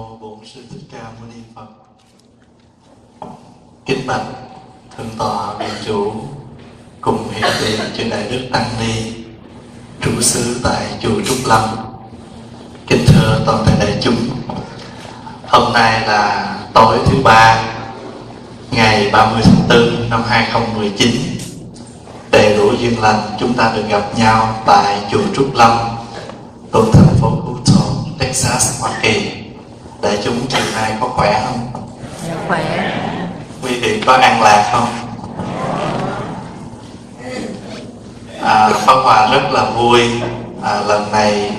Bổn sư Thích Ca Mâu Ni Phật. Kính bạch thượng tọa viện chủ cùng hiện tiền trên đại đức tăng ni trụ xứ tại chùa Trúc Lâm. Kính thưa toàn thể đại chúng, hôm nay là tối thứ ba ngày 30 tháng 4 năm 2019. Đầy đủ duyên lành chúng ta được gặp nhau tại chùa Trúc Lâm thuộc thành phố Houston, Texas, Hoa Kỳ. Đại chúng chiều nay có khỏe không? Dạ, khỏe. Quý vị có an lạc không? Pháp Hòa rất là vui. Lần này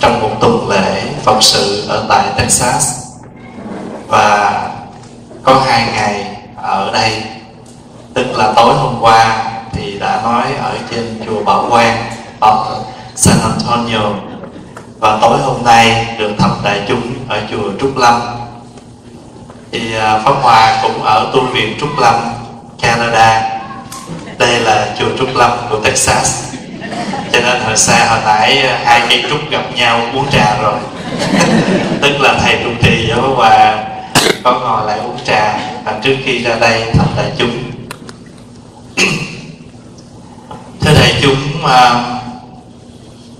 trong một tuần lễ Phật sự ở tại Texas và có 2 ngày ở đây. Tức là tối hôm qua thì đã nói ở trên chùa Bảo Quang ở San Antonio, và tối hôm nay được thăm đại chúng ở chùa Trúc Lâm. Thì Pháp Hòa cũng ở tu viện Trúc Lâm, Canada. Đây là chùa Trúc Lâm của Texas, cho nên hồi nãy 2 cây trúc gặp nhau uống trà rồi. Tức là thầy trụ trì với Hòa có ngồi lại uống trà trước khi ra đây thăm đại chúng. Thưa đại chúng,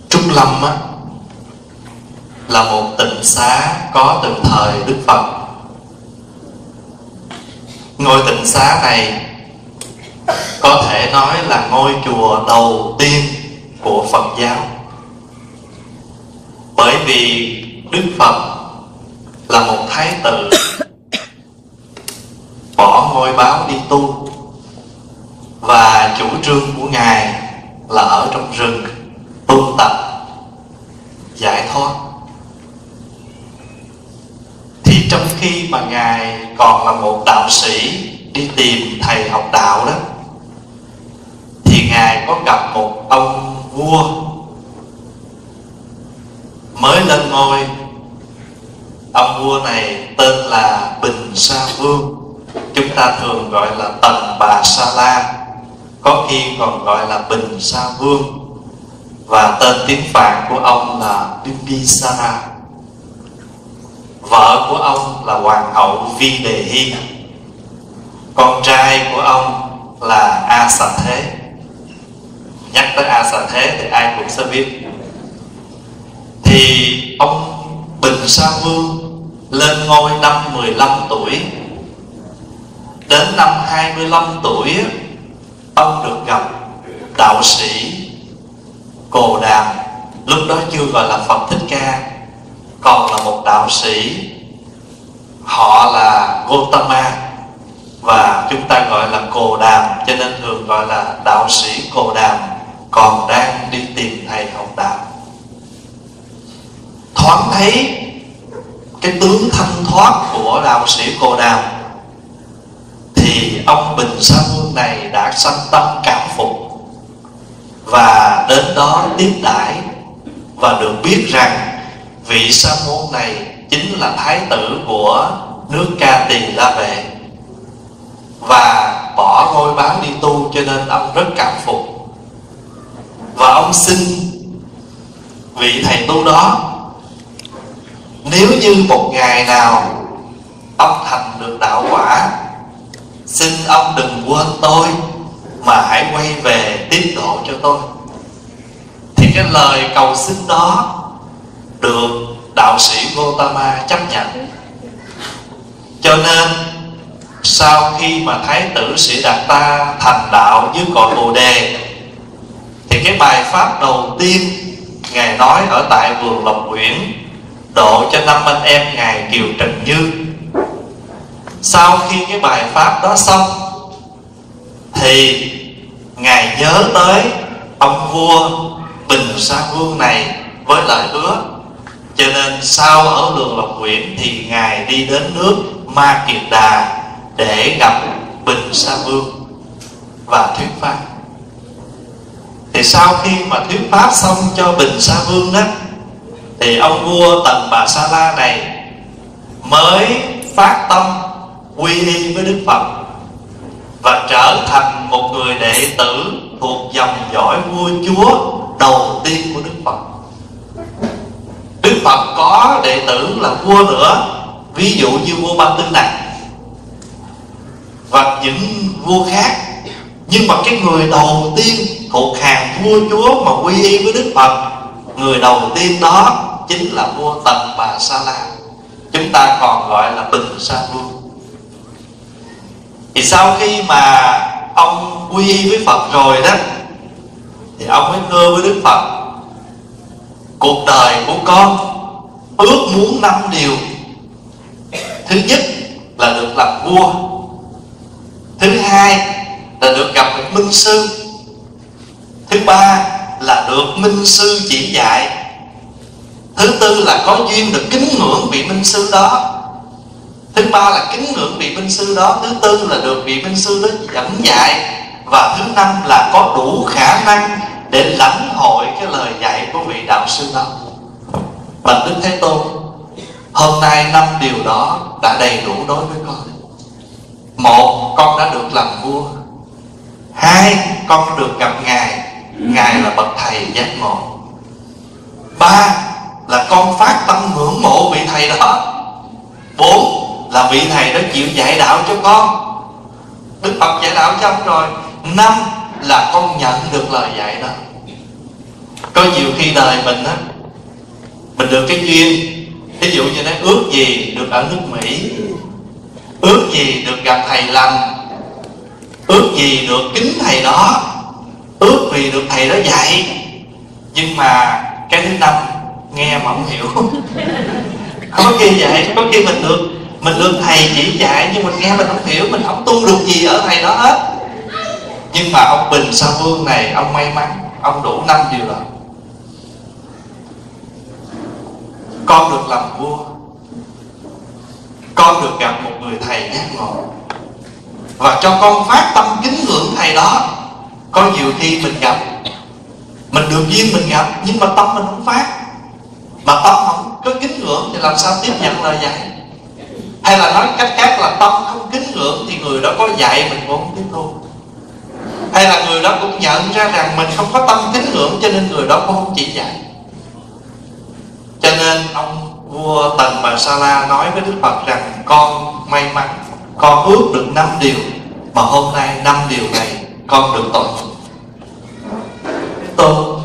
Trúc Lâm á là một tịnh xá có từ thời Đức Phật. Ngôi tịnh xá này có thể nói là ngôi chùa đầu tiên của Phật giáo, bởi vì Đức Phật là một thái tử bỏ ngôi báo đi tu, và chủ trương của Ngài là ở trong rừng tu tập giải thoát. Trong khi mà Ngài còn là một đạo sĩ đi tìm thầy học đạo đó, thì Ngài có gặp một ông vua mới lên ngôi. Ông vua này tên là Bình Sa Vương, chúng ta thường gọi là Tần Bà Sa La, có khi còn gọi là Bình Sa Vương. Và tên tiếng Phạn của ông là Bimbisara. Vợ của ông là Hoàng hậu Vi Đề Hi. Con trai của ông là A Xà Thế. Nhắc tới A Xà Thế thì ai cũng sẽ biết. Thì ông Bình Sa Vương lên ngôi năm 15 tuổi. Đến năm 25 tuổi, ông được gặp đạo sĩ Cồ Đàm. Lúc đó chưa gọi là Phật Thích Ca, còn là một đạo sĩ, họ là Gotama, và chúng ta gọi là Cồ Đàm, cho nên thường gọi là đạo sĩ Cồ Đàm, còn đang đi tìm thầy học đạo. Thoáng thấy cái tướng thanh thoát của đạo sĩ Cồ Đàm thì ông Bình Sa Vương này đã sanh tâm cảm phục, và đến đó tiếp đãi, và được biết rằng vị sa môn này chính là thái tử của nước Ca Tỳ La Vệ và bỏ ngôi báo đi tu, cho nên ông rất cảm phục. Và ông xin vị thầy tu đó, nếu như một ngày nào ông thành được đạo quả, xin ông đừng quên tôi mà hãy quay về tiếp độ cho tôi. Thì cái lời cầu xin đó được đạo sĩ Gotama chấp nhận. Cho nên sau khi mà thái tử sĩ Đạt-ta thành đạo dưới cội Bồ-đề, thì cái bài pháp đầu tiên Ngài nói ở tại vườn Lộc Uyển, độ cho 5 anh em Ngài Kiều Trần Như. Sau khi cái bài pháp đó xong thì Ngài nhớ tới ông vua Bình Sa Vương này với lời hứa, cho nên sau ở đường Lộc Uyển thì Ngài đi đến nước Ma Kiệt Đà để gặp Bình Sa Vương và thuyết pháp. Thì sau khi mà thuyết pháp xong cho Bình Sa Vương đó, thì ông vua Tần Bà Sa La này mới phát tâm quy y với Đức Phật và trở thành một người đệ tử thuộc dòng dõi vua chúa đầu tiên của Đức Phật. Đức Phật có đệ tử là vua nữa, ví dụ như vua Ba Tư này và những vua khác. Nhưng mà cái người đầu tiên thuộc hàng vua chúa mà quy y với Đức Phật, người đầu tiên đó chính là vua Tần Bà Sa La, chúng ta còn gọi là Bình Sa Vương. Thì sau khi mà ông quy y với Phật rồi đó, thì ông mới thưa với Đức Phật: cuộc đời của con ước muốn 5 điều. Thứ nhất là được làm vua, thứ hai là được gặp một minh sư, thứ ba là được minh sư chỉ dạy, thứ tư là có duyên được kính ngưỡng vị minh sư đó, thứ tư là được vị minh sư đó dẫn dạy, và thứ năm là có đủ khả năng để lãnh hội cái lời dạy của vị đạo sư đó. Bạch Đức Thế Tôn, hôm nay 5 điều đó đã đầy đủ đối với con. 1. Con đã được làm vua. 2. Con được gặp Ngài, Ngài là bậc thầy giác ngộ. 3. Là con phát tâm ngưỡng mộ vị thầy đó. 4. Là vị thầy đó chịu dạy đạo cho con, Đức Phật dạy đạo cho ông rồi. 5. Là con nhận được lời dạy đó. Có nhiều khi đời mình á, mình được cái duyên, ví dụ như nói ước gì được ở nước Mỹ, ước gì được gặp thầy lành, ước gì được kính thầy đó, ước vì được thầy đó dạy. Nhưng mà cái thứ năm nghe mà không hiểu. Có khi vậy, có khi mình được thầy chỉ dạy nhưng mình nghe mình không hiểu, mình không tu được gì ở thầy đó hết. Nhưng mà ông Bình Sa Vương này, ông may mắn, ông đủ 5 điều rồi. Con được làm vua, con được gặp một người thầy giác ngộ, và cho con phát tâm kính ngưỡng thầy đó. Có nhiều khi mình gặp, mình được duyên mình gặp, nhưng mà tâm mình không phát, mà tâm không có kính ngưỡng thì làm sao tiếp nhận lời dạy. Hay là nói cách khác là tâm không kính ngưỡng thì người đó có dạy mình cũng không tiếp thu. Hay là người đó cũng nhận ra rằng mình không có tâm tín ngưỡng, cho nên người đó cũng không chỉ dạy. Cho nên ông vua Tần Bà Sa La nói với Đức Phật rằng: con may mắn, con ước được 5 điều, mà hôm nay 5 điều này con được tụng. Tôn,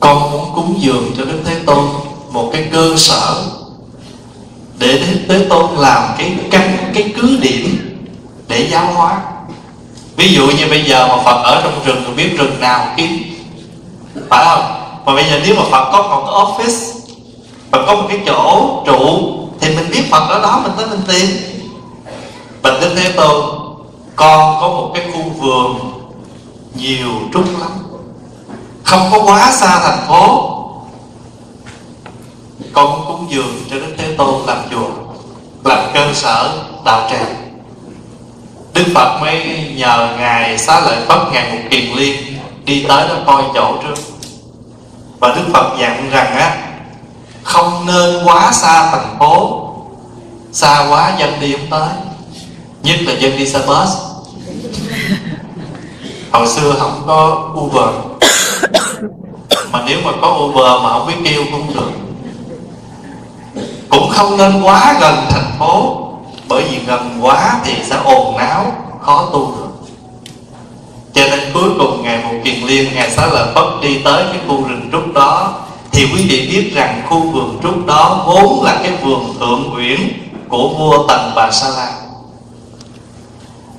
con muốn cúng dường cho Đức Thế Tôn một cái cơ sở để Đức Thế Tôn làm cái cứ điểm để giáo hóa. Ví dụ như bây giờ mà Phật ở trong rừng thì biết rừng nào kiếm, phải không? Mà bây giờ nếu mà Phật có một cái office, Phật có một cái chỗ trụ, thì mình biết Phật ở đó, mình tới mình tìm. Bạch Đức Thế Tôn, con có một cái khu vườn nhiều trúc lắm, không có quá xa thành phố. Con cúng dường cho Đức Thế Tôn làm chùa, làm cơ sở đạo tràng. Đức Phật mới nhờ Ngài Xá Lợi Phất, Ngài Mục Kiền Liên đi tới đó coi chỗ trước. Và Đức Phật dặn rằng á, không nên quá xa thành phố, xa quá dân đi không tới, nhất là dân đi xe bus. Hồi xưa không có Uber, mà nếu mà có Uber mà không biết kêu cũng được. Cũng không nên quá gần thành phố, bởi vì gần quá thì sẽ ồn ào, khó tu được. Cho nên cuối cùng Ngài Mục Kiền Liên, Ngài Xá Lợi Phất đi tới cái khu rừng trúc đó. Thì quý vị biết rằng khu vườn trúc đó vốn là cái vườn Thượng Uyển của vua Tần Bà Sa La.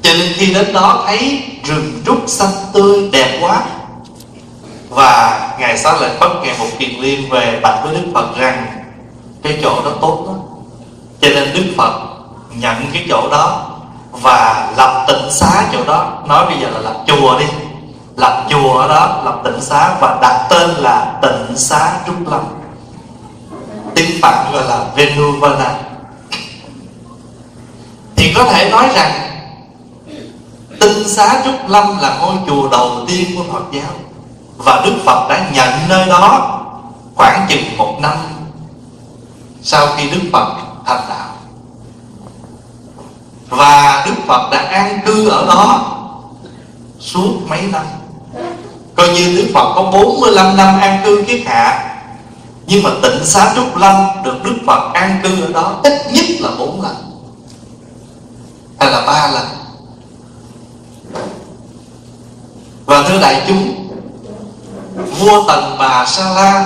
Cho nên khi đến đó thấy rừng trúc xanh tươi đẹp quá, và Ngài Xá Lợi Phất, Ngài Mục Kiền Liên về bạch với Đức Phật rằng cái chỗ đó tốt đó. Cho nên Đức Phật nhận cái chỗ đó và lập tịnh xá chỗ đó, nói bây giờ là lập chùa đi, lập chùa ở đó, lập tịnh xá, và đặt tên là Tịnh Xá Trúc Lâm, tiếng Phạn gọi là venuvana. Thì có thể nói rằng Tịnh Xá Trúc Lâm là ngôi chùa đầu tiên của Phật giáo, và Đức Phật đã nhận nơi đó khoảng chừng 1 năm sau khi Đức Phật thành đạo. Và Đức Phật đã an cư ở đó suốt mấy năm, coi như Đức Phật có 45 năm an cư kiết hạ. Nhưng mà tịnh xá Trúc Lâm được Đức Phật an cư ở đó ít nhất là 4 lần hay là 3 lần. Và thưa đại chúng, vua Tần Bà Sa La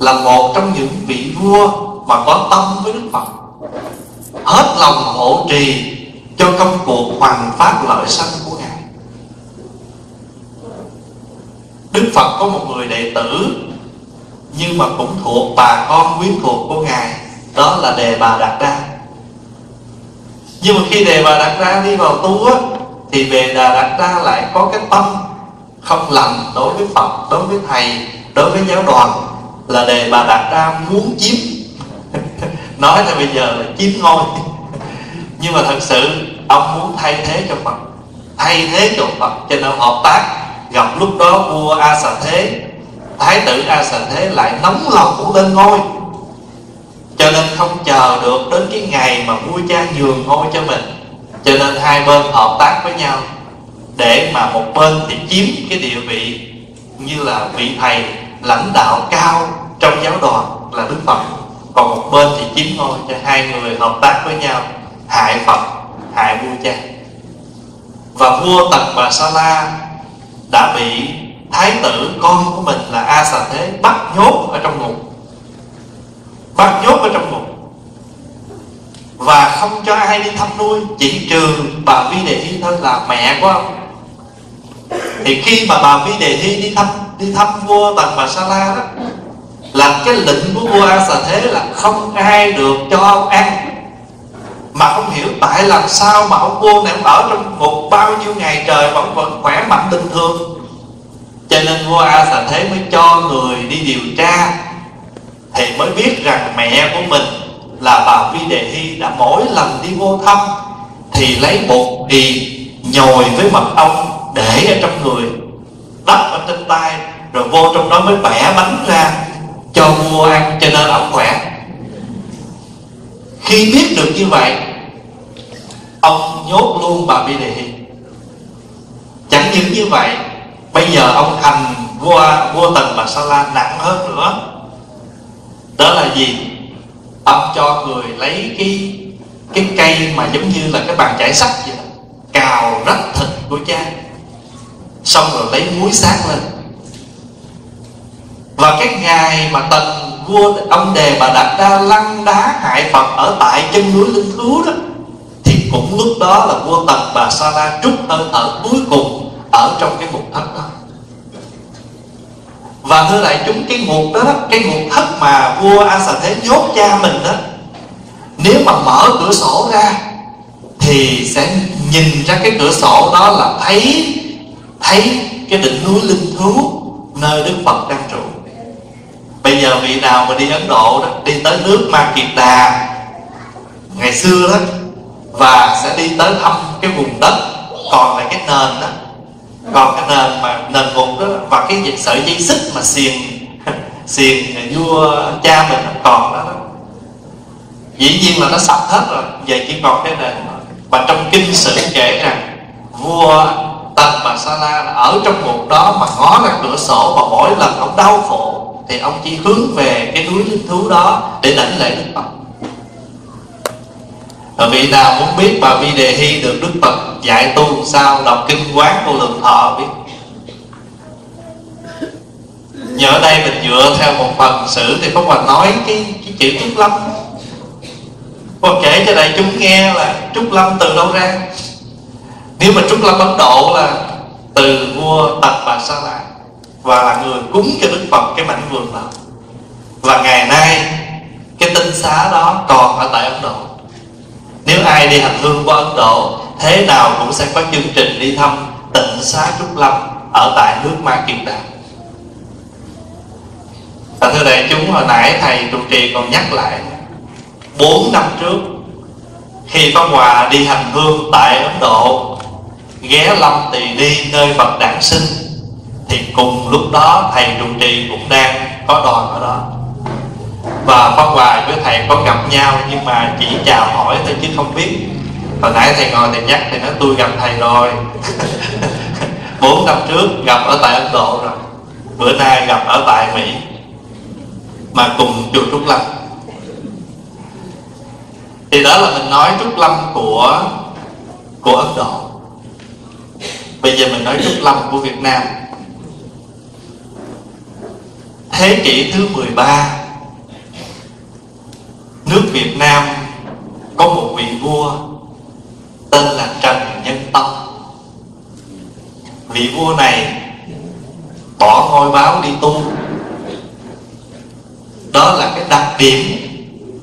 là một trong những vị vua mà có tâm với Đức Phật, hết lòng hộ trì cho công cuộc hoằng pháp lợi sanh của Ngài. Đức Phật có một người đệ tử nhưng mà cũng thuộc bà con quyến thuộc của Ngài, đó là Đề Bà Đạt Đa. Nhưng mà khi Đề Bà Đạt Đa đi vào tu á, thì Đề Bà Đạt Đa lại có cái tâm không lành đối với Phật, đối với Thầy, đối với giáo đoàn. Là Đề Bà Đạt Đa muốn chiếm nói là bây giờ là chiếm ngôi, nhưng mà thật sự ông muốn thay thế cho Phật, thay thế cho Phật, cho nên hợp tác. Gặp lúc đó vua A Xà Thế, thái tử A Xà Thế lại nóng lòng muốn lên ngôi, cho nên không chờ được đến cái ngày mà vua cha nhường ngôi cho mình, cho nên hai bên hợp tác với nhau để mà một bên thì chiếm cái địa vị như là vị thầy lãnh đạo cao trong giáo đoàn là Đức Phật, còn một bên thì chiếm ngôi, cho hai người hợp tác với nhau hại Phật, hại vua cha. Và vua Tần Bà Sa La đã bị thái tử con của mình là A Xà Thế bắt nhốt ở trong ngục, bắt nhốt ở trong ngục và không cho ai đi thăm nuôi, chỉ trừ bà Vi Đề Hi thôi là mẹ của ông. Thì khi mà bà Vi Đề Hi đi thăm vua Tần Bà Sa La đó, là cái lệnh của vua A Xà Thế là không ai được cho ông ăn. Mà không hiểu tại làm sao mà ông vua này ông ở trong ngục bao nhiêu ngày trời vẫn khỏe mạnh bình thường, cho nên vua A Xà Thế mới cho người đi điều tra thì mới biết rằng mẹ của mình là bà Vi Đề Hi đã mỗi lần đi vô thăm thì lấy bột thì nhồi với mật ong để ở trong người, đắp ở trên tay, rồi vô trong đó mới bẻ bánh ra cho vua ăn, cho nên ổng khỏe. Khi biết được như vậy, ông nhốt luôn bà Vi Đề Hi. Chẳng những như vậy, bây giờ ông thành vua Tần Bà Sa La nặng hơn nữa. Đó là gì? Ông cho người lấy cái cây mà giống như là cái bàn chải sắt vậy, cào rách thịt của cha, xong rồi lấy muối xác lên. Và cái ngày mà ông Đề Bà Đạt Đa lăng đá hại Phật ở tại chân núi Linh Thú đó, thì cũng lúc đó là vua Tần Bà Sa La trút hơi thở cuối cùng ở trong cái ngục thất đó. Và thưa đại chúng, cái ngục đó, cái ngục thất mà vua A Xà Thế nhốt cha mình đó, nếu mà mở cửa sổ ra thì sẽ nhìn ra cái cửa sổ đó là thấy cái đỉnh núi Linh Thú nơi Đức Phật đang trụ. Bây giờ vị nào mà đi Ấn Độ đó, đi tới nước Ma Kiệt Đà ngày xưa đó, và sẽ đi tới thăm cái vùng đất còn là cái nền đó, còn cái nền mà nền ngục đó, và cái sợi dây xích mà xiềng vua cha mình còn đó, dĩ nhiên là nó sập hết rồi, giờ chỉ còn cái nền. Và trong kinh sử kể rằng vua Tần Bà Sa La ở trong ngục đó mà ngó ra cửa sổ, và mỗi lần ông đau khổ thì ông chỉ hướng về cái núi Linh Thú đó để đảnh lễ Đức Phật. Và vị nào muốn biết bà Vi Đề Hi được Đức Phật dạy tu sao, đọc kinh Quán Vô Lượng Thọ biết. Nhờ đây mình dựa theo một phần sử thì không còn nói cái chữ Trúc Lâm. Còn kể cho đại chúng nghe là Trúc Lâm từ đâu ra. Nếu mà Trúc Lâm Ấn Độ là từ vua Tần Bà Sa La, và là người cúng cho Đức Phật cái mảnh vườn đó. Và ngày nay cái tinh xá đó còn ở tại Ấn Độ. Nếu ai đi hành hương qua Ấn Độ, thế nào cũng sẽ có chương trình đi thăm tịnh xá Trúc Lâm ở tại nước Ma Kiệt Đà. Và thưa đại chúng, hồi nãy thầy trụ trì còn nhắc lại 4 năm trước, khi Pháp Hòa đi hành hương tại Ấn Độ, ghé Lâm Tỳ Ni nơi Phật đản sinh, thì cùng lúc đó thầy trụ trì cũng đang có đoàn ở đó. Và Pháp Hòa với thầy có gặp nhau, nhưng mà chỉ chào hỏi thôi chứ không biết. Hồi nãy thầy ngồi thầy nhắc, thầy nói tôi gặp thầy rồi 4 năm trước gặp ở tại Ấn Độ rồi, bữa nay gặp ở tại Mỹ. mà cùng chùa Trúc Lâm. Thì đó là mình nói Trúc Lâm của Ấn Độ. Bây giờ mình nói Trúc Lâm của Việt Nam. Thế kỷ thứ 13, nước Việt Nam có một vị vua tên là Trần Nhân Tông. Vị vua này bỏ ngôi báo đi tu. Đó là cái đặc điểm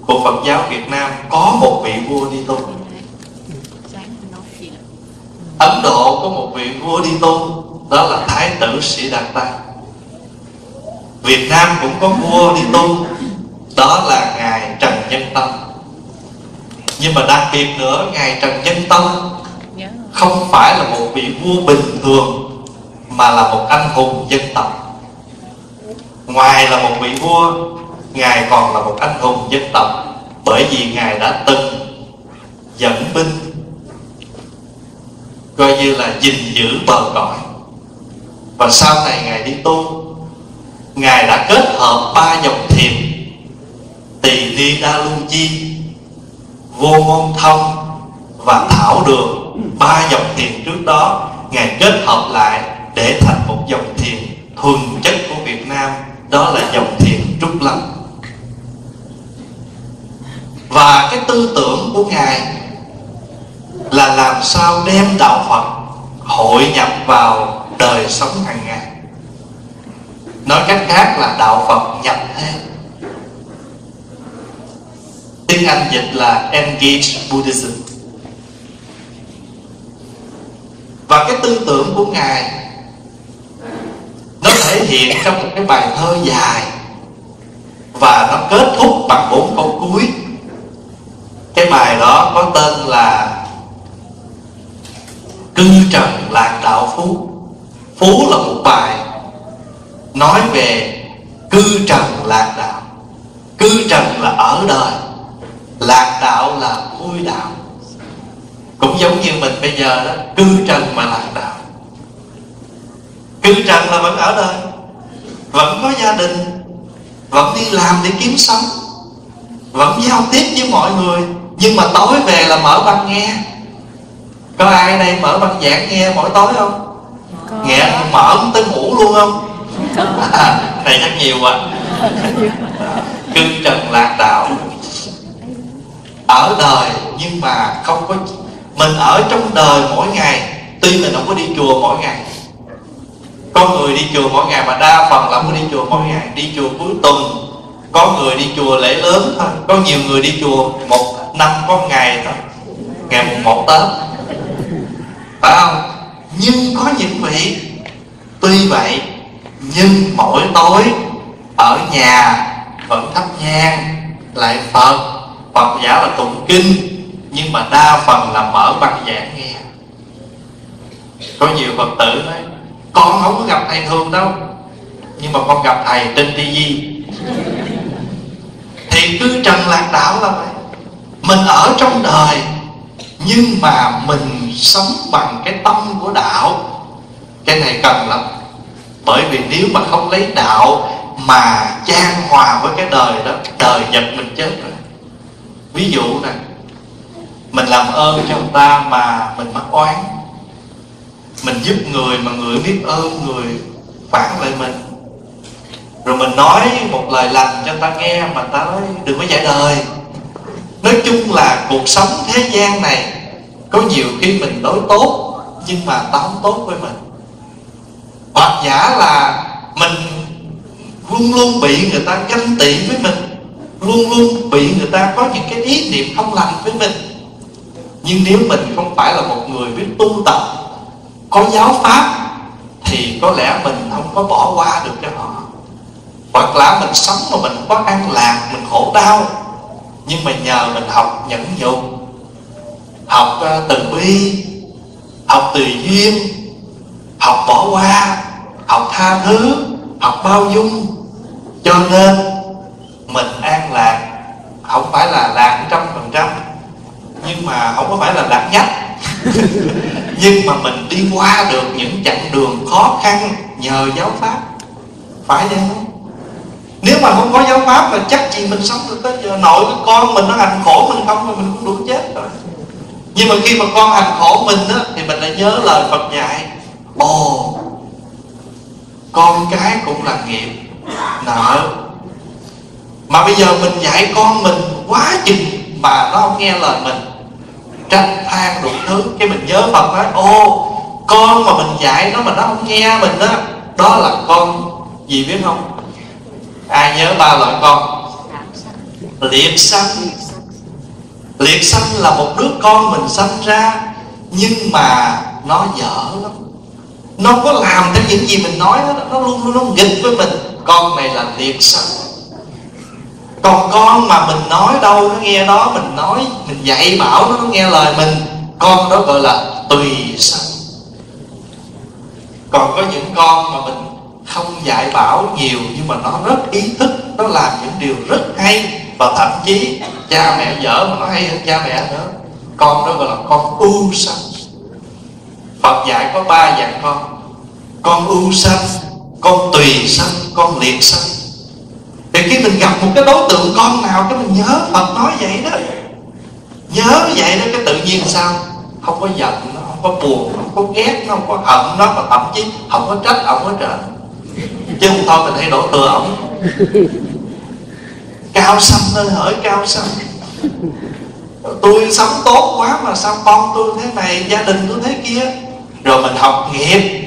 của Phật giáo Việt Nam, có một vị vua đi tu. Ấn Độ có một vị vua đi tu, đó là Thái tử Sĩ Đạt Ta. Việt Nam cũng có vua đi tu, đó là Ngài Trần Nhân Tông. Nhưng mà đặc biệt nữa, Ngài Trần Nhân Tông không phải là một vị vua bình thường, mà là một anh hùng dân tộc. Ngoài là một vị vua, Ngài còn là một anh hùng dân tộc, bởi vì Ngài đã từng dẫn binh, coi như là gìn giữ bờ cõi. Và sau này Ngài đi tu, Ngài đã kết hợp ba dòng thiền Tỳ Ni Đa Lưu Chi, Vô Ngôn Thông và Thảo Đường. Ba dòng thiền trước đó Ngài kết hợp lại để thành một dòng thiền thuần chất của Việt Nam, đó là dòng thiền Trúc Lâm. Và cái tư tưởng của Ngài là làm sao đem đạo Phật hội nhập vào đời sống hàng ngày. Nói cách khác là đạo Phật nhập thế. Tiếng Anh dịch là engage Buddhism. Và cái tư tưởng của Ngài nó thể hiện trong một cái bài thơ dài, và nó kết thúc bằng 4 câu cuối. Cái bài đó có tên là Cư Trần Lạc Đạo Phú. Phú là một bài nói về cư trần lạc đạo. Cư trần là ở đời, lạc đạo là vui đạo. Cũng giống như mình bây giờ đó, cư trần mà lạc đạo. Cư trần là vẫn ở đời, vẫn có gia đình, vẫn đi làm để kiếm sống, vẫn giao tiếp với mọi người. Nhưng mà tối về là mở băng nghe. Có ai đây mở băng giảng nghe mỗi tối không? Nghe mở tới ngủ luôn không? Này chắc nhiều quá. Cư trần lạc đạo, ở đời nhưng mà không có. Mình ở trong đời mỗi ngày, tuy mình không có đi chùa mỗi ngày. Có người đi chùa mỗi ngày, mà đa phần là không có đi chùa mỗi ngày. Đi chùa cuối tuần. Có người đi chùa lễ lớn thôi. Có nhiều người đi chùa một năm có ngày thôi, ngày mùng 1 Tết, phải không? Nhưng có những vị tuy vậy nhưng mỗi tối ở nhà vẫn thắp nhang lại Phật. Phật giáo là tụng kinh, nhưng mà đa phần là mở băng giảng nghe. Có nhiều Phật tử nói con không có gặp thầy thường đâu, nhưng mà con gặp thầy trên TV. Thì cứ trần lạc đạo là vậy. Mình ở trong đời nhưng mà mình sống bằng cái tâm của đạo. Cái này cần lắm. Bởi vì nếu mà không lấy đạo mà chan hòa với cái đời đó, đời giật mình chết rồi. Ví dụ nè, mình làm ơn cho người ta mà mình mắc oán. Mình giúp người mà người biết ơn, người phản lại mình. Rồi mình nói một lời lành cho người ta nghe mà người ta nói đừng có giải đời. Nói chung là cuộc sống thế gian này, có nhiều khi mình đối tốt nhưng mà người ta không tốt với mình. Hoặc giả là mình luôn luôn bị người ta ganh tị với mình, luôn luôn bị người ta có những cái ý niệm không lành với mình. Nhưng nếu mình không phải là một người biết tu tập, có giáo pháp, thì có lẽ mình không có bỏ qua được cho họ. Hoặc là mình sống mà mình không có an lạc, mình khổ đau, nhưng mà nhờ mình học nhẫn nhục, học từ bi, học từ duyên, học bỏ qua, học tha thứ, học bao dung, cho nên mình an lạc. Không phải là lạc 100%, nhưng mà không có phải là lạc nhất. Nhưng mà mình đi qua được những chặng đường khó khăn nhờ giáo pháp. Phải vậy không? Nếu mà không có giáo pháp là chắc gì mình sống được tới giờ. Nội với con mình nó hành khổ mình không, mình cũng đủ chết rồi. Nhưng mà khi mà con hành khổ mình á, thì mình lại nhớ lời Phật dạy: ồ, con cái cũng là nghiệp nợ. Mà bây giờ mình dạy con mình quá chừng mà nó không nghe lời mình, tranh than đủ thứ. Cái mình nhớ Phật nói: ô, con mà mình dạy nó mà nó không nghe mình đó, đó là con gì biết không? Ai nhớ ba loại con? Liệt sanh. Liệt sanh là một đứa con mình sanh ra nhưng mà nó dở lắm, nó không có làm theo những gì mình nói đó, nó luôn luôn nó nghịch với mình. Con này là liệt sanh. Còn con mà mình nói đâu nó nghe đó, mình nói mình dạy bảo nó nghe lời mình, con đó gọi là tùy sanh. Còn có những con mà mình không dạy bảo nhiều nhưng mà nó rất ý thức, nó làm những điều rất hay, và thậm chí cha mẹ dở mà nó hay hơn cha mẹ nữa, con đó gọi là con ưu sanh. Phật dạy có ba dạng con ưu sanh, con tùy sanh, con liệt sanh. Thì khi mình gặp một cái đối tượng con nào cái mình nhớ Phật nói vậy đó, nhớ vậy đó, cái tự nhiên sao không có giận nó, không có buồn, không có ghét nó, không có hận nó, mà thậm chí không có trách ổng hết trơn. Chứ không thôi mình hay đổ thừa ổng. Cao sanh ơi hỡi cao sanh, tôi sống tốt quá mà sao con tôi thế này, gia đình tôi thế kia. Rồi mình học nghiệp.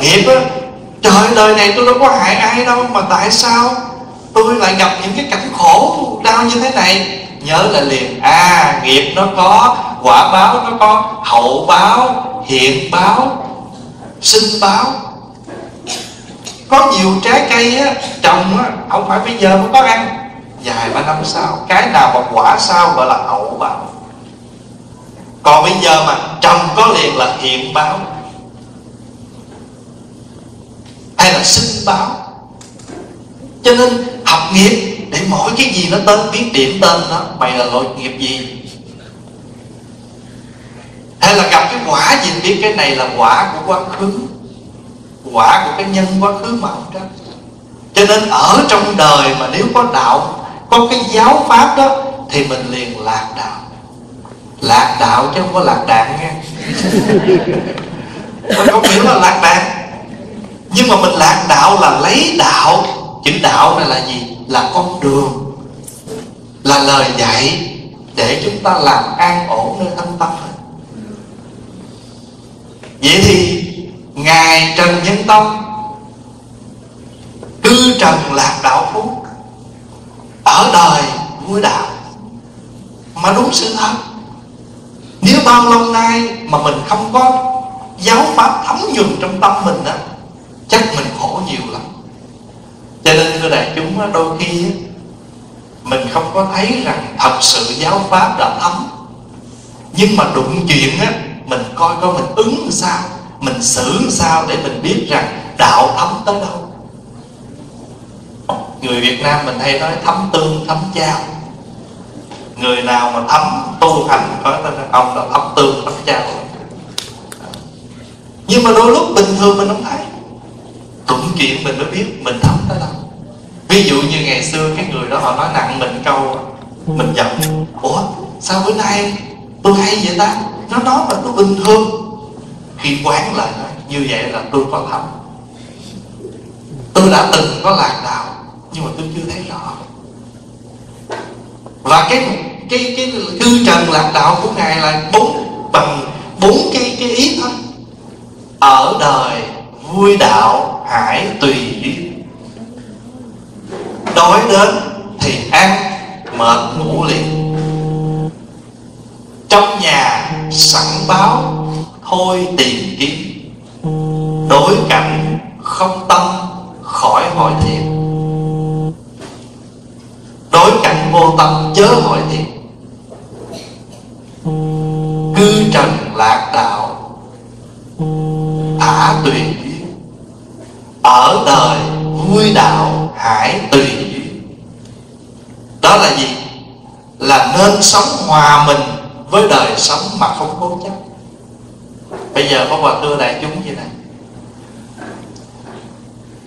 Nghiệp á, trời, đời này tôi đâu có hại ai đâu, mà tại sao tôi lại gặp những cái cảnh khổ đau như thế này? Nhớ là liền, à, nghiệp nó có quả báo, nó có hậu báo, hiện báo, sinh báo. Có nhiều trái cây á, trồng á, không phải bây giờ mới có ăn, vài ba năm sau, cái nào mà quả sau gọi là hậu báo. Còn bây giờ mà trồng có liền là hiện báo hay là sinh báo. Cho nên học nghiệp để mỗi cái gì nó tên, biết điểm tên nó, mày là loại nghiệp gì. Hay là gặp cái quả gì biết cái này là quả của quá khứ, quả của cái nhân quá khứ mà không trách. Cho nên ở trong đời mà nếu có đạo, có cái giáo pháp đó thì mình liền lạc đạo. Lạc đạo chứ không có lạc đạn nha. Mình không hiểu là lạc đạn. Nhưng mà mình lạc đạo là lấy đạo. Chữ đạo này là gì? Là con đường, là lời dạy để chúng ta làm an ổn nơi thanh tâm. Vậy thì Ngài Trần Nhân Tông, Cư Trần Lạc Đạo Phú, ở đời vui đạo mà đúng sự thật. Nếu bao lâu nay mà mình không có giáo pháp thấm nhuần trong tâm mình đó, chắc mình khổ nhiều lắm. Cho nên thưa đại chúng, đôi khi mình không có thấy rằng thật sự giáo pháp đã thấm, nhưng mà đụng chuyện mình coi mình ứng sao, mình xử sao để mình biết rằng đạo thấm tới đâu. Người Việt Nam mình hay nói thấm tương thấm chao. Người nào mà thấm tu hành có tên ông là thấm tương thấm chao. Nhưng mà đôi lúc bình thường mình không thấy, đụng chuyện mình mới biết mình thấm tới đâu. Ví dụ như ngày xưa cái người đó họ nói nặng mình câu, mình giận: ủa sao bữa nay tôi hay vậy ta? Nó nói mà tôi bình thường. Khi quán lại như vậy là tôi có thấm. Tôi đã từng có lạc đạo nhưng mà tôi chưa thấy rõ. Và cái Cư Trần Lạc Đạo của Ngài là bằng bốn cái ý thôi: ở đời vui đạo, hải tùy duyên. Đói đến thì ăn, mệt ngủ liền. Trong nhà sẵn báo, thôi tìm kiếm. Đối cảnh không tâm, khỏi hỏi thiện. Đối cảnh vô tâm, chớ hỏi thiện. Cư Trần Lạc Đạo, thả tùy duyên. Ở đời vui đạo, hải tùy duyên. Đó là gì? Là nên sống hòa mình với đời sống mà không cố chấp. Bây giờ Pháp Hòa đưa đại chúng như này: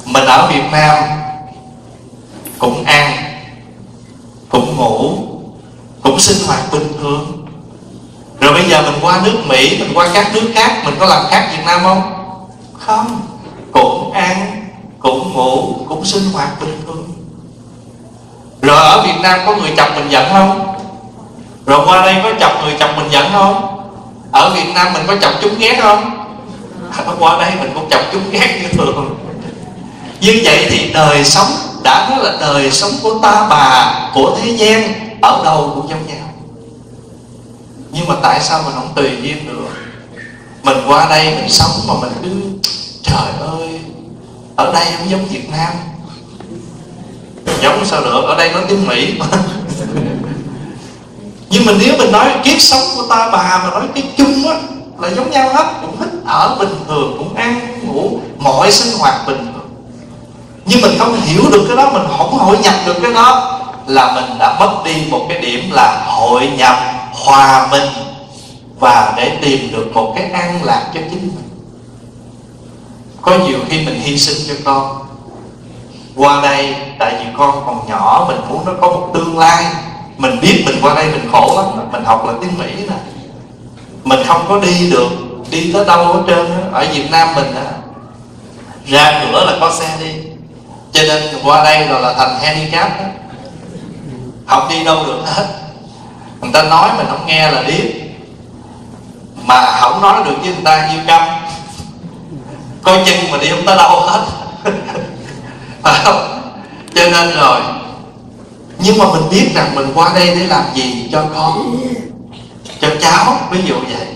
mình ở Việt Nam cũng ăn, cũng ngủ, cũng sinh hoạt bình thường. Rồi bây giờ mình qua nước Mỹ, mình qua các nước khác, mình có làm khác Việt Nam không? Không, cũng ăn, cũng ngủ, cũng sinh hoạt bình thường. Rồi ở Việt Nam có người chồng mình giận không? Rồi qua đây có chồng người chồng mình giận không? Ở Việt Nam mình có chồng chúng ghét không? Qua đây mình cũng chồng chúng ghét như thường. Như vậy thì đời sống đã nói là đời sống của ta bà, của thế gian ở đâu cũng giống nhau. Nhưng mà tại sao mình không tùy duyên được? Mình qua đây mình sống mà mình cứ trời ơi, ở đây không giống Việt Nam. Giống sao được, ở đây nói tiếng Mỹ mà. Nhưng mà nếu mình nói kiếp sống của ta bà mà nói cái chung á là giống nhau hết, cũng thích ở bình thường, cũng ăn, ngủ, mọi sinh hoạt bình thường. Nhưng mình không hiểu được cái đó, mình không hội nhập được cái đó, là mình đã mất đi một cái điểm là hội nhập, hòa mình, và để tìm được một cái an lạc cho chính mình. Có nhiều khi mình hy sinh cho con. Qua đây, tại vì con còn nhỏ, mình muốn nó có một tương lai. Mình biết mình qua đây mình khổ lắm, mình học là tiếng Mỹ nè, mình không có đi được, đi tới đâu hết trơn đó. Ở Việt Nam mình đó, ra cửa là có xe đi, cho nên qua đây rồi là thành handicap đó, không đi đâu được hết. Người ta nói mình không nghe là điếc, mà không nói được với người ta như câm, coi chừng mà đi không tới đâu hết. Phải không? Cho nên rồi, nhưng mà mình biết rằng mình qua đây để làm gì cho con, cho cháu, ví dụ vậy.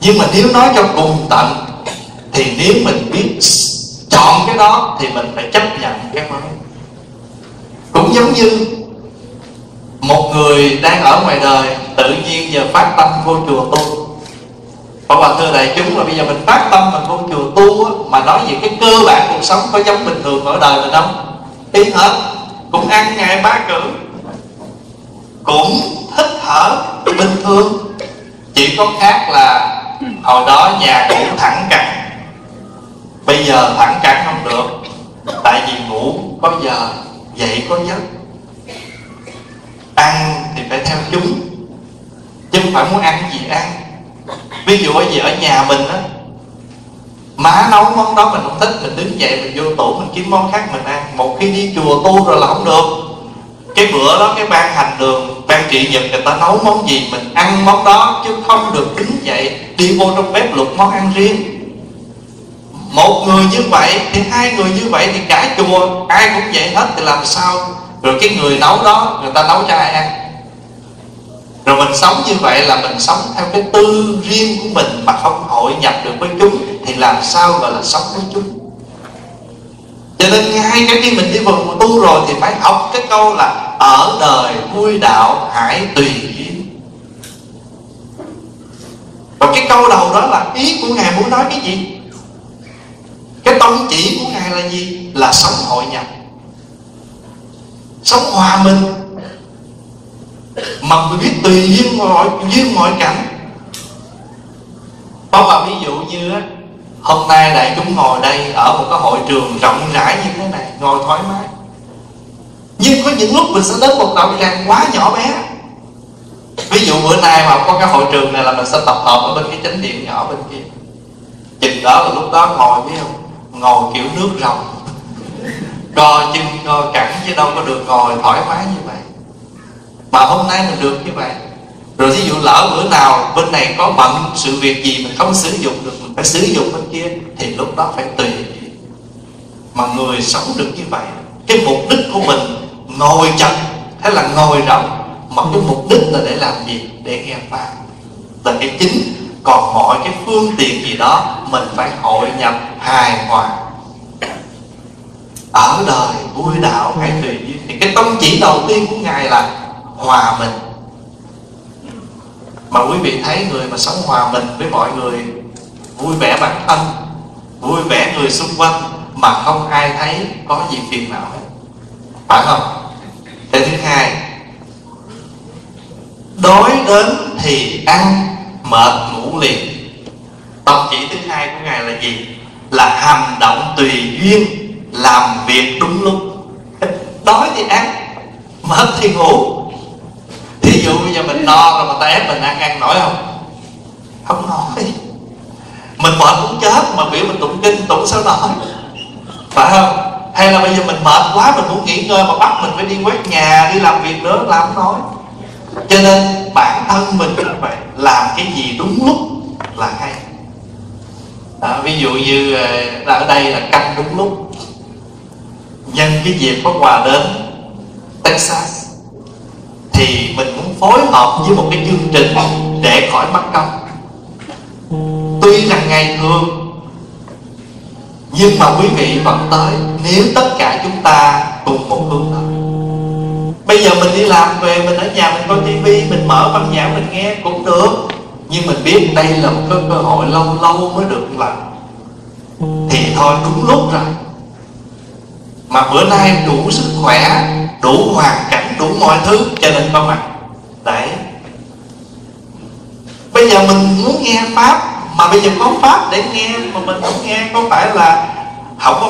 Nhưng mà nếu nói cho cùng tận, thì nếu mình biết chọn cái đó thì mình phải chấp nhận cái mới. Cũng giống như một người đang ở ngoài đời tự nhiên giờ phát tâm vô chùa tu. Bảo bà thưa đại chúng là bây giờ mình phát tâm mình vô chùa tu á, mà nói về cái cơ bản cuộc sống có giống bình thường ở đời mình không? Đi hết, cũng ăn ngày ba cử, cũng thích thở bình thường. Chỉ có khác là hồi đó nhà ngủ thẳng cẳng, bây giờ thẳng cẳng không được, tại vì ngủ có giờ, dậy có giấc. Ăn thì phải theo chúng, chứ không phải muốn ăn gì ăn. Ví dụ ở gì ở nhà mình á, má nấu món đó mình không thích, mình đứng dậy mình vô tủ mình kiếm món khác mình ăn. Một khi đi chùa tu rồi là không được. Cái bữa đó cái ban hành đường, ban trị nhật người ta nấu món gì mình ăn món đó, chứ không được đứng dậy đi vô trong bếp luộc món ăn riêng. Một người như vậy thì hai người như vậy thì cả chùa ai cũng vậy hết thì làm sao? Rồi cái người nấu đó người ta nấu cho ai ăn? Rồi mình sống như vậy là mình sống theo cái tư riêng của mình mà không hội nhập được với chúng, thì làm sao gọi là sống với chúng? Cho nên ngay cái khi mình đi vào mùa tu rồi thì phải học cái câu là ở đời vui đạo hãy tùy duyên. Và cái câu đầu đó là ý của Ngài muốn nói cái gì? Cái tông chỉ của Ngài là gì? Là sống hội nhập, sống hòa mình, mà mình biết tùy duyên mọi cảnh. Có mà ví dụ như á, hôm nay đại chúng ngồi đây ở một cái hội trường rộng rãi như thế này, ngồi thoải mái. Nhưng có những lúc mình sẽ đến một đạo tràng quá nhỏ bé. Ví dụ bữa nay mà có cái hội trường này là mình sẽ tập hợp ở bên cái chánh điện nhỏ bên kia. Chừng đó là lúc đó ngồi biết không? Ngồi kiểu nước rồng, co chân co cẳng chứ đâu có được ngồi thoải mái như vậy. Mà hôm nay mình được như vậy. Rồi ví dụ lỡ bữa nào bên này có bận sự việc gì mình không sử dụng được, mình phải sử dụng bên kia, thì lúc đó phải tùy. Mà người sống được như vậy, cái mục đích của mình ngồi chật hay là ngồi rộng, mà cái mục đích là để làm gì? Để nghe Pháp là cái chính. Còn mọi cái phương tiện gì đó mình phải hội nhập hài hòa. Ở đời vui đạo hay tùy duyên, thì cái tông chỉ đầu tiên của Ngài là hòa mình. Mà quý vị thấy người mà sống hòa mình với mọi người, vui vẻ bản thân, vui vẻ người xung quanh, mà không ai thấy có gì phiền não hết, phải không? Cái thứ hai, đói đến thì ăn, mệt ngủ liền. Tông chỉ thứ hai của Ngài là gì? Là hành động tùy duyên, làm việc đúng lúc. đói thì ăn, mệt thì ngủ. Thí dụ bây giờ mình no rồi mà ta ép mình ăn, ăn nổi không? Không nổi. Mình mệt cũng chết mà biểu mình tụng kinh tụng sao nổi, phải không? Hay là bây giờ mình mệt quá mình muốn nghỉ ngơi mà bắt mình phải đi quét nhà, đi làm việc nữa, làm không nổi. Cho nên bản thân mình cũng vậy, làm cái gì đúng lúc là hay. Ví dụ như là ở đây là canh đúng lúc. Nhân cái dịp Pháp Hòa đến Texas thì mình cũng phối hợp với một cái chương trình để khỏi mắc công. Tuy rằng ngày thường, nhưng mà quý vị vẫn tới nếu tất cả chúng ta cùng một hướng đó. Bây giờ mình đi làm về, mình ở nhà mình coi tivi, mình mở văn nhạc mình nghe cũng được, nhưng mình biết đây là một cái cơ hội lâu lâu mới được lần, thì thôi đúng lúc rồi. Mà bữa nay đủ sức khỏe, đủ hoàn cảnh, đủ mọi thứ cho nên có mặt. Đấy. Bây giờ mình muốn nghe Pháp, mà bây giờ có Pháp để nghe mà mình không nghe, có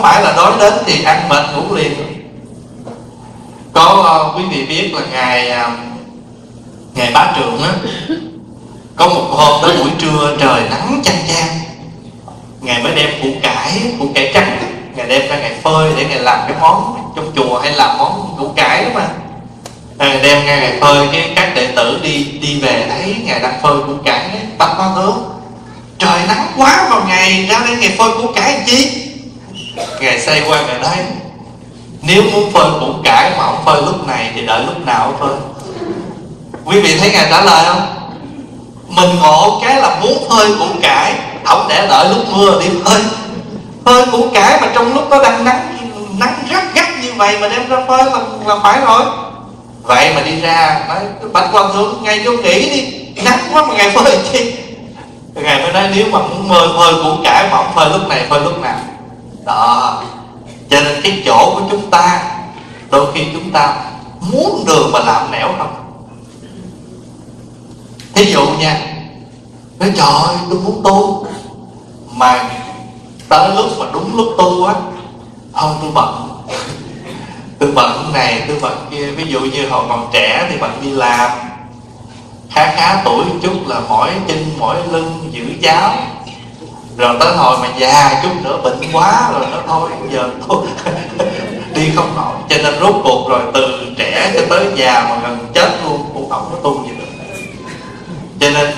phải là đói đến thì ăn mệt ngủ liền. Có quý vị biết là ngày Bá Trượng á, có một hôm tới buổi trưa trời nắng chang chang, Ngài mới đem củ cải trắng, Ngài đem ra Ngài phơi để Ngài làm cái món trong chùa hay làm món củ cải lắm mà. Ngài đem ra Ngài phơi, cái các đệ tử đi về thấy Ngài đang phơi củ cải, bắt qua tướng trời nắng quá vào ngày ra đây Ngài phơi củ cải chi. Ngài xoay qua Ngài nói nếu muốn phơi củ cải mà không phơi lúc này thì đợi lúc nào phơi. Quý vị thấy Ngài trả lời không? Mình ngộ cái là muốn phơi củ cải, không để đợi lúc mưa đi phơi. Phơi củ cải mà trong lúc nó đang nắng rất gắt như vậy mà đem ra phơi là phải rồi. Vậy mà đi ra nói Bạch Quan Thượng, Ngài vô nghỉ đi, nắng quá mà Ngài phơi chi. Ngài mới nói nếu mà muốn phơi củ cải mà không phơi lúc này, phơi lúc nào. Đó. Cho nên cái chỗ của chúng ta, đôi khi chúng ta muốn đường mà làm nẻo không. Ví dụ nha, nói trời ơi tôi muốn tu, mà tới lúc mà đúng lúc tu á, không tôi bận, tôi bận này tôi bận kia. Ví dụ như hồi còn trẻ thì bận đi làm, khá tuổi chút là mỏi chân mỏi lưng giữ giáo, rồi tới hồi mà già chút nữa bệnh quá rồi nó thôi giờ thôi đi không nổi. Cho nên rốt cuộc rồi từ trẻ cho tới già mà gần chết luôn cũng không có tu gì được. Cho nên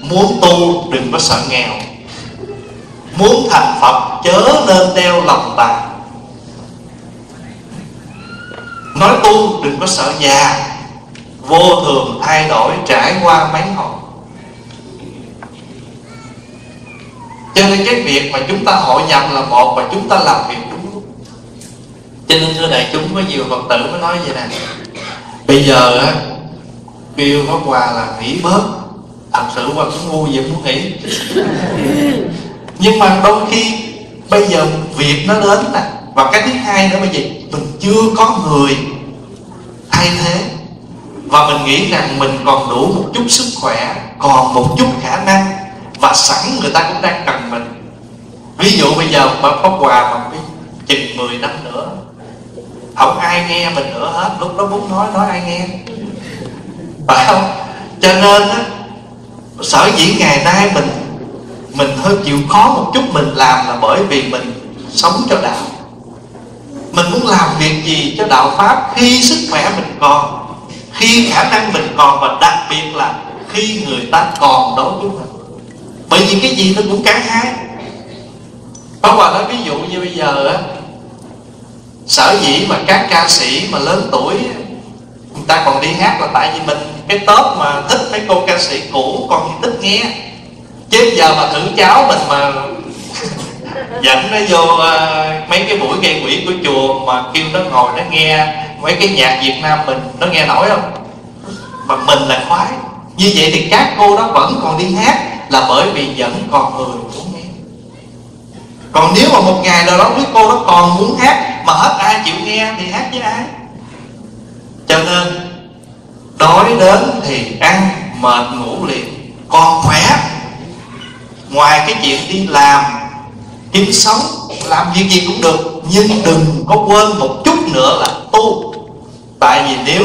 muốn tu đừng có sợ nghèo, muốn thành Phật chớ nên đeo lòng tà. Nói tu đừng có sợ già, vô thường thay đổi trải qua mấy hồi. Cho nên cái việc mà chúng ta hội nhập là một, và chúng ta làm việc đúng lúc. Cho nên thưa đại chúng, có nhiều Phật tử mới nói vậy nè: bây giờ á, kêu Pháp Hòa là nghỉ bớt. Thật sự Hòa cũng ngu gì muốn nghỉ. Nhưng mà đôi khi bây giờ việc nó đến nè. Và cái thứ hai nữa bây giờ mình chưa có người thay thế, và mình nghĩ rằng mình còn đủ một chút sức khỏe, còn một chút khả năng, và sẵn người ta cũng đang cần mình. Ví dụ bây giờ mà Pháp Hòa mà chừng 10 năm nữa không ai nghe mình nữa hết, lúc đó muốn nói ai nghe, phải không? Cho nên á, sở dĩ ngày nay mình hơi chịu khó một chút mình làm là bởi vì mình sống cho đạo. Mình muốn làm việc gì cho đạo Pháp khi sức khỏe mình còn, khi khả năng mình còn, và đặc biệt là khi người ta còn đối với mình. Bởi vì cái gì nó cũng cả hai. Pháp Hòa nói ví dụ như bây giờ á, sở dĩ mà các ca sĩ mà lớn tuổi người ta còn đi hát là tại vì mình cái top mà thích mấy cô ca sĩ cũ còn thích nghe. Chứ giờ mà thử cháu mình mà dẫn nó vô mấy cái buổi gây quỹ của chùa mà kêu nó ngồi nó nghe mấy cái nhạc Việt Nam mình, nó nghe nổi không? Mà mình là khoái. Như vậy thì các cô đó vẫn còn đi hát là bởi vì vẫn còn người muốn nghe. Còn nếu mà một ngày nào đó mấy cô đó còn muốn hát mà hết ai chịu nghe thì hát với ai? Cho nên đói đến thì ăn, mệt ngủ liền. Còn khỏe, ngoài cái chuyện đi làm kiếm sống, làm việc gì cũng được, nhưng đừng có quên một chút nữa là tu. Tại vì nếu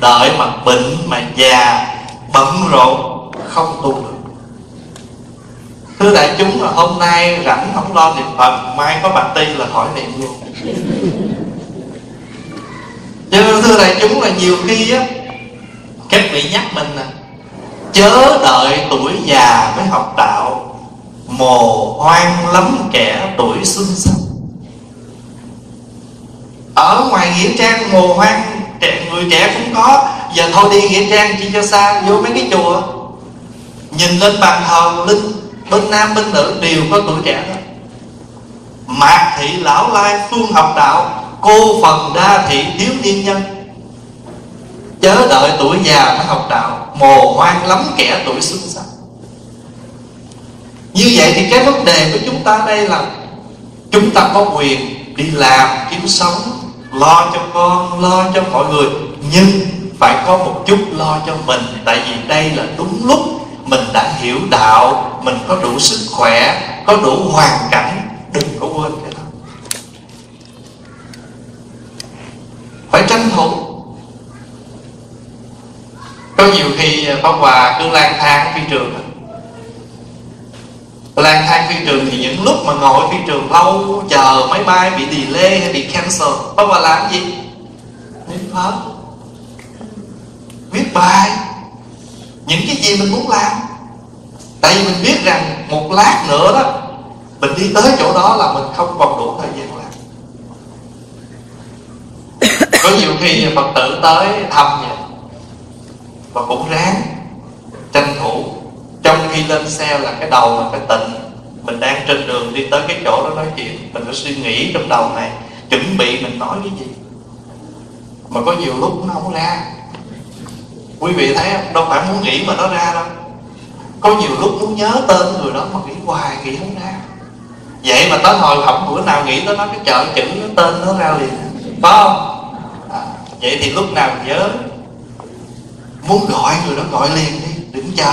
đợi mà bệnh mà già bận rộn không tu được. Thưa đại chúng, là hôm nay rảnh không lo niệm Phật, mai có bạc ti là khỏi niệm luôn. Chứ thưa đại chúng, là nhiều khi á, các vị nhắc mình nè, chớ đợi tuổi già mới học đạo, mồ hoang lắm kẻ tuổi xuân xanh. Ở ngoài nghĩa trang mồ hoang người trẻ cũng có. Giờ thôi đi nghĩa trang chi cho xa, vô mấy cái chùa nhìn lên bàn thờ linh, bên nam bên nữ đều có tuổi trẻ đó. Mạc thị lão lai phương học đạo, cô phần đa thị thiếu niên nhân. Chớ đợi tuổi già mới học đạo, mồ hoang lắm kẻ tuổi xuân xanh. Như vậy thì cái vấn đề của chúng ta đây là chúng ta có quyền đi làm kiếm sống, lo cho con, lo cho mọi người, nhưng phải có một chút lo cho mình. Tại vì đây là đúng lúc mình đã hiểu đạo, mình có đủ sức khỏe, có đủ hoàn cảnh. Đừng có quên cái đó, phải tranh thủ. Có nhiều khi Pháp Hòa cứ lang thang phi trường. Lang thang phi trường thì những lúc mà ngồi phi trường lâu, chờ máy bay bị delay hay bị cancel, Pháp Hòa làm gì? Niệm Phật, viết bài, những cái gì mình muốn làm. Tại vì mình biết rằng một lát nữa đó mình đi tới chỗ đó là mình không còn đủ thời gian làm. Có nhiều khi Phật tử tới thăm vậy, và cũng ráng tranh thủ. Trong khi lên xe là cái đầu mình phải tịnh. Mình đang trên đường đi tới cái chỗ đó nói chuyện, mình phải suy nghĩ trong đầu này, chuẩn bị mình nói cái gì. Mà có nhiều lúc nó không ra. Quý vị thấy không? Đâu phải muốn nghĩ mà nó ra đâu. Có nhiều lúc muốn nhớ tên người đó mà nghĩ hoài, nghĩ không ra. Vậy mà tới hồi hỏng bữa nào nghĩ tới nó, cái chợ chữ cái tên nó ra liền. Phải không? À, vậy thì lúc nào nhớ, muốn gọi người đó gọi liền đi, đừng chờ.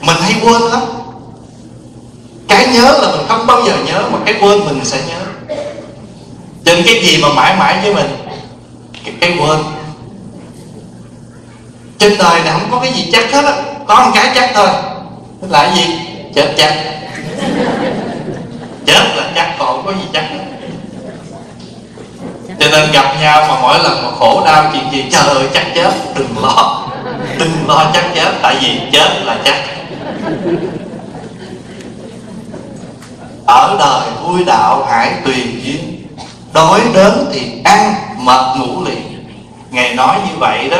Mình hay quên lắm. Cái nhớ là mình không bao giờ nhớ, mà cái quên mình sẽ nhớ. Trên cái gì mà mãi mãi với mình? Cái quên. Trên đời này không có cái gì chắc hết á, có một cái chắc thôi. Tức là cái gì? Chết chắc. Chết là chắc, còn có gì chắc. Cho nên gặp nhau mà mỗi lần mà khổ đau chuyện gì, trời ơi chắc chết, đừng lo. Đừng lo chắc chết, tại vì chết là chắc. Ở đời vui đạo hải tùy duyên, đói đến thì ăn, mệt ngủ liền. Ngài nói như vậy đó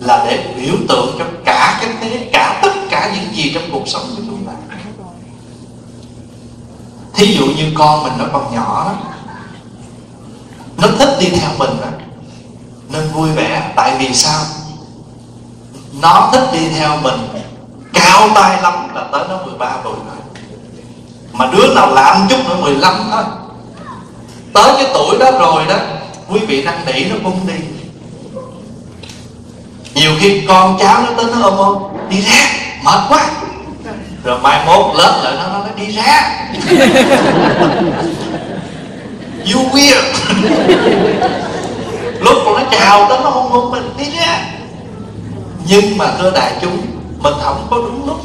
là để biểu tượng cho cả cái thế, cả tất cả những gì trong cuộc sống của chúng ta. Thí dụ như con mình nó còn nhỏ đó, nó thích đi theo mình đó, nên vui vẻ. Tại vì sao? Nó thích đi theo mình, cao tay lắm là tới nó 13 tuổi rồi. Mà đứa nào làm chút nữa 15 thôi. Tới cái tuổi đó rồi đó, quý vị năn nỉ nó cũng đi. Nhiều khi con cháu nó tới nó ôm ôm, đi ra, mệt quá. Rồi mai mốt lớn lại nó nói đi ra. You weird. Lúc con nó chào tới nó hôn hôn mình, đi ra. Nhưng mà thưa đại chúng, mình không có đúng lúc.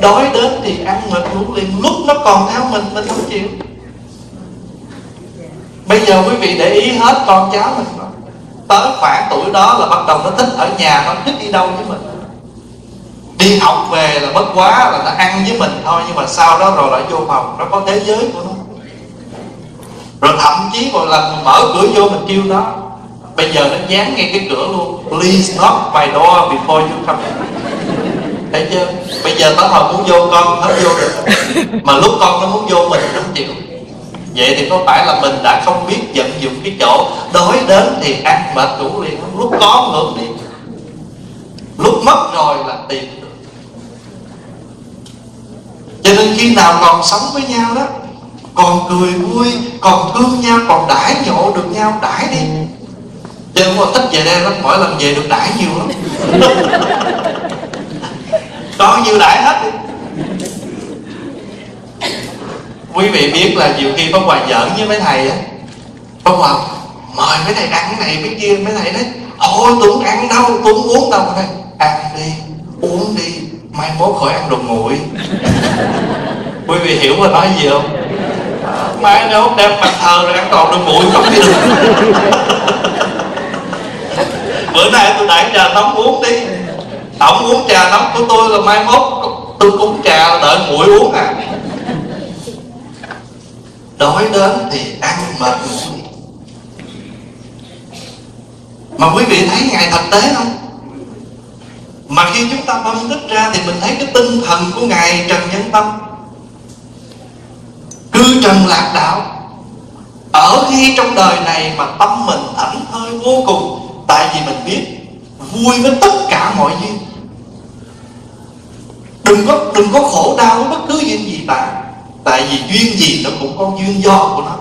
Đói đến thì ăn mệt ngủ liền. Lúc nó còn theo mình không chịu. Bây giờ quý vị để ý hết con cháu mình đó. Tới khoảng tuổi đó là bắt đầu nó thích ở nhà, nó thích đi đâu với mình. Đi học về là bất quá là nó ăn với mình thôi. Nhưng mà sau đó rồi lại vô phòng, nó có thế giới của nó. Rồi thậm chí một lần mình mở cửa vô mình kêu nó, bây giờ nó dán ngay cái cửa luôn. Please knock my door before you come in. Thấy chưa? Bây giờ tới hồi muốn vô con hết vô được. Mà lúc con nó muốn vô mình nó không chịu. Vậy thì có phải là mình đã không biết vận dụng cái chỗ đói đến thì ăn mệt ngủ liền. Lúc có ngược đi, lúc mất rồi là tìm được. Cho nên khi nào còn sống với nhau đó, còn cười vui, còn thương nhau, còn đãi nhộ được nhau, đãi đi. Chứ không thích về đây lắm, mỗi lần về được đãi nhiều lắm. Còn nhiều đãi hết đi. Quý vị biết là nhiều khi Pháp Hòa giỡn với mấy thầy á, Pháp Hòa mời mấy thầy ăn cái này cái kia, mấy thầy nói thôi tôi không ăn đâu, tôi không uống đâu. Thôi ăn đi, uống đi, mai mốt khỏi ăn đồ nguội. Quý vị hiểu mà nói gì không? Mai nó đem bàn thờ rồi ăn toàn đồ nguội không biết được. Bữa nay tôi đãi trà nóng uống đi, tổng uống trà nóng của tôi là mai mốt tôi cúng trà đợi nguội uống à. Đói đến thì ăn mệt mỏi. Mà quý vị thấy Ngài thực tế không? Mà khi chúng ta phân tích ra thì mình thấy cái tinh thần của Ngài Trần Nhân Tông, Cư Trần Lạc Đạo, ở khi trong đời này mà tâm mình thảnh thơi vô cùng. Tại vì mình biết vui với tất cả mọi duyên, đừng có khổ đau với bất cứ duyên gì cả. Tại vì duyên gì nó cũng có duyên do của nó.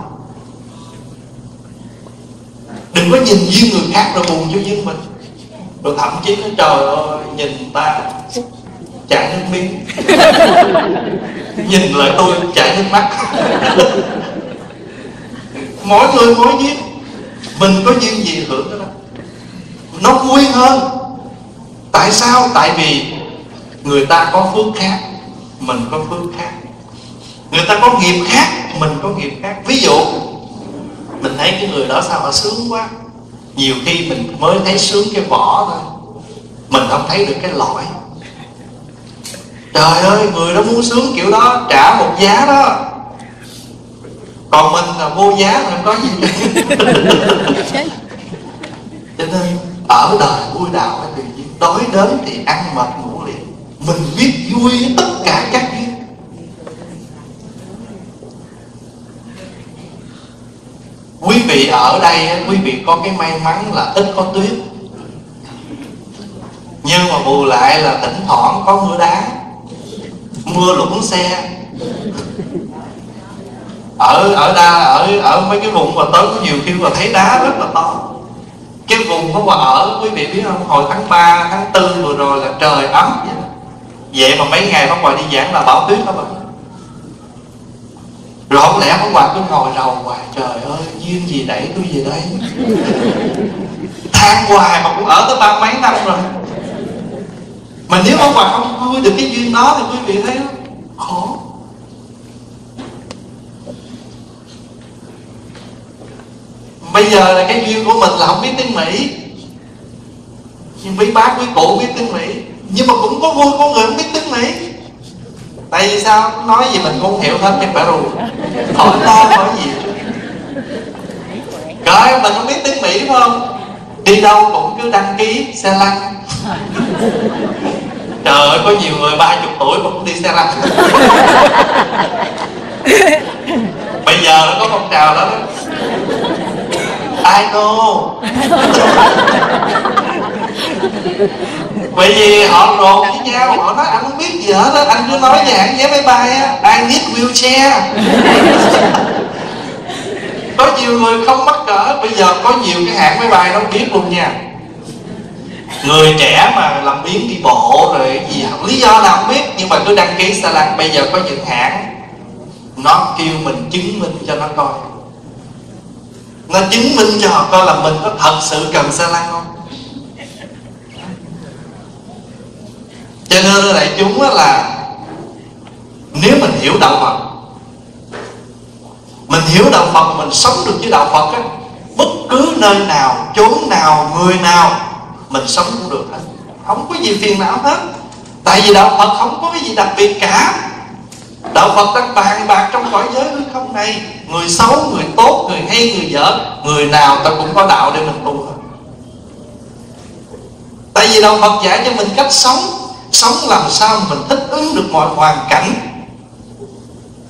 Đừng có nhìn duyên người khác rồi buồn cho duyên mình, rồi thậm chí nó trời ơi nhìn ta chảy nước miếng, nhìn lại tôi chảy nước mắt. Mỗi người mỗi duyên, mình có duyên gì hưởng đó, nó vui hơn. Tại sao? Tại vì người ta có phước khác, mình có phước khác. Người ta có nghiệp khác, mình có nghiệp khác. Ví dụ mình thấy cái người đó sao họ sướng quá, nhiều khi mình mới thấy sướng cái vỏ thôi, mình không thấy được cái lõi. Trời ơi, người đó muốn sướng kiểu đó trả một giá đó, còn mình là vô giá, không có gì. Cho nên ở đời vui đạo phải tự nhiên. Đói đến thì ăn mệt ngủ liền. Mình biết vui với tất cả các duyên. Quý vị ở đây, quý vị có cái may mắn là ít có tuyết, nhưng mà bù lại là thỉnh thoảng có mưa đá, mưa lũng xe. Ở mấy cái vùng mà tới có nhiều khi mà thấy đá rất là to. Cái vùng đó mà ở, quý vị biết không, hồi tháng 3, tháng 4 vừa rồi là trời ấm vậy đó. Vậy mà mấy ngày Pháp Hòa đi giảng là bão tuyết đó mà. Rồi không lẽ Pháp Hòa cứ ngồi rầu hoài, trời ơi, duyên gì đẩy tôi về đây. Than hoài mà cũng ở tới ba mấy năm rồi. Mà nếu Pháp Hòa không vui được cái duyên đó thì quý vị thấy khổ. Bây giờ là cái duyên của mình là không biết tiếng Mỹ, nhưng mấy bác quý cụ biết tiếng Mỹ, nhưng mà cũng có vui có người không biết tiếng Mỹ. Tại vì sao? Nói gì mình cũng hiểu hết, nhưng phải rồi hỏi to hỏi gì. Rồi mình không biết tiếng Mỹ đúng không? Đi đâu cũng cứ đăng ký xe lăn. Trời ơi, có nhiều người 30 tuổi mà cũng đi xe lăn. Bây giờ nó có phong trào đó. I know. Bởi vì họ rộn với nhau, họ nói anh không biết gì hết á, anh cứ nói dạng vé máy bay á, I need wheelchair. Có nhiều người không mắc cỡ, bây giờ có nhiều cái hãng máy bay nó biết luôn nha. Người trẻ mà làm biếng đi bộ rồi gì không, lý do nào không biết, nhưng mà cứ đăng ký xa lăng. Bây giờ có những hãng nó kêu mình chứng minh cho nó coi, nó chứng minh cho họ coi là mình có thật sự cần xe lăn không. Cho nên đại chúng là nếu mình hiểu đạo Phật, mình hiểu đạo Phật, mình sống được với đạo Phật á, bất cứ nơi nào, chốn nào, người nào mình sống cũng được hết, không có gì phiền não hết. Tại vì đạo Phật không có cái gì đặc biệt cả. Đạo Phật đang bàn bạc trong cõi giới hư không này, người xấu, người tốt, người hay, người dở, người nào ta cũng có đạo để mình tu. Tại vì đạo Phật dạy cho mình cách sống, sống làm sao mình thích ứng được mọi hoàn cảnh,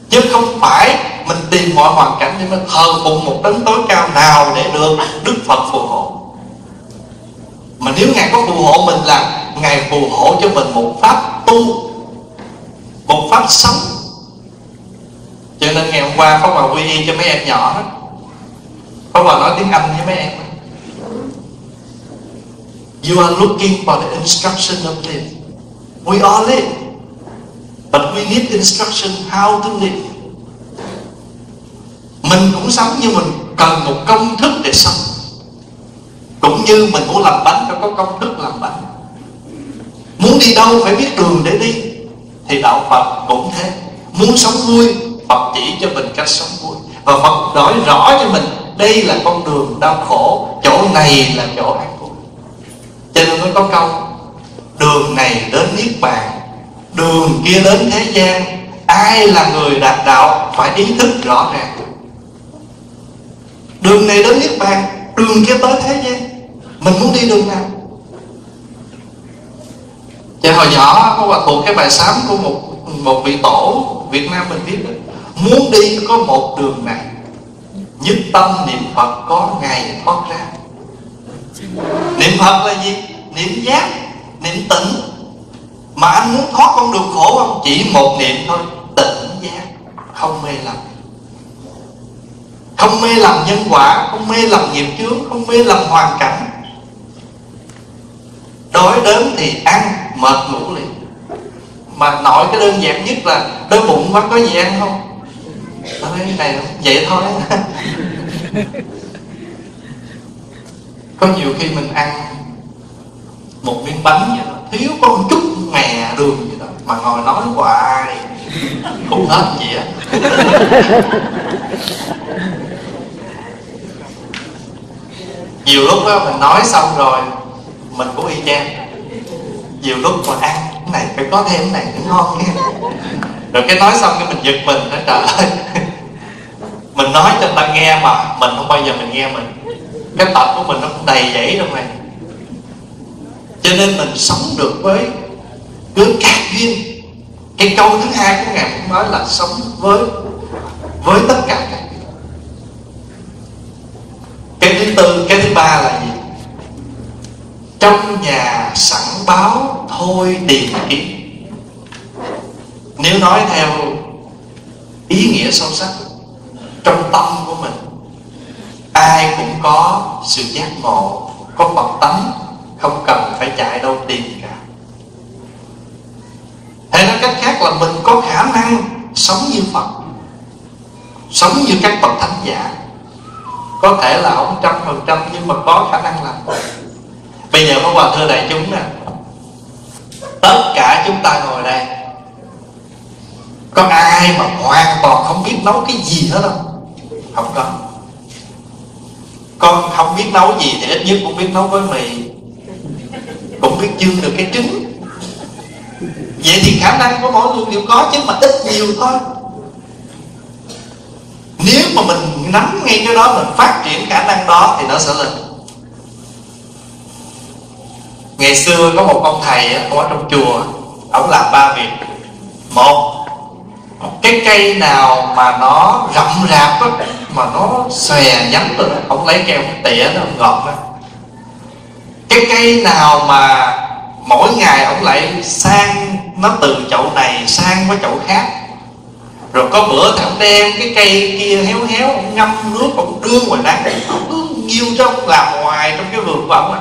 chứ không phải mình tìm mọi hoàn cảnh để mình thờ phụng một đấng tối cao nào để được Đức Phật phù hộ. Mà nếu Ngài có phù hộ mình là Ngài phù hộ cho mình một pháp tu, một pháp sống. Cho nên ngày hôm qua Pháp Hòa quy y cho mấy em nhỏ đó, Pháp Hòa nói tiếng Anh với mấy em. You are looking for the instruction of life. We all live, but we need instruction how to live. Mình cũng sống nhưng mình cần một công thức để sống. như mình muốn làm bánh phải có công thức làm bánh, muốn đi đâu phải biết đường để đi. Thì đạo Phật cũng thế, muốn sống vui Phật chỉ cho mình cách sống vui, và Phật nói rõ cho mình đây là con đường đau khổ, chỗ này là chỗ hạnh phúc. Cho nên mới có câu đường này đến niết bàn, đường kia đến thế gian, ai là người đạt đạo phải ý thức rõ ràng. Đường này đến niết bàn, đường kia tới thế gian, mình muốn đi đường nào? Thì hồi nhỏ có thuộc cái bài sám của một vị tổ Việt Nam mình biết được, muốn đi có một đường này, nhất tâm niệm Phật có ngày thoát ra. Niệm Phật là gì? Niệm giác, niệm tĩnh. Mà anh muốn thoát con đường khổ không? Chỉ một niệm thôi, tĩnh giác, không mê lầm. Không mê lầm nhân quả, không mê lầm nghiệp chướng, không mê lầm hoàn cảnh. Đói đớn thì ăn, mệt ngủ liền. Mà nội cái đơn giản nhất là đói bụng quá có gì ăn không? Nói cái này không? Vậy thôi. Có nhiều khi mình ăn một miếng bánh vậy đó, thiếu có một chút mè đường vậy đó, mà ngồi nói hoài không hết gì á. Nhiều lúc đó mình nói xong rồi mình cũng y chang. Nhiều lúc mà ăn cái này phải có thêm cái này nó ngon nha. Rồi cái nói xong cái mình giật mình, nó trời ơi, mình nói cho người ta nghe mà mình không bao giờ mình nghe mình. Cái tập của mình nó cũng đầy dẫy trong này. Cho nên mình sống được với cứ các duyên. Cái câu thứ hai của Ngài cũng nói là sống với tất cả các duyên. Cái thứ tư, cái thứ ba là gì? Trong nhà sẵn báo thôi điềm kiến. Nếu nói theo ý nghĩa sâu sắc, trong tâm của mình ai cũng có sự giác ngộ, có Phật tánh, không cần phải chạy đâu tìm cả. Hay nói cách khác là mình có khả năng sống như Phật, sống như các bậc thánh giả. Có thể là không 100%, nhưng mà có khả năng làm. Bây giờ Pháp Hòa thưa đại chúng nè, tất cả chúng ta ngồi đây có ai mà hoàn toàn không biết nấu cái gì hết không? Không có. Con không biết nấu gì thì ít nhất cũng biết nấu gói mì, cũng biết chưng được cái trứng. Vậy thì khả năng của mỗi người đều có chứ, mà ít nhiều thôi. Nếu mà mình nắm ngay cái đó, mình phát triển khả năng đó thì nó sẽ lên. Ngày xưa có một ông thầy ở trong chùa, ông làm ba việc. Một, cái cây nào mà nó rậm rạp đó, mà nó xòe nhánh rồi, ông lấy keo tỉa nó gọt đó. Cái cây nào mà mỗi ngày ông lại sang nó từ chậu này sang với chậu khác. Rồi có bữa thì ông đem cái cây kia héo héo, ông ngâm nước, ông đưa ngoài nắng, ông cứ nhiêu cho ông làm hoài trong cái vườn của ông á.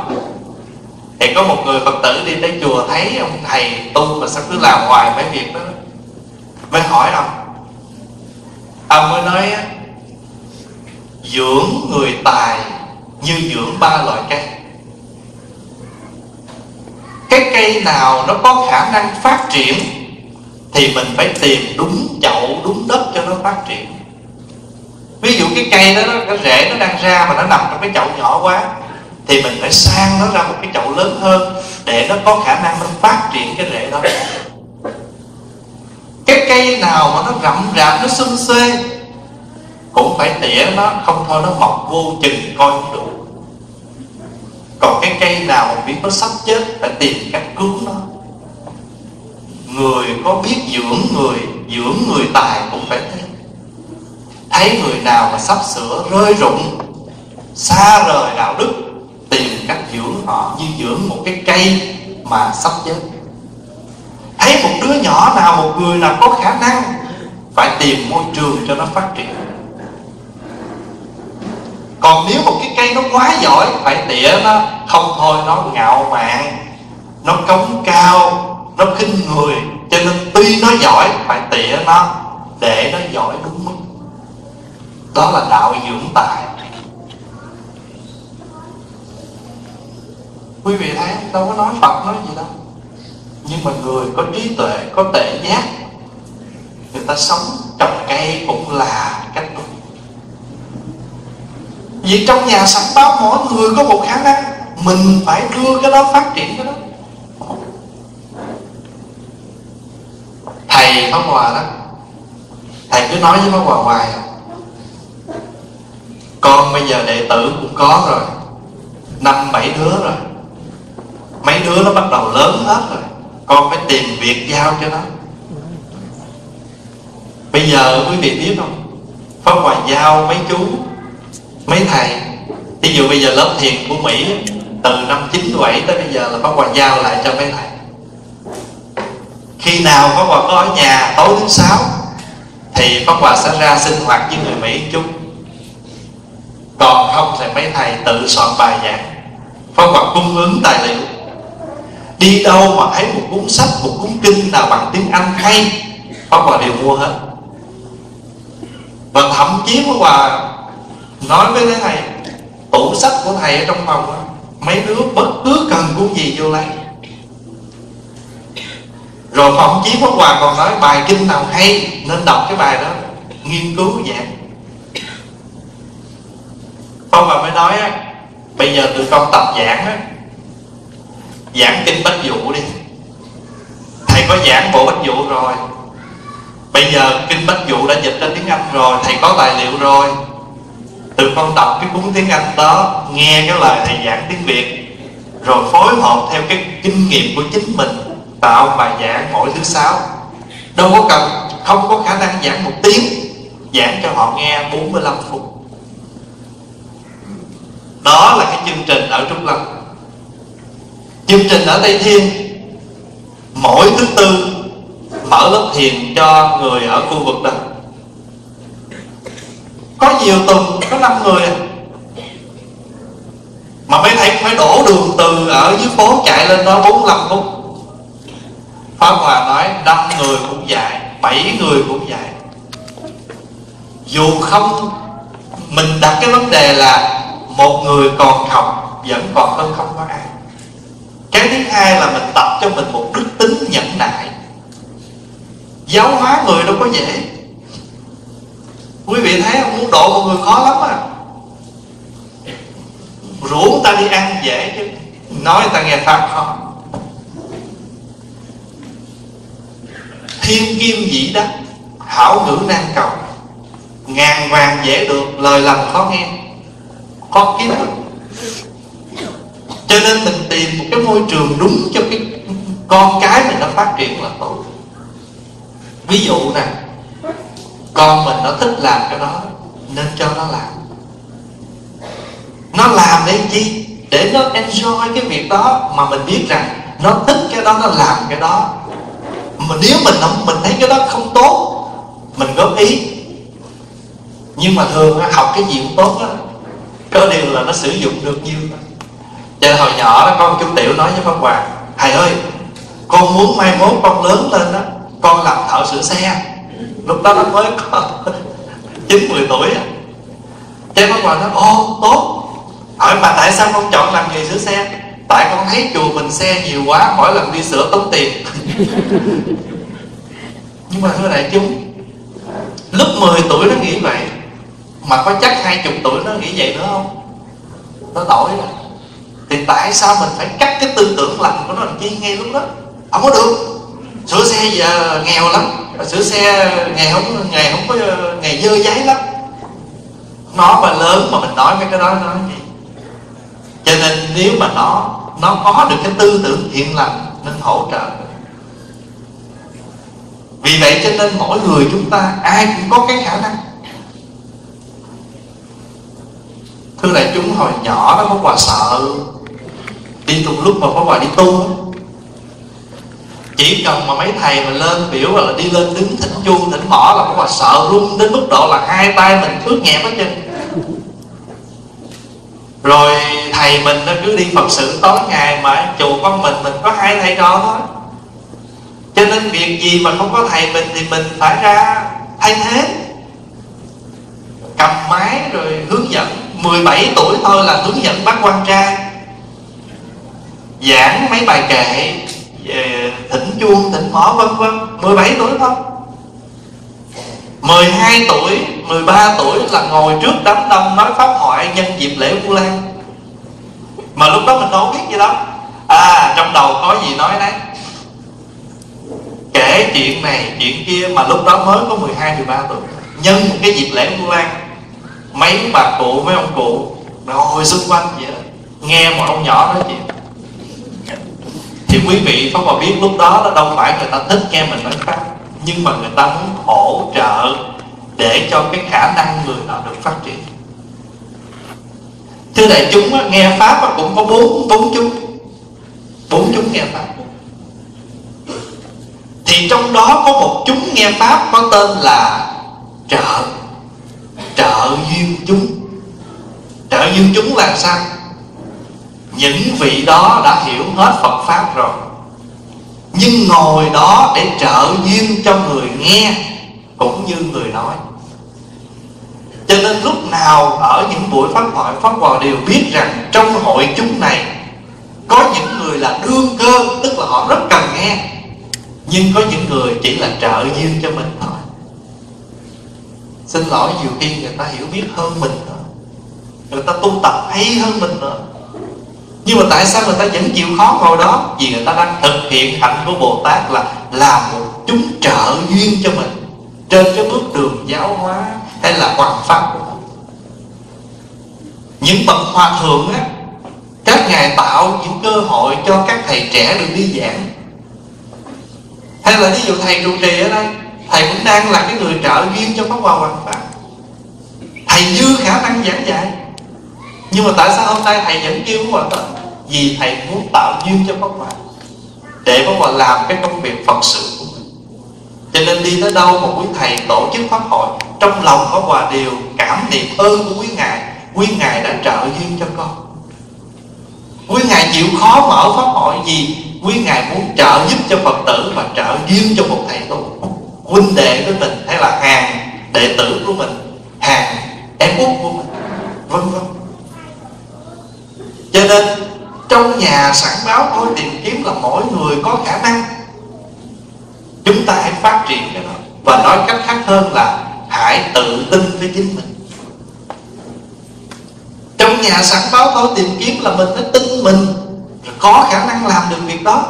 Thì có một người Phật tử đi tới chùa thấy ông thầy tu mà sao cứ làm hoài mấy việc đó, mới hỏi ông. Ông mới nói á, dưỡng người tài như dưỡng ba loại cây. Cái cây nào nó có khả năng phát triển thì mình phải tìm đúng chậu, đúng đất cho nó phát triển. Ví dụ cái cây đó, cái rễ nó đang ra mà nó nằm trong cái chậu nhỏ quá, thì mình phải sang nó ra một cái chậu lớn hơn để nó có khả năng nó phát triển cái rễ đó. Cái cây nào mà nó rậm rạp, nó xum xê, cũng phải tỉa nó, không thôi nó mọc vô chừng coi không đủ. Còn cái cây nào mà biết nó sắp chết, phải tìm cách cứu nó. Người có biết dưỡng người tài cũng phải thế. Thấy người nào mà sắp sửa rơi rụng, xa rời đạo đức, tìm cách dưỡng họ như dưỡng một cái cây mà sắp chết. Thấy một đứa nhỏ nào, một người nào có khả năng, phải tìm môi trường cho nó phát triển. Còn nếu một cái cây nó quá giỏi, phải tỉa nó, không thôi nó ngạo mạn, nó cống cao, nó khinh người. Cho nên tuy nó giỏi, phải tỉa nó để nó giỏi đúng mức. Đó là đạo dưỡng tài. Quý vị thấy đâu có nói Phật nói gì đâu. Nhưng mà người có trí tuệ, có tệ giác, người ta sống trồng cây cũng là cách đúng. Vì trong nhà sẵn đó mỗi người có một khả năng, mình phải đưa cái đó phát triển cái đó. Thầy Pháp Hòa đó, thầy cứ nói với Pháp Hòa hoài, con bây giờ đệ tử cũng có rồi, 5-7 đứa rồi, mấy đứa nó bắt đầu lớn hết rồi, con phải tìm việc giao cho nó. Bây giờ quý vị biết không, Pháp Hòa giao mấy chú, mấy thầy, ví dụ bây giờ lớp thiền của Mỹ từ năm 97 tới bây giờ là Pháp Hòa giao lại cho mấy thầy. Khi nào Pháp Hòa có ở nhà tối thứ 6 thì Pháp Hòa sẽ ra sinh hoạt với người Mỹ chung, còn không thì mấy thầy tự soạn bài giảng, Pháp Hòa cung ứng tài liệu. Đi đâu mà thấy một cuốn sách, một cuốn kinh nào bằng tiếng Anh hay, Pháp Hòa đều mua hết. Và thậm chí Pháp Hòa nói với cái thầy, tủ sách của thầy ở trong phòng đó, mấy đứa bất cứ cần cuốn gì vô lấy. Rồi thậm chí Pháp Hòa còn nói bài kinh nào hay nên đọc cái bài đó, nghiên cứu giảng. Pháp Hòa mới nói á, bây giờ tụi con tập giảng á, giảng kinh Bách Vụ đi. Thầy có giảng bộ Bách Vụ rồi, bây giờ kinh Bách Vụ đã dịch ra tiếng Anh rồi, thầy có tài liệu rồi, tụi con đọc cái cuốn tiếng Anh đó, nghe cái lời thầy giảng tiếng Việt, rồi phối hợp theo cái kinh nghiệm của chính mình tạo bài giảng mỗi thứ Sáu. Đâu có cần, không có khả năng giảng một tiếng, giảng cho họ nghe 45 phút. Đó là cái chương trình ở Trúc Lâm. Chương trình ở Tây Thiên, mỗi thứ Tư mở lớp thiền cho người ở khu vực đó. Có nhiều tuần có 5 người, mà mấy thầy phải đổ đường từ ở dưới phố chạy lên đó 45 phút. Pháp Hòa nói 5 người cũng dạy, 7 người cũng dạy. Dù không, mình đặt cái vấn đề là một người còn học vẫn còn hơn không có ai. Cái thứ hai là mình tập cho mình một đức tính nhẫn nại. Giáo hóa người đâu có dễ. Quý vị thấy không, muốn độ một người khó lắm à. Rủ người ta đi ăn dễ chứ nói người ta nghe Pháp khó. Thiên kim dĩ đắc, hảo ngữ nan cầu. Ngàn vàng dễ được, lời lành khó nghe, khó kiếm. Cho nên mình tìm một cái môi trường đúng cho cái con cái mình nó phát triển là tốt. Ví dụ nè, con mình nó thích làm cái đó nên cho nó làm. Nó làm để chi? Để nó enjoy cái việc đó, mà mình biết rằng nó thích cái đó, nó làm cái đó. Mà nếu mình không, mình thấy cái đó không tốt, mình góp ý. Nhưng mà thường học cái gì cũng tốt đó, có điều là nó sử dụng được nhiều. Giờ hồi nhỏ đó, con chú Tiểu nói với Pháp Hòa, thầy ơi, con muốn mai mốt con lớn lên đó, con làm thợ sửa xe. Lúc đó nó mới có 9-10 tuổi. Cho Pháp Hòa nói, ô tốt. Hỏi mà tại sao con chọn làm nghề sửa xe? Tại con thấy chùa mình xe nhiều quá, mỗi lần đi sửa tốn tiền. Nhưng mà thưa đại chúng, lúc 10 tuổi nó nghĩ vậy, mà có chắc 20 tuổi nó nghĩ vậy nữa không? Nó đổi rồi. Thì tại sao mình phải cắt cái tư tưởng lành của nó làm chi ngay lúc đó? Không có được. Sửa xe giờ nghèo lắm, sửa xe ngày không có ngày dơ giấy lắm. Nó mà lớn mà mình nói mấy cái đó nó gì? Cho nên nếu mà nó có được cái tư tưởng thiện lành nên hỗ trợ. Vì vậy cho nên mỗi người chúng ta ai cũng có cái khả năng. Thưa đại chúng, hồi nhỏ đó Pháp Hòa sợ đi tùng, lúc mà Pháp Hòa đi tu chỉ cần mà mấy thầy mà lên biểu là đi lên đứng thỉnh chuông thỉnh mõ là Pháp Hòa sợ run đến mức độ là hai tay mình thước nhẹ hết trơn. Rồi thầy mình nó cứ đi Phật sự tối ngày mà chùa con mình có hai thầy trò thôi, cho nên việc gì mà không có thầy mình thì mình phải ra thay thế, cầm máy rồi hướng dẫn. 17 tuổi thôi là hướng dẫn bác quan trai. giảng mấy bài kệ về thỉnh chuông, thỉnh mõ vân vân. 17 tuổi thôi, 12 tuổi, 13 tuổi là ngồi trước đám đông nói pháp thoại nhân dịp lễ Vu Lan. Mà lúc đó mình đâu biết gì đó, trong đầu có gì nói đấy, kể chuyện này chuyện kia. Mà lúc đó mới có 12-13 tuổi, nhân một cái dịp lễ Vu Lan, mấy bà cụ mấy ông cụ ngồi xung quanh vậy đó, nghe một ông nhỏ nói chuyện. Thì quý vị Pháp Hòa biết lúc đó là đâu phải người ta thích nghe mình nói pháp, nhưng mà người ta muốn hỗ trợ để cho cái khả năng người nào được phát triển. Thưa đại chúng, nghe pháp cũng có bốn chúng nghe pháp. Thì trong đó có một chúng nghe pháp có tên là trợ duyên chúng. Trợ duyên chúng là sao? Những vị đó đã hiểu hết Phật pháp rồi, nhưng ngồi đó để trợ duyên cho người nghe cũng như người nói. Cho nên lúc nào ở những buổi pháp thoại, Pháp Hòa đều biết rằng trong hội chúng này có những người là đương cơ, tức là họ rất cần nghe, nhưng có những người chỉ là trợ duyên cho mình thôi. Xin lỗi, nhiều khi người ta hiểu biết hơn mình nữa, người ta tu tập hay hơn mình nữa, nhưng mà tại sao người ta vẫn chịu khó ngồi đó? Vì người ta đang thực hiện hạnh của Bồ Tát là làm một chúng trợ duyên cho mình trên cái bước đường giáo hóa hay là hoằng pháp của mình. Những bậc hòa thượng á, các ngài tạo những cơ hội cho các thầy trẻ được đi giảng. Hay là ví dụ thầy trụ trì ở đây, thầy cũng đang là cái người trợ duyên cho Pháp Hòa hoằng pháp. Thầy dư khả năng giảng dạy, nhưng mà tại sao hôm nay thầy vẫn kêu Pháp Hòa? Vì thầy muốn tạo duyên cho Pháp Hòa, để Pháp Hòa làm cái công việc Phật sự của mình. Cho nên đi tới đâu mà quý thầy tổ chức pháp hội, trong lòng Pháp Hòa đều cảm niệm ơn của quý ngài. Quý ngài đã trợ duyên cho con, quý ngài chịu khó mở pháp hội vì quý ngài muốn trợ giúp cho Phật tử và trợ duyên cho một thầy tu. Huynh đệ của mình hay là hàng đệ tử của mình, hàng em út của mình, vân vân. Cho nên trong nhà sẵn báo thôi, tìm kiếm là mỗi người có khả năng, chúng ta hãy phát triển cái đó. Và nói cách khác hơn là hãy tự tin với chính mình. Trong nhà sẵn báo thôi, tìm kiếm là mình phải tin mình có khả năng làm được việc đó.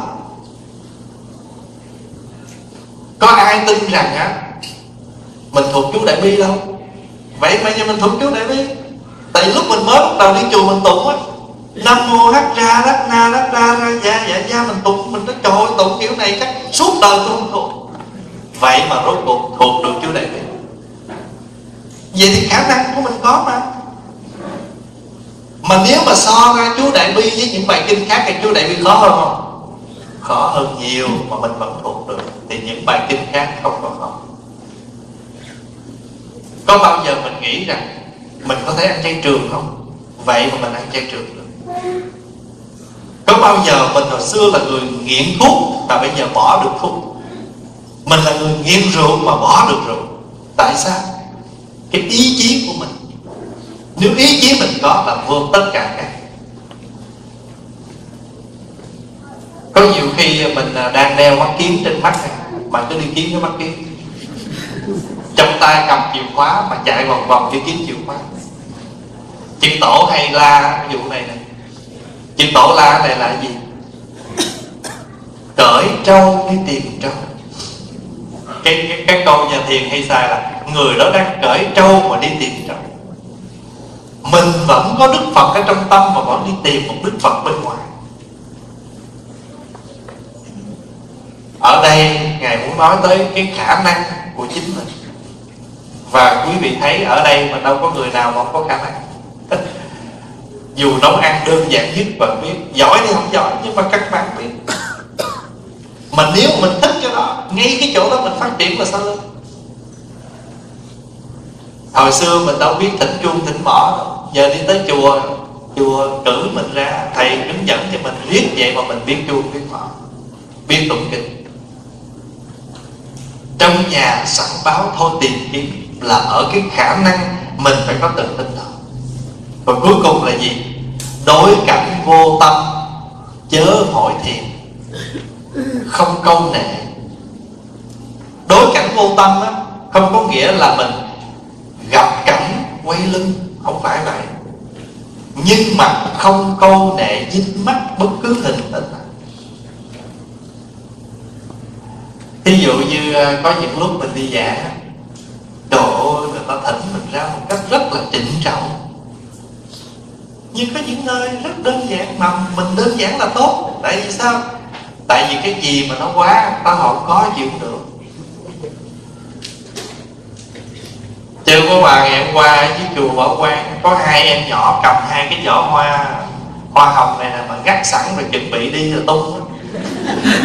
Có ai tin rằng á mình thuộc chú Đại Bi đâu? Vậy mà giờ mình thuộc chú Đại Bi. Tại lúc mình mới bắt đầu đi chùa mình tụng á, Nam Mô Hắc Ra Đắc Na Đắc Ra Ra Dạ Dạ Dạ, mình tụng, mình nói trời ơi, tụng kiểu này chắc suốt đời tôi không thuộc. Vậy mà rốt cuộc thuộc được chưa Đại Bi? Vậy thì khả năng của mình có mà. Mà nếu mà so ra chú Đại Bi với những bài kinh khác thì chú Đại Bi khó hơn không? Khó hơn nhiều, mà mình vẫn thuộc được. Thì những bài kinh khác không còn khó. Có bao giờ mình nghĩ rằng mình có thể ăn chay trường không? Vậy mà mình ăn chay trường được. Có bao giờ mình hồi xưa là người nghiện thuốc mà bây giờ bỏ được thuốc? Mình là người nghiện rượu mà bỏ được rượu. Tại sao? Cái ý chí của mình. Nếu ý chí mình có là vượt tất cả các. Có nhiều khi mình đang đeo mắt kiếm trên mắt này, mà cứ đi kiếm cái mắt kiếm, trong tay cầm chìa khóa mà chạy vòng vòng đi kiếm chìa khóa. Chữ tổ hay la vụ này này, chữ tổ la này là gì? Cởi trâu đi tìm trâu. Cái câu nhà thiền hay sai là người đó đang cởi trâu mà đi tìm trâu. Mình vẫn có Đức Phật ở trong tâm mà vẫn đi tìm một Đức Phật bên ngoài. Ở đây ngài muốn nói tới cái khả năng của chính mình. Và quý vị thấy ở đây mà đâu có người nào mà không có khả năng. Dù nấu ăn đơn giản nhất bạn biết, giỏi thì không giỏi, nhưng mà các bạn biết. Mà nếu mình thích cái đó, ngay cái chỗ đó mình phát triển là sao lên. Hồi xưa mình đâu biết thỉnh chuông thỉnh mõ đâu. Giờ đi tới chùa, chùa cử mình ra, thầy hướng dẫn cho mình riết vậy mà mình biết chuông biết mõ, biết tụng kinh. Trong nhà sẵn báo thôi, tìm kiếm là ở cái khả năng mình phải có tự tin đó. Và cuối cùng là gì? Đối cảnh vô tâm chớ hỏi thiền, không câu nệ. Đối cảnh vô tâm á, không có nghĩa là mình gặp cảnh quay lưng, không phải vậy. Nhưng mà không câu nệ dính mắc bất cứ hình ảnh. Ví dụ như có những lúc mình đi giả, độ người ta thỉnh mình ra một cách rất là trịnh trọng. Nhưng có những nơi rất đơn giản mà mình đơn giản là tốt. Tại vì sao? Tại vì cái gì mà nó quá, ta không có chịu được. Chư của bà ngày hôm qua với chùa Bảo Quang có hai em nhỏ cầm hai cái giỏ hoa hồng này mà gắt sẵn rồi chuẩn bị đi rồi tung.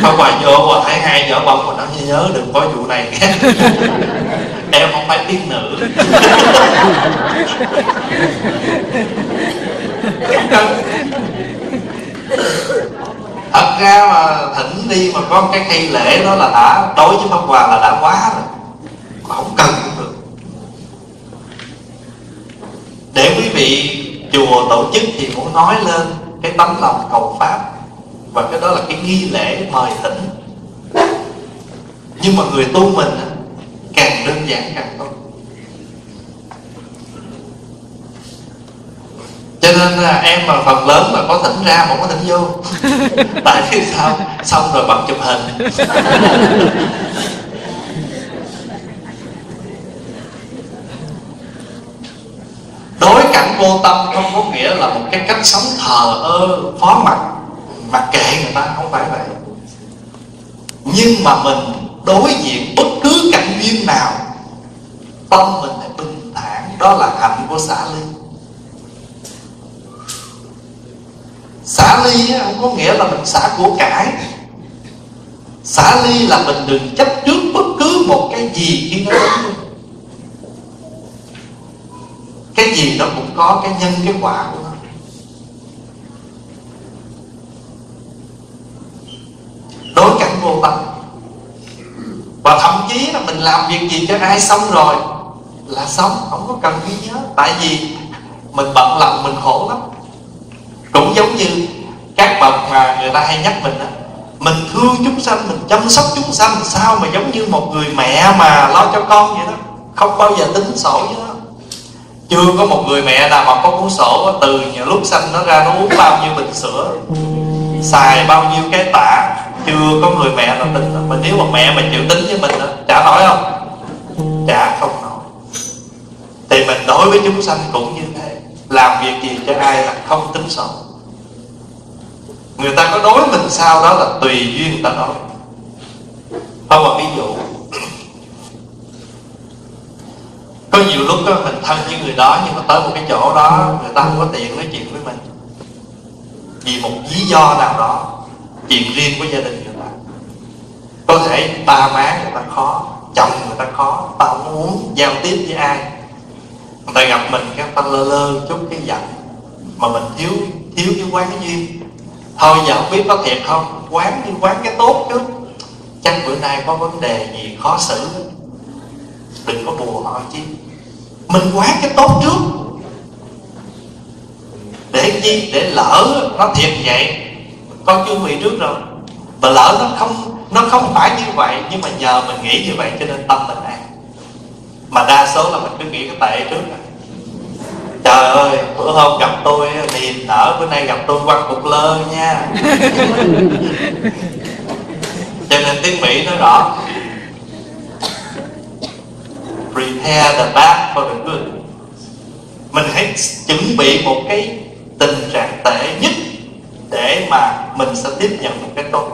Bà quà vô bà thấy hai giỏ bông mà nó nhớ đừng có vụ này. Em không phải tiên nữ. Thật ra mà thỉnh đi mà có một cái khi lễ đó là đã đối với Pháp Hòa là đã quá rồi, mà không cần cũng được. Để quý vị chùa tổ chức thì muốn nói lên cái tấm lòng cầu pháp, và cái đó là cái nghi lễ mời thỉnh. Nhưng mà người tu mình càng đơn giản càng tốt. Cho nên em mà phần lớn là có thỉnh ra mà không có thỉnh vô. Tại vì sao? Xong rồi bật chụp hình. Đối cảnh vô tâm không có nghĩa là một cái cách sống thờ ơ, phó mặc, mặc kệ người ta, không phải vậy. Nhưng mà mình đối diện bất cứ cảnh duyên nào, tâm mình lại bình thản. Đó là hạnh của xả ly. Xả ly không có nghĩa là mình xả của cải. Xả ly là mình đừng chấp trước bất cứ một cái gì khi nó đến. Cái gì nó cũng có cái nhân cái quả của nó. Đối cảnh vô tâm. Và thậm chí là mình làm việc gì cho ai xong rồi là xong, không có cần ghi nhớ. Tại vì mình bận lòng mình khổ lắm. Cũng giống như các bậc mà người ta hay nhắc mình đó, mình thương chúng sanh, mình chăm sóc chúng sanh, sao mà giống như một người mẹ mà lo cho con vậy đó. Không bao giờ tính sổ với nó. Chưa có một người mẹ nào mà có cuốn sổ. Từ những lúc sanh nó ra nó uống bao nhiêu bình sữa, xài bao nhiêu cái tả. Chưa có người mẹ nào tính đó. Mà nếu mà mẹ mà chịu tính với mình đó, trả nổi không? Trả không nổi. Thì mình đối với chúng sanh cũng như thế. Làm việc gì cho ai là không tính sổ. Người ta có đối mình sao đó là tùy duyên người ta nói. Thôi mà ví dụ có nhiều lúc đó, mình thân với người đó, nhưng mà tới một cái chỗ đó người ta không có tiện nói chuyện với mình vì một lý do nào đó, chuyện riêng của gia đình người ta. Có thể ba má người ta khó, chồng người ta khó, ta không muốn giao tiếp với ai. Người ta gặp mình cái ta lơ lơ chút cái giận. Mà mình thiếu cái quán cái duyên. Thôi giờ không biết có thiệt không, quán đi, quán cái tốt chứ. Chắc bữa nay có vấn đề gì khó xử, đừng có bùa họ chứ. Mình quán cái tốt trước. Để chi? Để lỡ nó thiệt vậy, con chuẩn bị trước rồi. Mà lỡ nó không phải như vậy, nhưng mà nhờ mình nghĩ như vậy cho nên tâm mình an. Mà đa số là mình cứ nghĩ cái tệ trước. Trời ơi, bữa hôm gặp tôi niềm nở, bữa nay gặp tôi quăng cục lơ nha. Cho nên tiếng Mỹ nói rõ: prepare the bad for the good. Mình hãy chuẩn bị một cái tình trạng tệ nhất để mà mình sẽ tiếp nhận một cái tốt.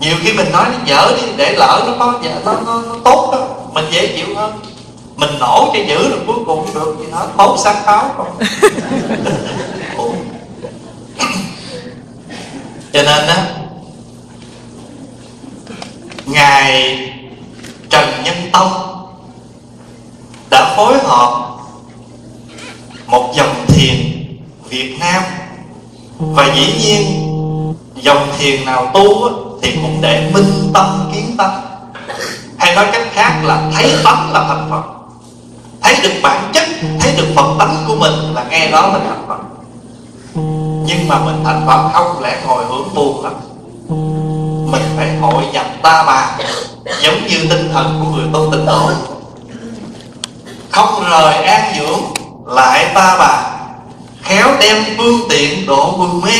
Nhiều khi mình nói nó dở đi, để lỡ nó có nó tốt đó, mình dễ chịu hơn. Mình nổ cho giữ rồi cuối cùng cũng được, thì nó tốt sáng pháo không. Cho nên á, Ngài Trần Nhân Tông đã phối hợp một dòng thiền Việt Nam. Và dĩ nhiên dòng thiền nào tu á, thì cũng để minh tâm kiến tâm. Hay nói cách khác là thấy tánh là thành Phật. Thấy được bản chất, thấy được Phật tánh của mình là ngay đó là thành Phật. nhưng mà mình thành Phật không lẽ ngồi hưởng buồn lắm. Mình phải hội nhập ta bà, giống như tinh thần của người tu tịnh độ, không rời an dưỡng lại ta bà, khéo đem phương tiện độ quần mê.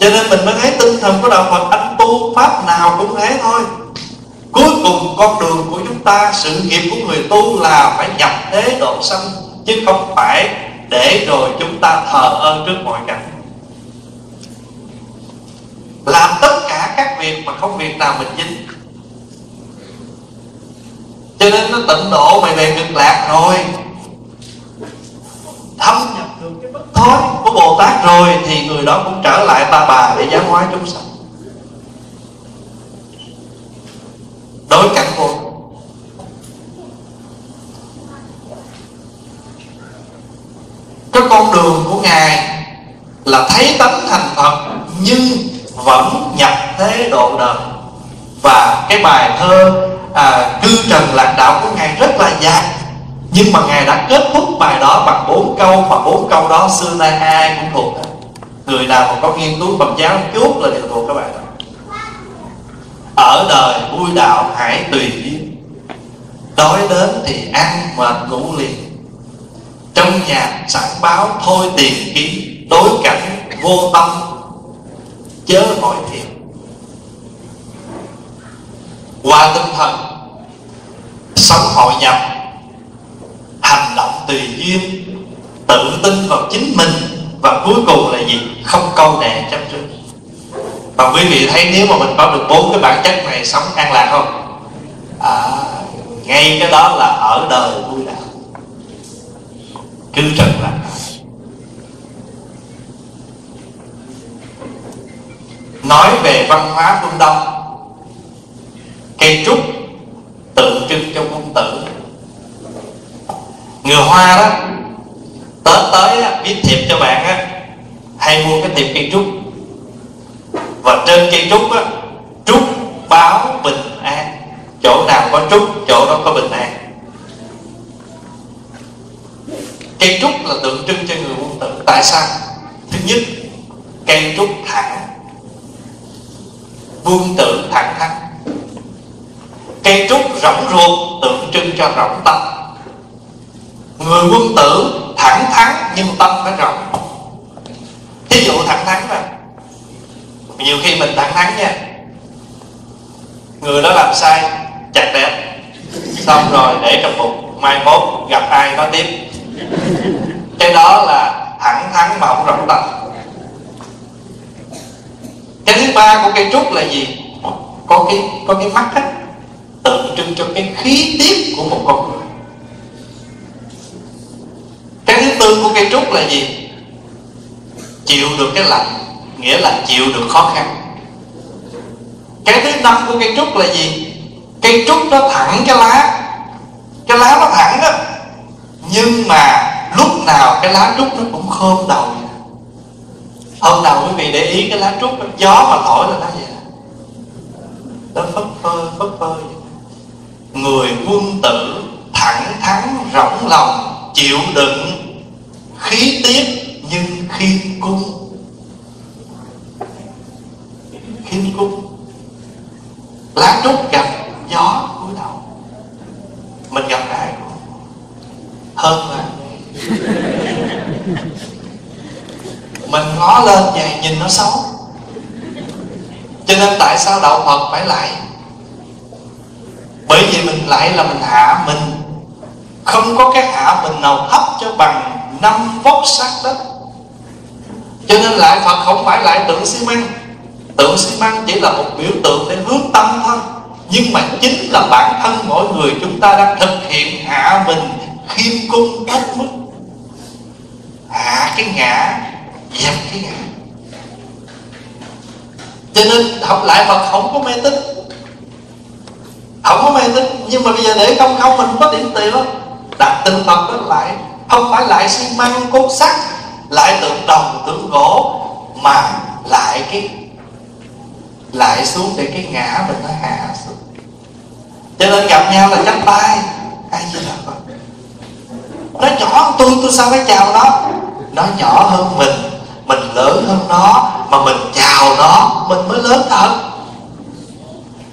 Cho nên mình mới thấy tinh thần của đạo Phật, anh tu pháp nào cũng thế thôi. Cuối cùng con đường của chúng ta, sự nghiệp của người tu là phải nhập thế độ sanh, chứ không phải để rồi chúng ta thờ ơ trước mọi cảnh, làm tất cả các việc mà không việc nào mình dính. Cho nên nó tịnh độ mày về cực lạc rồi, thâm nhập được cái bất thối của Bồ Tát rồi, thì người đó cũng trở lại ta bà để giáo hóa chúng sanh. Đối cảnh vô cái con đường của Ngài là thấy tánh thành Phật nhưng vẫn nhập thế độ đời. Và cái bài thơ Cư Trần Lạc Đạo của Ngài rất là dài, nhưng mà Ngài đã kết thúc bài đó bằng 4 câu, và 4 câu đó xưa nay ai cũng thuộc. Người nào mà có nghiên cứu Phật giáo chút là đều thuộc các bạn đó. Ở đời vui đạo hãy tùy duyên, đói đến thì ăn mệt ngủ liền, trong nhà sẵn báo thôi tiền ký, đối cảnh vô tâm chớ hỏi thiệt. Qua tinh thần sống hội nhập, hành động tùy duyên, tự tin vào chính mình, và cuối cùng là gì? Không câu nệ chấp trước. Và quý vị thấy nếu mà mình có được 4 cái bản chất này, sống an lạc không? Ngay cái đó là ở đời vui đạo, Cư Trần Lạc Đạo. Nói về văn hóa phương Đông, cây trúc tượng trưng cho quân tử. Người Hoa đó, Tết tới viết thiệp cho bạn á, hay mua cái thiệp cây trúc, và trên cây trúc á, trúc báo bình an. Chỗ nào có trúc, chỗ đó có bình an. Cây trúc là tượng trưng cho người quân tử. Tại sao? Thứ nhất, cây trúc thẳng, quân tử thẳng thắn. Cây trúc rỗng ruột, tượng trưng cho rỗng tâm. Người quân tử thẳng thắn nhưng tâm phải rỗng. Thí dụ thẳng thắn này, nhiều khi mình thẳng thắn nha, người đó làm sai chặt đẹp, xong rồi để trong bụng, mai mốt gặp ai nói tiếp. Cái đó là thẳng thắn mà không rỗng tâm. Cái thứ ba của cây trúc là gì? Có cái mắt á, tượng trưng cho cái khí tiết của một con người. Cái thứ tư của cây trúc là gì? Chịu được cái lạnh, nghĩa là chịu được khó khăn. Cái thứ năm của cây trúc là gì? Cây trúc nó thẳng cái lá, cái lá nó thẳng á, nhưng mà lúc nào cái lá trúc nó cũng khom đầu. Hôm nào quý vị để ý cái lá trúc, gió mà thổi là nó vậy, nó phất phơ. Người quân tử thẳng thắn, rỗng lòng, chịu đựng khí tiết nhưng khiêm cung. Khiêm cung, lá trúc gặp gió cúi đầu. Mình gặp ai hơn mà mình ngó lên và nhìn nó xấu. Cho nên tại sao đạo Phật phải lại? Bởi vì mình lại là mình hạ mình. Không có cái hạ mình nào thấp cho bằng 5 vóc sắt đó. Cho nên lại Phật không phải lại tượng xi măng. Tượng xi măng chỉ là một biểu tượng để hướng tâm thôi, nhưng mà chính là bản thân mỗi người chúng ta đang thực hiện hạ mình, khiêm cung hết mức, hạ cái ngã, dẹp cái ngã. Cho nên học lại Phật không có mê tín, không có mê tín. Nhưng mà bây giờ để không không mình có điểm tiền đó, đặt tinh Phật đó lại, không phải lại xi măng cốt sắt, lại tượng đồng tượng gỗ, mà lại cái lại xuống để cái ngã mình nó hạ xuống. Cho nên gặp nhau là chắp tay, ai như là Phật. Nó nhỏ hơn tôi sao phải chào nó? Nó nhỏ hơn mình, mình lớn hơn nó mà mình chào nó, mình mới lớn thật.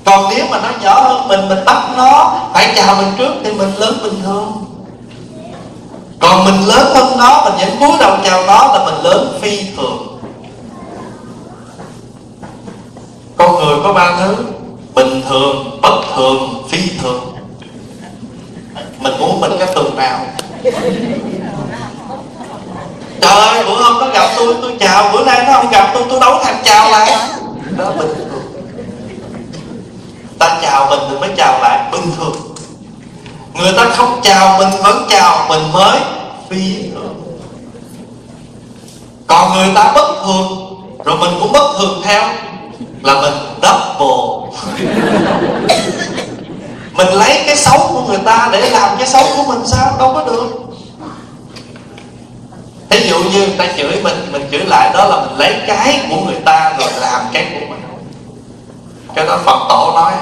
Còn nếu mà nó nhỏ hơn mình bắt nó phải chào mình trước thì mình lớn bình thường. Còn mình lớn hơn nó, mình vẫn cúi đầu chào nó là mình lớn phi thường. Con người có ba thứ: bình thường, bất thường, phi thường. Mình muốn mình cái thường nào? Trời ơi, bữa hôm nó gặp tôi chào, bữa nay nó không gặp tôi đấu thằng chào lại. Đó bình thường. Ta chào mình thì mới chào lại, bình thường. Người ta không chào mình vẫn chào, mình mới phi thường. Còn người ta bất thường rồi mình cũng bất thường theo là mình double. Mình lấy cái xấu của người ta để làm cái xấu của mình sao? Đâu có được. Ví dụ như người ta chửi mình chửi lại, đó là mình lấy cái của người ta rồi làm cái của mình. Cho nên Phật tổ nói,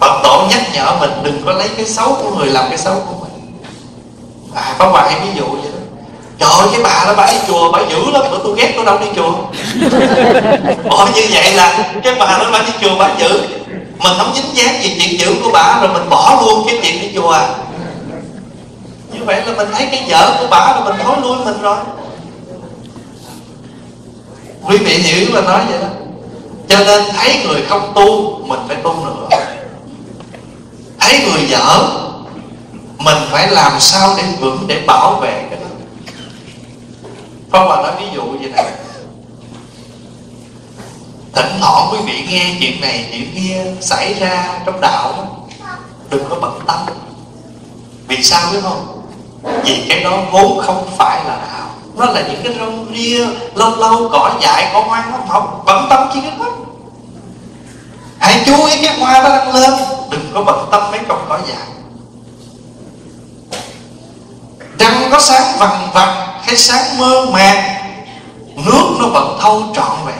Phật tổ nhắc nhở mình đừng có lấy cái xấu của người làm cái xấu của mình. Pháp Hòa hay ví dụ vậy đó. Trời ơi, cái bà đó bà đi chùa bà dữ lắm, bữa tôi ghét tôi đâu đi chùa. Ôi như vậy là cái bà đó bà đi chùa bà dữ, mình không dính dáng gì chuyện dữ của bà rồi mình bỏ luôn cái chuyện đi chùa. Như vậy là mình thấy cái dở của bà rồi mình thối lui mình rồi. Quý vị hiểu là nói vậy đó. Cho nên thấy người không tu mình phải tu nữa, thấy người dở mình phải làm sao để vững, để bảo vệ cái đó. Pháp Hòa nói ví dụ vậy này, thỉnh thoảng quý vị nghe chuyện này chuyện kia xảy ra trong đạo đó, đừng có bận tâm. Vì sao biết không? Vì cái đó vốn không phải là đạo, nó là những cái rong ria, lâu lâu cỏ dại cỏ hoa, nó không bận tâm chi hết. Hãy chú ý cái hoa nó đang lên, đừng có bận tâm mấy con cỏ dại. Trăng có sáng vằn vặt hay sáng mơ màng, nước nó vẫn thâu trọn vậy.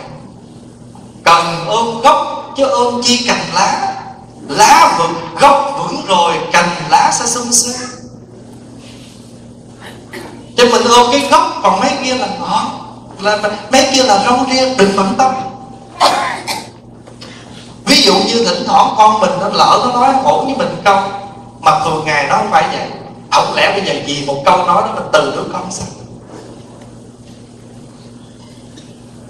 Cần ôm gốc chứ ôm chi cành lá, lá vững gốc vững rồi cành lá sẽ xum xuê. Chứ mình ôm cái gốc, còn mấy kia là ngọt, mấy kia là rong ria, đừng bận tâm. Ví dụ như thỉnh thoảng con mình nó lỡ nó nói hỗn với mình câu mà thường ngày nó không phải vậy, không lẽ bây giờ vì một câu nói đó mình từ đứa con sao?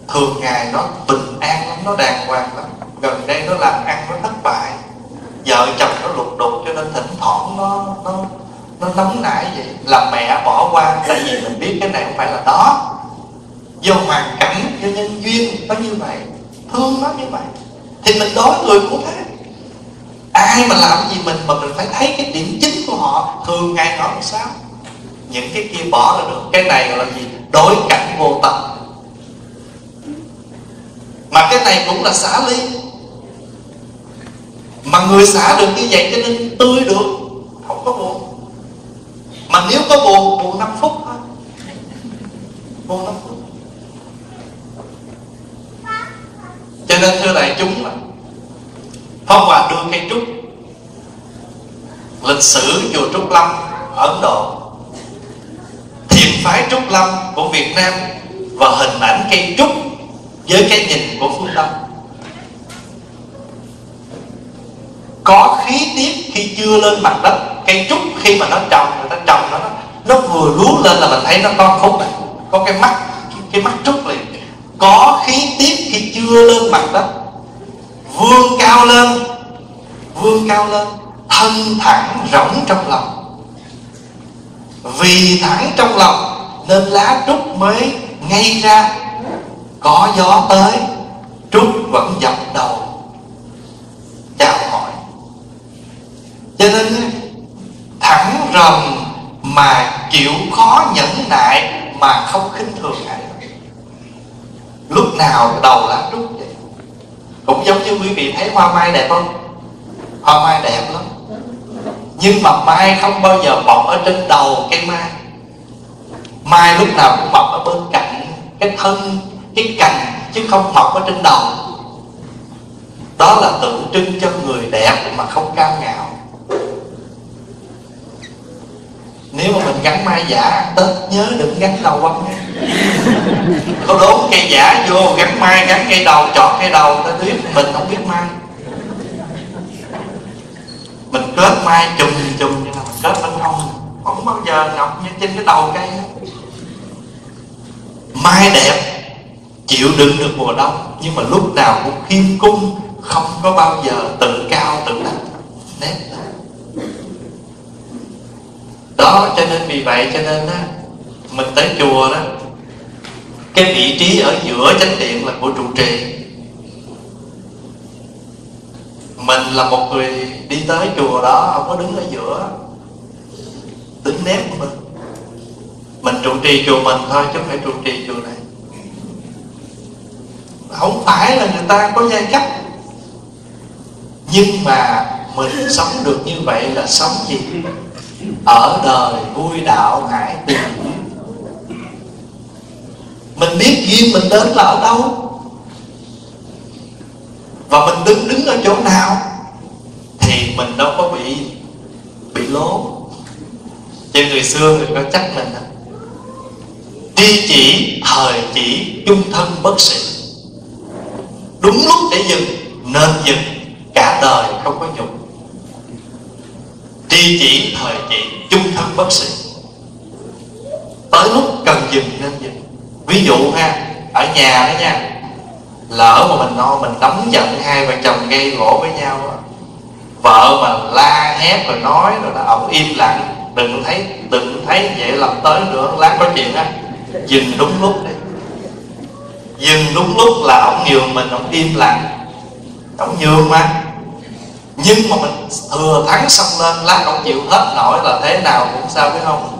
Thường ngày nó bình an lắm, nó đàng hoàng lắm, gần đây nó làm ăn nó thất bại, vợ chồng nó lục đục, cho nên thỉnh thoảng nó nóng nảy vậy. Làm mẹ bỏ qua, tại vì mình biết cái này không phải là đó, do hoàn cảnh, do nhân duyên nó như vậy, thương nó như vậy. Thì mình đối người cũng thế, ai mà làm gì mình mà mình phải thấy cái điểm chính của họ. Thường ngày họ làm sao, những cái kia bỏ là được, cái này là gì? Đối cảnh vô tận. Mà cái này cũng là xả ly, mà người xả được như vậy cho nên tươi được, không có buồn. Mà nếu có buồn, buồn 5 phút thôi, buồn 5 phút. Cho nên thưa đại chúng, Pháp Hòa đưa cây trúc. Lịch sử chùa Trúc Lâm ở Ấn Độ, thiền phái Trúc Lâm của Việt Nam và hình ảnh cây trúc với cái nhìn của phương Đông. Có khí tiết khi chưa lên mặt đất. Cây trúc khi mà nó trồng, người ta trồng nó vừa lúa lên là mình thấy nó con khúc này, có cái mắt, cái mắt trúc liền. Có khí tiết khi chưa lên mặt đất, vươn cao lên, vươn cao lên, thân thẳng rỗng trong lòng. Vì thẳng trong lòng nên lá trúc mới ngay ra. Có gió tới, trúc vẫn dập đầu chào hỏi. Cho nên thẳng rồng mà chịu khó nhẫn nại, mà không khinh thường ai. Lúc nào đầu lá trúc vậy. Cũng giống như quý vị thấy hoa mai đẹp không? Hoa mai đẹp lắm, nhưng mà mai không bao giờ mọc ở trên đầu cây mai. Mai lúc nào cũng mọc ở bên cạnh cái thân, cái cành, chứ không mọc ở trên đầu. Đó là tượng trưng cho người đẹp mà không cao ngạo. Nếu mà mình gắn mai giả Tết nhớ đừng gắn đầu quăng. Có đốn cây giả vô gắn mai, gắn cây đầu, chọt cây đầu, ta thuyết mình không biết mai. Mình kết mai chùm nhưng mà mình kết bên hông, không bao giờ ngọc như trên cái đầu cây. Mai đẹp, chịu đựng được mùa đông, nhưng mà lúc nào cũng khiêm cung, không có bao giờ tự cao tự đắc. Nét đó, cho nên vì vậy cho nên á, mình tới chùa đó, cái vị trí ở giữa chánh điện là của trụ trì. Mình là một người đi tới chùa đó, không có đứng ở giữa, đứng nét của mình. Mình trụ trì chùa mình thôi, chứ không phải trụ trì chùa này. Không phải là người ta có giai cấp, nhưng mà mình sống được như vậy là sống gì? Ở đời vui đạo hải tình. Mình biết duyên mình đến là ở đâu, và mình đứng ở chỗ nào, thì mình đâu có bị lố. Cho người xưa người có trách mình tri chỉ, thời chỉ, chung thân bất sĩ. Đúng lúc để dừng, nên dừng, cả đời không có nhục. Tri chỉ, thời chỉ, chung thân bất sĩ. Tới lúc cần dừng nên dừng. Ví dụ ha, ở nhà đó nha, lỡ mà mình nóng giận, hai vợ chồng gây gỗ với nhau đó. Vợ mà la hét rồi nói rồi đó, ổng im lặng, đừng thấy vậy làm tới nữa, lát có chuyện á. Dừng đúng lúc đi. Dừng đúng lúc là ổng nhường mình, ổng im lặng, ổng nhường mà. Nhưng mà mình thừa thắng xông lên, lát ổng chịu hết nổi là thế nào cũng sao biết không?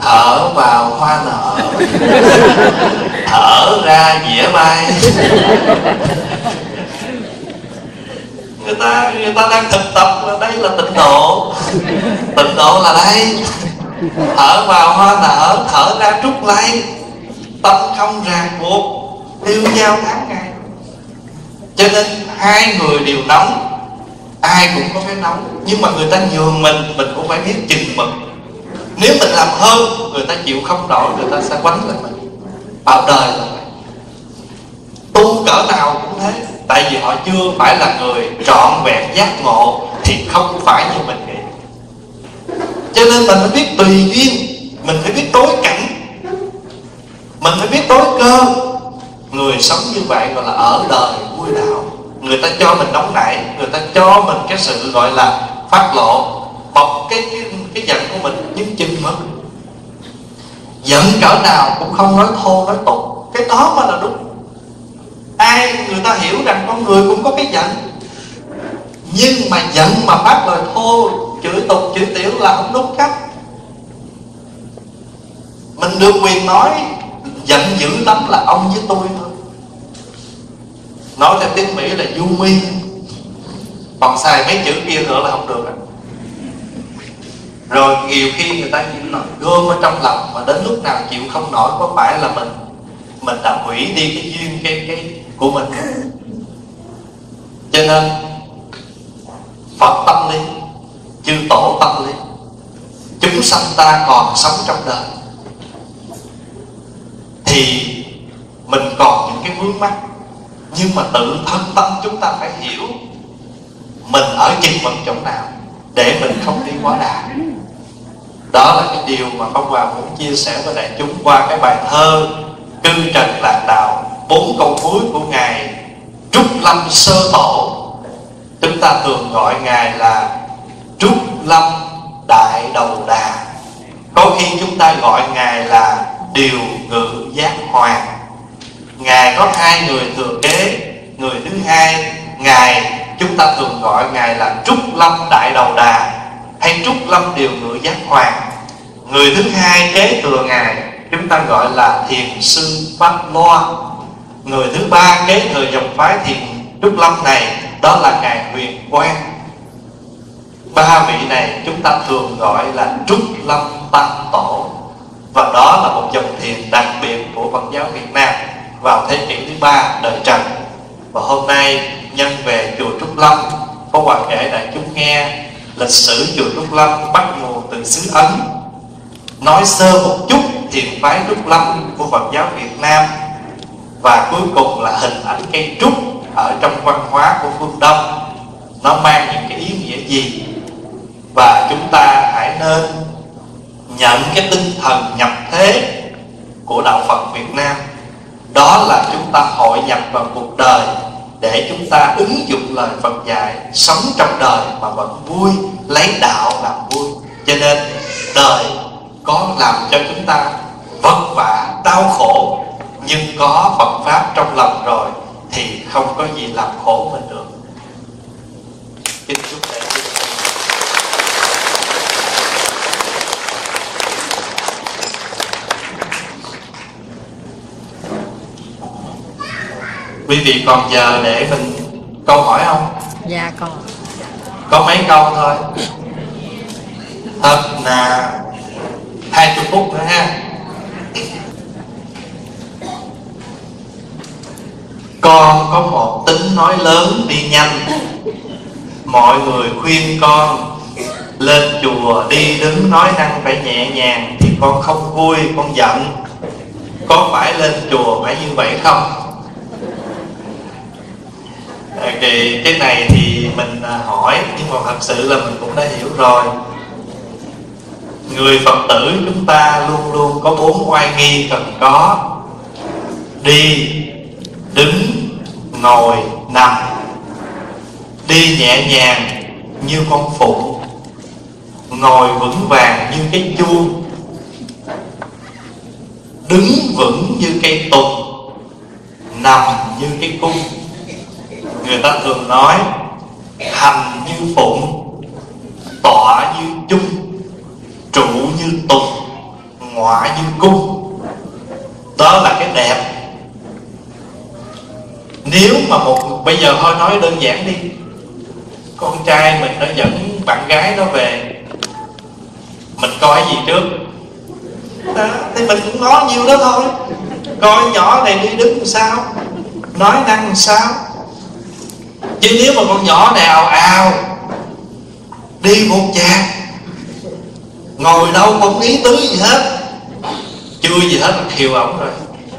Thở vào hoa nở, thở ra dĩa bay. Người ta đang thực tập là đây là tịnh độ. Tịnh độ là đây. Thở vào hoa nở, thở ra trúc lay. Tâm không ràng buộc, tiêu dao tháng ngày. Cho nên hai người đều nóng, ai cũng có cái nóng, nhưng mà người ta nhường mình cũng phải biết chừng mực. Nếu mình làm hơn, người ta chịu không nổi, người ta sẽ quánh lại mình. Bảo đời là vậy. Tu cỡ nào cũng thế. Tại vì họ chưa phải là người trọn vẹn giác ngộ, thì không phải như mình nghĩ. Cho nên mình phải biết tùy duyên, mình phải biết đối cảnh, mình phải biết đối cơ. Người sống như vậy gọi là ở đời vui đạo. Người ta cho mình nóng nảy, người ta cho mình cái sự gọi là phát lộ, bọc cái giận của mình nhưng chừng mực. Giận cỡ nào cũng không nói thô nói tục, cái đó mới là đúng. Ai người ta hiểu rằng con người cũng có cái giận, nhưng mà giận mà phát lời thô, chửi tục chửi tiểu là không đúng cách. Mình được quyền nói giận dữ lắm là ông với tôi thôi, nói theo tiếng Mỹ là you me, còn xài mấy chữ kia nữa là không được. Rồi nhiều khi người ta chỉ gom ở trong lòng, mà đến lúc nào chịu không nổi, có phải là mình đã hủy đi cái duyên cái của mình. Cho nên Phật tâm lý, chư tổ tâm lý, chúng sanh ta còn sống trong đời thì mình còn những cái vướng mắc, nhưng mà tự thân tâm chúng ta phải hiểu mình ở chừng mực chỗ nào để mình không đi quá đà. Đó là cái điều mà Pháp Hòa muốn chia sẻ với đại chúng qua cái bài thơ Cư Trần Lạc Đạo, 4 câu cuối của Ngài Trúc Lâm Sơ Tổ. Chúng ta thường gọi Ngài là Trúc Lâm Đại Đầu Đà, có khi chúng ta gọi Ngài là Điều Ngự Giác Hoàng. Ngài có hai người thừa kế. Người thứ hai, Ngài chúng ta thường gọi Ngài là Trúc Lâm Đại Đầu Đà hay Trúc Lâm Điều Ngự Giác Hoàng. Người thứ hai kế thừa Ngài chúng ta gọi là Thiền Sư Pháp Loa. Người thứ ba kế thừa dòng phái Thiền Trúc Lâm này, đó là Ngài Huyền Quang. Ba vị này chúng ta thường gọi là Trúc Lâm Tam Tổ. Và đó là một dòng thiền đặc biệt của Phật giáo Việt Nam vào thế kỷ thứ 3 đời Trần. Và hôm nay nhân về chùa Trúc Lâm, có Hòa kể đại chúng nghe lịch sử chùa Trúc Lâm bắt nguồn từ xứ Ấn. Nói sơ một chút triền phái trúc lâm của Phật giáo Việt Nam, và cuối cùng là hình ảnh cây trúc ở trong văn hóa của phương Đông nó mang những cái ý nghĩa gì. Và chúng ta hãy nên nhận cái tinh thần nhập thế của đạo Phật Việt Nam, đó là chúng ta hội nhập vào cuộc đời để chúng ta ứng dụng lời Phật dạy, sống trong đời mà vẫn vui, lấy đạo làm vui. Cho nên đời có làm cho chúng ta vất vả, đau khổ, nhưng có Phật Pháp trong lòng rồi thì không có gì làm khổ mình được. Kính chúc đại chúng. Quý vị còn giờ để mình câu hỏi không? Dạ con. Có mấy câu thôi. Thật là 20 phút nữa ha. Con có một tính nói lớn đi nhanh. Mọi người khuyên con lên chùa đi đứng nói năng phải nhẹ nhàng thì con không vui, con giận. Có phải lên chùa phải như vậy không? Thì cái này thì mình hỏi, nhưng mà thật sự là mình cũng đã hiểu rồi. Người Phật tử chúng ta luôn luôn có 4 oai nghi cần có: đi, đứng, ngồi, nằm. Đi nhẹ nhàng như con phụng, ngồi vững vàng như cái chuông, đứng vững như cây tùng, nằm như cái cung. Người ta thường nói hành như phụng, tọa như chung, trụ như tùng, ngọa như cung. Đó là cái đẹp. Nếu mà một, bây giờ thôi nói đơn giản đi, con trai mình nó dẫn bạn gái nó về, mình coi gì trước đó, thì mình cũng nói nhiều đó thôi. Coi nhỏ này đi đứng sao, nói năng sao. Chứ nếu mà con nhỏ nào ào đi một chàng, ngồi đâu không ý tứ gì hết, chưa gì hết mà khiêu ổng rồi,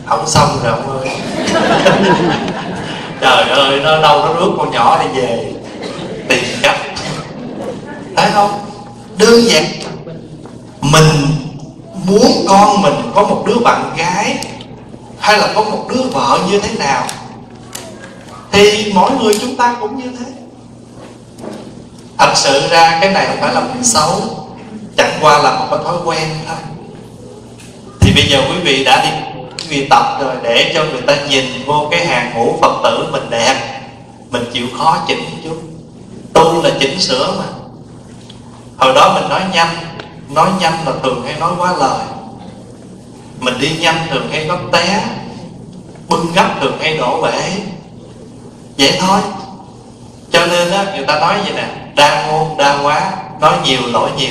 ổng xong rồi ổng ơi. Trời ơi, nó đâu nó rước con nhỏ đi về tìm cách. Thấy không? Đơn giản. Mình muốn con mình có một đứa bạn gái hay là có một đứa vợ như thế nào thì mỗi người chúng ta cũng như thế. Thật sự ra cái này không phải là mình xấu, chẳng qua là một cái thói quen thôi. Thì bây giờ quý vị đã đi, quý vị tập rồi, để cho người ta nhìn vô cái hàng ngũ Phật tử mình đẹp, mình chịu khó chỉnh chút. Tu là chỉnh sửa mà. Hồi đó mình nói nhanh là thường hay nói quá lời. Mình đi nhanh thường hay có té, bưng gấp thường hay đổ bể. Vậy thôi. Cho nên đó, người ta nói vậy nè: đa ngôn đa quá, nói nhiều lỗi nhiều.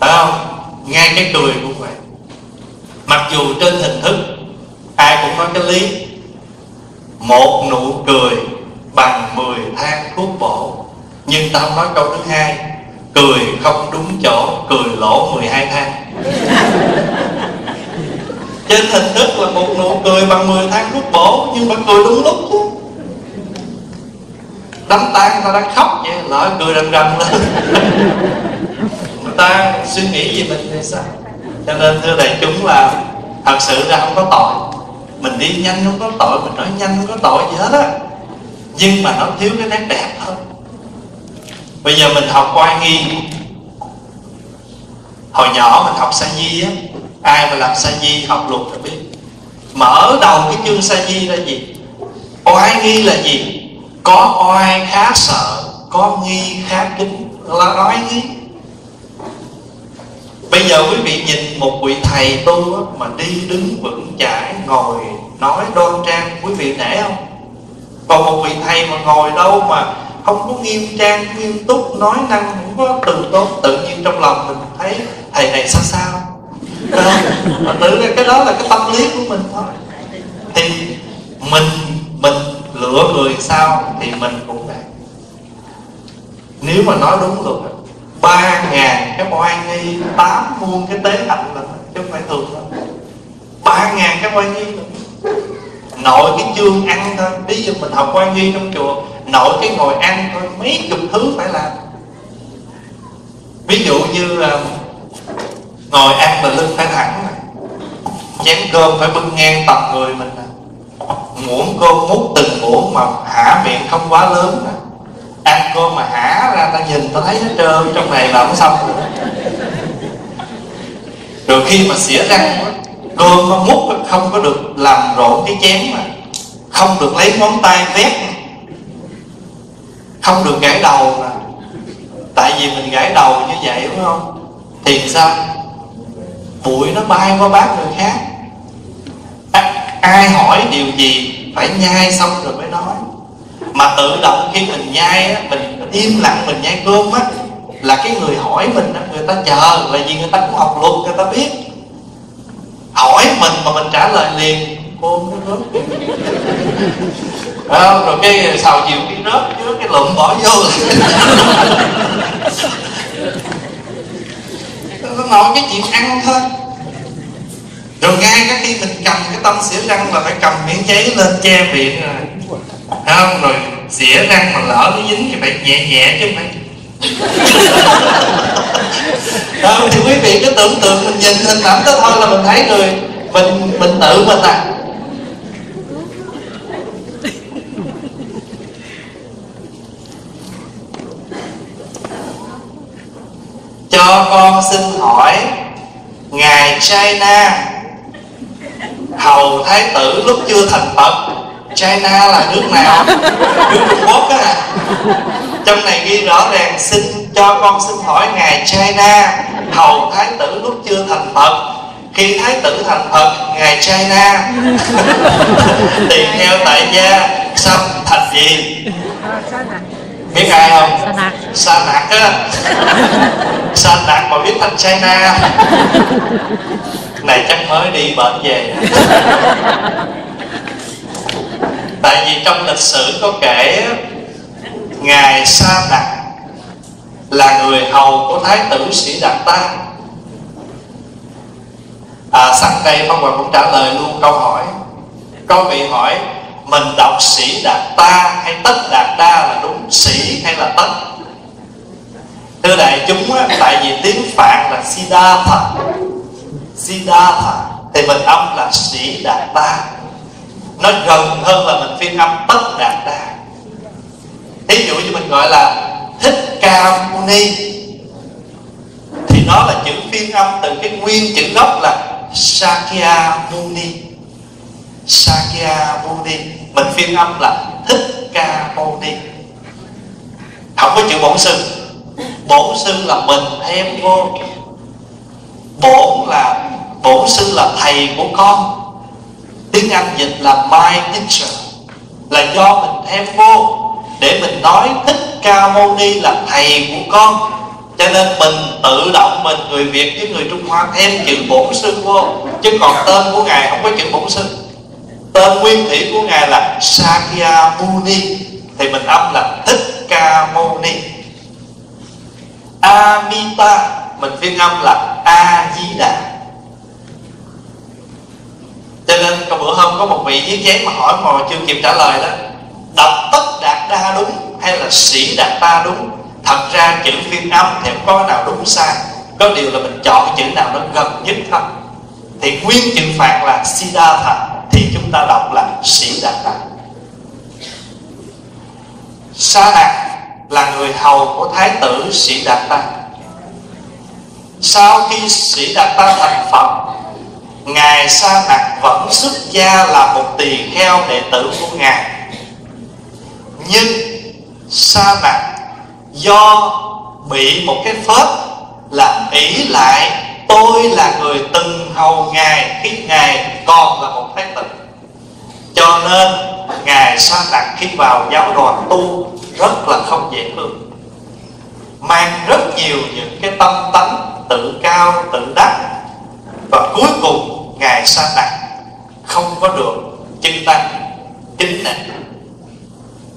Phải không? Ngay cái cười cũng vậy. Mặc dù trên hình thức ai cũng nói cái lý. Một nụ cười bằng 10 thang thuốc bổ. Nhưng ta không nói câu thứ hai: cười không đúng chỗ, cười lỗ 12 thang. Trên hình thức là một nụ cười bằng 10 thang thuốc bổ, nhưng mà cười đúng lúc chứ. Đám tang người ta đang khóc vậy, lỡ cười rầm rầm lên. Người ta suy nghĩ gì mình thì sao? Cho nên thưa đại chúng là thật sự ra không có tội. Mình đi nhanh không có tội, mình nói nhanh không có tội gì hết á. Nhưng mà nó thiếu cái nét đẹp thôi. Bây giờ mình học oai nghi. Hồi nhỏ mình học sa di á, ai mà làm sa di học luật thì biết mở đầu cái chương sa di là gì, oai nghi là gì. Có oai khá sợ, có nghi khá kính, là oai nghi. Bây giờ quý vị nhìn một vị thầy tu á, mà đi đứng vững chãi, ngồi nói đoan trang, quý vị nể không? Còn một vị thầy mà ngồi đâu mà không có nghiêm trang nghiêm túc, nói năng không có từ tốn, tự nhiên trong lòng mình thấy thầy này sao sao. Mà tự ra cái đó là cái tâm lý của mình thôi. Thì mình lựa người sao thì mình cũng vậy. Nếu mà nói đúng rồi, 3.000 cái oai nghi, 8 muôn cái tế hạnh là chứ không phải thường thôi. 3.000 cái quan nghi, nội cái chương ăn thôi. Bây giờ mình học quan nghi trong chùa, nội cái ngồi ăn thôi, mấy chục thứ phải làm. Ví dụ như là ngồi ăn là lưng phải thẳng, chén cơm phải bưng ngang tầm người mình, muỗng cơm múc từng muỗng mà hả miệng không quá lớn, ăn cơm mà hả ra ta nhìn ta thấy nó trơn, trong này là không xong rồi. Rồi khi mà xỉa răng, cơm nó múc không có được làm rộn cái chén, mà không được lấy ngón tay vét, không được gãi đầu mà. Tại vì mình gãi đầu như vậy đúng không? Thì sao? Bụi nó bay qua bát người khác. Ai hỏi điều gì phải nhai xong rồi mới nói. Mà tự động khi mình nhai á, mình im lặng mình nhai cơm á, là cái người hỏi mình á, người ta chờ. Là vì người ta cũng học luật, người ta biết. Hỏi mình mà mình trả lời liền, ôm nó rớt. À, rồi cái xào chiều cái rớt chứ cái lụm bỏ vô. Nó nói cái chuyện ăn thôi. Rồi ngay cái khi mình cầm cái tông xỉa răng là phải cầm miếng giấy lên che miệng rồi. Không, rồi xỉa răng mà lỡ nó dính thì phải nhẹ nhẹ chứ phải. Không, thì quý vị cứ tưởng tượng mình nhìn hình ảnh đó thôi là mình thấy người mình tự mình à. Cho con xin hỏi Ngài China, hầu thái tử lúc chưa thành Phật, China là nước nào? Nước Trung Quốc á à? Trong này ghi rõ ràng, xin cho con xin hỏi Ngài China, hầu thái tử lúc chưa thành Phật, khi thái tử thành Phật, Ngài China tùy theo tại gia sắp thành gì? Biết ai không? Sa Đạt á. Sa Đạt mà biết thành China này chắc mới đi bệnh về. Tại vì trong lịch sử có kể Ngài Sa Đạt là người hầu của thái tử Sĩ Đạt-ta. Sẵn đây Pháp Hòa cũng trả lời luôn câu hỏi. Câu vị hỏi mình đọc Sĩ Đạt-ta hay Tất Đạt-đa là đúng, Sĩ hay là Tất? Thưa đại chúng á, tại vì tiếng Phạn là Siddhartha, Siddhartha thì mình âm là Sĩ Đạt-ta, nó gần hơn là mình phiên âm Tất Đạt-đa. Thí dụ như mình gọi là Thích Ca Mâu Ni thì nó là chữ phiên âm từ cái nguyên chữ gốc là Sakya Muni. Sakya Muni mình phiên âm là Thích Ca Mâu Ni, không có chữ bổn sư. Bổn sư là mình thêm vô, bổn sư là thầy của con, tiếng Anh dịch là my teacher, là do mình thêm vô để mình nói Thích Ca Mâu Ni là thầy của con, cho nên mình tự động mình người Việt với người Trung Hoa thêm chữ bổn sư vô, chứ còn tên của ngài không có chữ bổn sư. Tên nguyên thủy của ngài là Sakya Muni thì mình âm là Thích Ca Mâu Ni. Amita mình phiên âm là A Di Đà. Cho nên bữa hôm có một vị viết chén mà hỏi mà chưa kịp trả lời đó, đọc Tất Đạt Đa đúng hay là Sĩ Đạt Ta đúng? Thật ra chữ phiên âm thì không có nào đúng sai, có điều là mình chọn chữ nào nó gần nhất thôi. Thì nguyên chữ Phạn là Siddhartha thì chúng ta đọc là Sĩ Đạt Ta. Sa Đạt là người hầu của thái tử Sĩ Đạt Ta. Sau khi Sĩ Đạt Ta thành Phật, Ngài Sa Đạt vẫn xuất gia là một tỳ kheo đệ tử của ngài. Nhưng Sa Đạt do bị một cái phép là ỷ lại tôi là người từng hầu ngài khi ngài còn là một thái tử, cho nên ngài Sa Đạt khi vào giáo đoàn tu rất là không dễ thương, mang rất nhiều những cái tâm tánh tự cao tự đắc, và cuối cùng ngài Sa Đạt không có được chư tăng kính nể,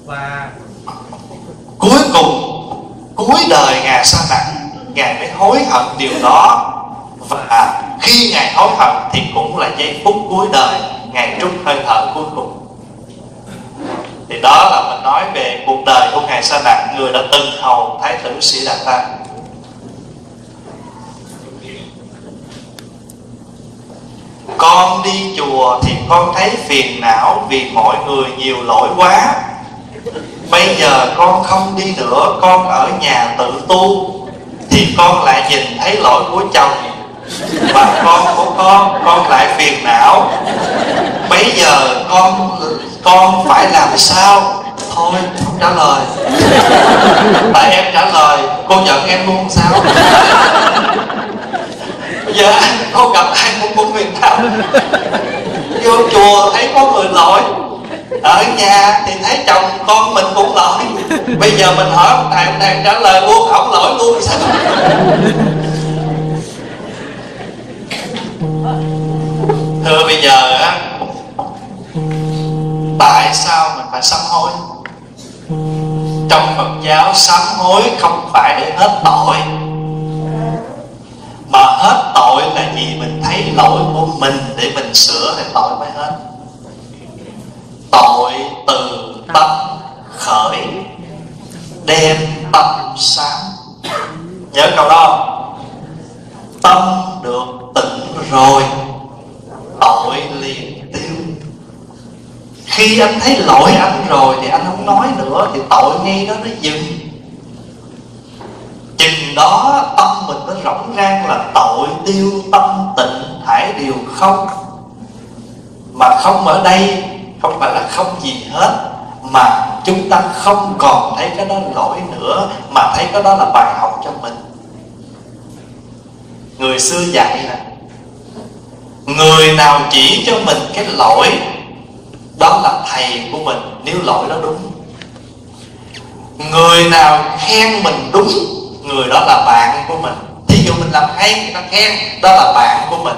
và cuối cùng cuối đời ngài Sa Đạt ngài mới hối hận điều đó và Khi Ngài hối hận thì cũng là giây phút cuối đời Ngài trút hơi thở cuối cùng. Thì đó là mình nói về cuộc đời của Ngài Sa Đạt, người đã từng hầu Thái tử Sĩ Đạt Ta. Con đi chùa thì con thấy phiền não vì mọi người nhiều lỗi quá. Bây giờ con không đi nữa, con ở nhà tự tu thì con lại nhìn thấy lỗi của chồng và con của con lại phiền não. Bây giờ con phải làm sao? Thôi không trả lời. Tại em trả lời, cô nhận em luôn sao? Giờ anh không gặp ai cũng muốn phiền não. Vô chùa thấy có người lỗi, ở nhà thì thấy chồng con mình cũng lỗi. Bây giờ mình hỏi tại ông đang trả lời luôn, ổng lỗi luôn sao? Thưa bây giờ á, tại sao mình phải sám hối? Trong Phật giáo sám hối không phải để hết tội, mà hết tội là gì? Mình thấy lỗi của mình để mình sửa thì tội mới hết. Tội từ tâm khởi, đem tâm sáng. Nhớ câu đó, tâm được tỉnh rồi tội liền tiêu. Khi anh thấy lỗi anh rồi thì anh không nói nữa, thì tội ngay đó nó dừng. Chừng đó tâm mình nó rỗng rang là tội tiêu, tâm tịnh thải điều không. Mà không ở đây không phải là không gì hết, mà chúng ta không còn thấy cái đó lỗi nữa, mà thấy cái đó là bài học cho mình. Người xưa dạy là người nào chỉ cho mình cái lỗi đó là thầy của mình, nếu lỗi đó đúng. Người nào khen mình đúng, người đó là bạn của mình. Thí dụ mình làm hay người ta khen, đó là bạn của mình.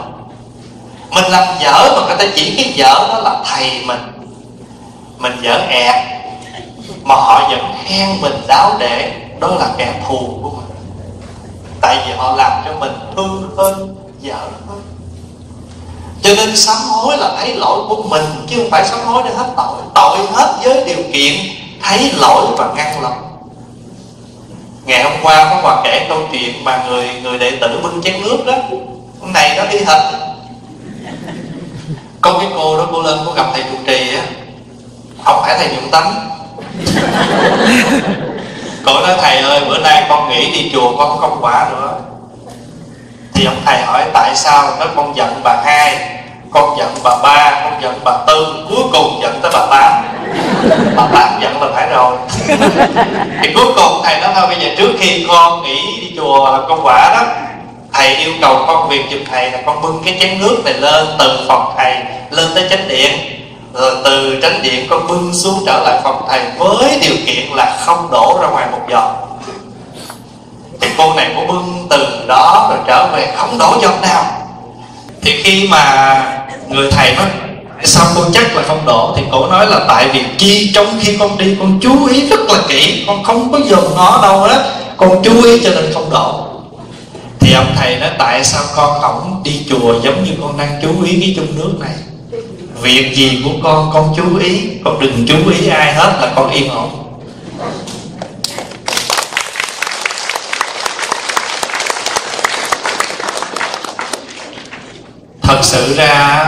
Mình làm dở mà người ta chỉ cái dở, đó là thầy mình. Mình dở ẹt mà họ vẫn khen mình đáo để, đó là kẻ thù của mình. Tại vì họ làm cho mình thương hơn, dở hơn. Cho nên sám hối là thấy lỗi của mình, chứ không phải sám hối để hết tội. Tội hết với điều kiện thấy lỗi và ngăn lòng. Ngày hôm qua có Hòa kể câu chuyện mà người đệ tử bưng chén nước đó, hôm nay nó đi thật. Có cái cô đó, cô lên cô gặp thầy trụ trì á, không phải thầy Dụng Tánh. Cô nói thầy ơi, bữa nay con nghĩ đi chùa con không quả nữa. Thì ông thầy hỏi tại sao? Nói con giận bà hai, con giận bà ba, con giận bà tư, cuối cùng giận tới bà tám. Bà tám giận là phải rồi. Thì cuối cùng thầy nói thôi bây giờ trước khi con nghỉ đi chùa là con quả đó, thầy yêu cầu con việc giùm thầy là con bưng cái chén nước này lên từ phòng thầy lên tới chánh điện, rồi từ chánh điện con bưng xuống trở lại phòng thầy với điều kiện là không đổ ra ngoài một giọt. Thì cô này cô bưng từ đó rồi trở về không đổ giọt nào. Thì khi mà người thầy nói sao cô chắc là không đổ, thì cô nói là tại vì chi trong khi con đi con chú ý rất là kỹ, con không có dùng nó đâu đó, con chú ý cho nên không đổ. Thì ông thầy nói tại sao con không đi chùa giống như con đang chú ý cái chung nước này? Việc gì của con chú ý, con đừng chú ý ai hết là con yên ổn. Thật sự ra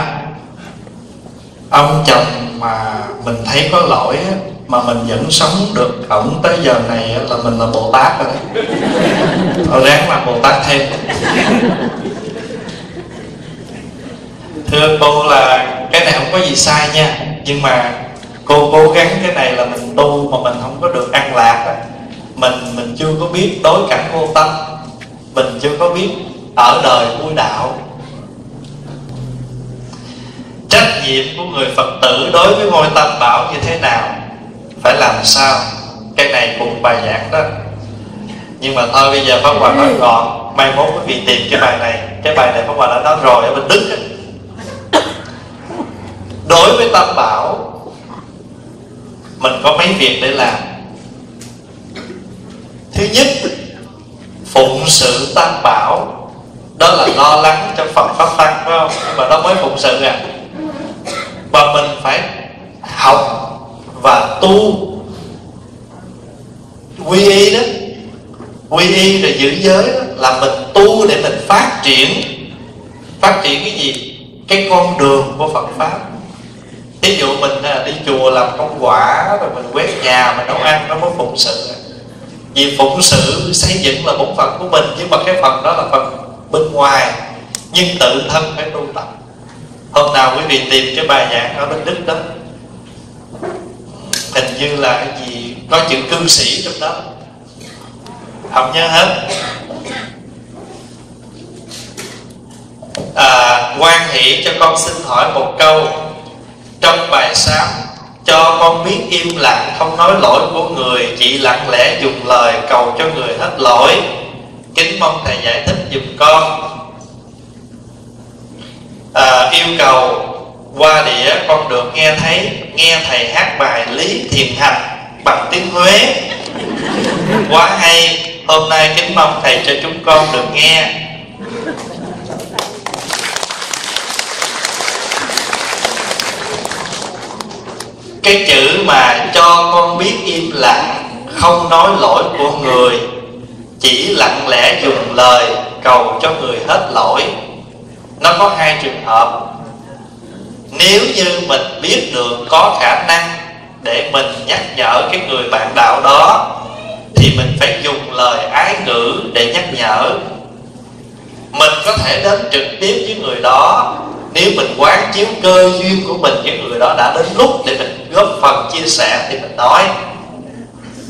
ông chồng mà mình thấy có lỗi mà mình vẫn sống được ổng tới giờ này là mình là Bồ Tát rồi đấy. Họ ráng làm Bồ Tát thêm. Thưa cô là cái này không có gì sai nha, nhưng mà cô cố gắng cái này là mình tu mà mình không có được an lạc rồi. Mình chưa có biết đối cảnh vô tâm, mình chưa có biết ở đời vui đạo. Trách nhiệm của người Phật tử đối với ngôi Tam Bảo như thế nào, phải làm sao, cái này cũng bài giảng đó. Nhưng mà thôi bây giờ Pháp Hòa nói gọn, mai mốt quý vị tìm cái bài này Pháp Hòa đã nói rồi ở bên Đức ấy. Đối với Tam Bảo mình có mấy việc để làm. Thứ nhất, phụng sự Tam Bảo Đó là lo lắng cho Phật Pháp Tăng, phải không? Nhưng mà nó mới phụng sự à. Và mình phải học và tu quy y đó, quy y rồi giữ giới đó, là mình tu để mình phát triển. Phát triển cái gì? Cái con đường của Phật Pháp. Ví dụ mình đi chùa làm công quả, rồi mình quét nhà, mình nấu ăn, nó mới phụng sự. Vì phụng sự xây dựng là bổn phận của mình, nhưng mà cái phần đó là phần bên ngoài, nhưng tự thân phải tu tập. Hôm nào quý vị tìm cái bài giảng ở bên Đức đó, hình như là cái gì có chữ cư sĩ trong đó, không nhớ hết. Quan Hỷ cho con xin hỏi một câu. Trong bài sám cho con biết im lặng không nói lỗi của người, chỉ lặng lẽ dùng lời cầu cho người hết lỗi, kính mong thầy giải thích giùm con. Yêu cầu qua đĩa con được nghe thấy, nghe thầy hát bài Lý Thiền Hành bằng tiếng Huế quá hay, hôm nay kính mong thầy cho chúng con được nghe. Cái chữ mà cho con biết im lặng không nói lỗi của người, chỉ lặng lẽ dùng lời cầu cho người hết lỗi, nó có hai trường hợp. Nếu như mình biết được có khả năng để mình nhắc nhở cái người bạn đạo đó, thì mình phải dùng lời ái ngữ để nhắc nhở. Mình có thể đến trực tiếp với người đó, nếu mình quán chiếu cơ duyên của mình với người đó đã đến lúc để mình góp phần chia sẻ thì mình nói.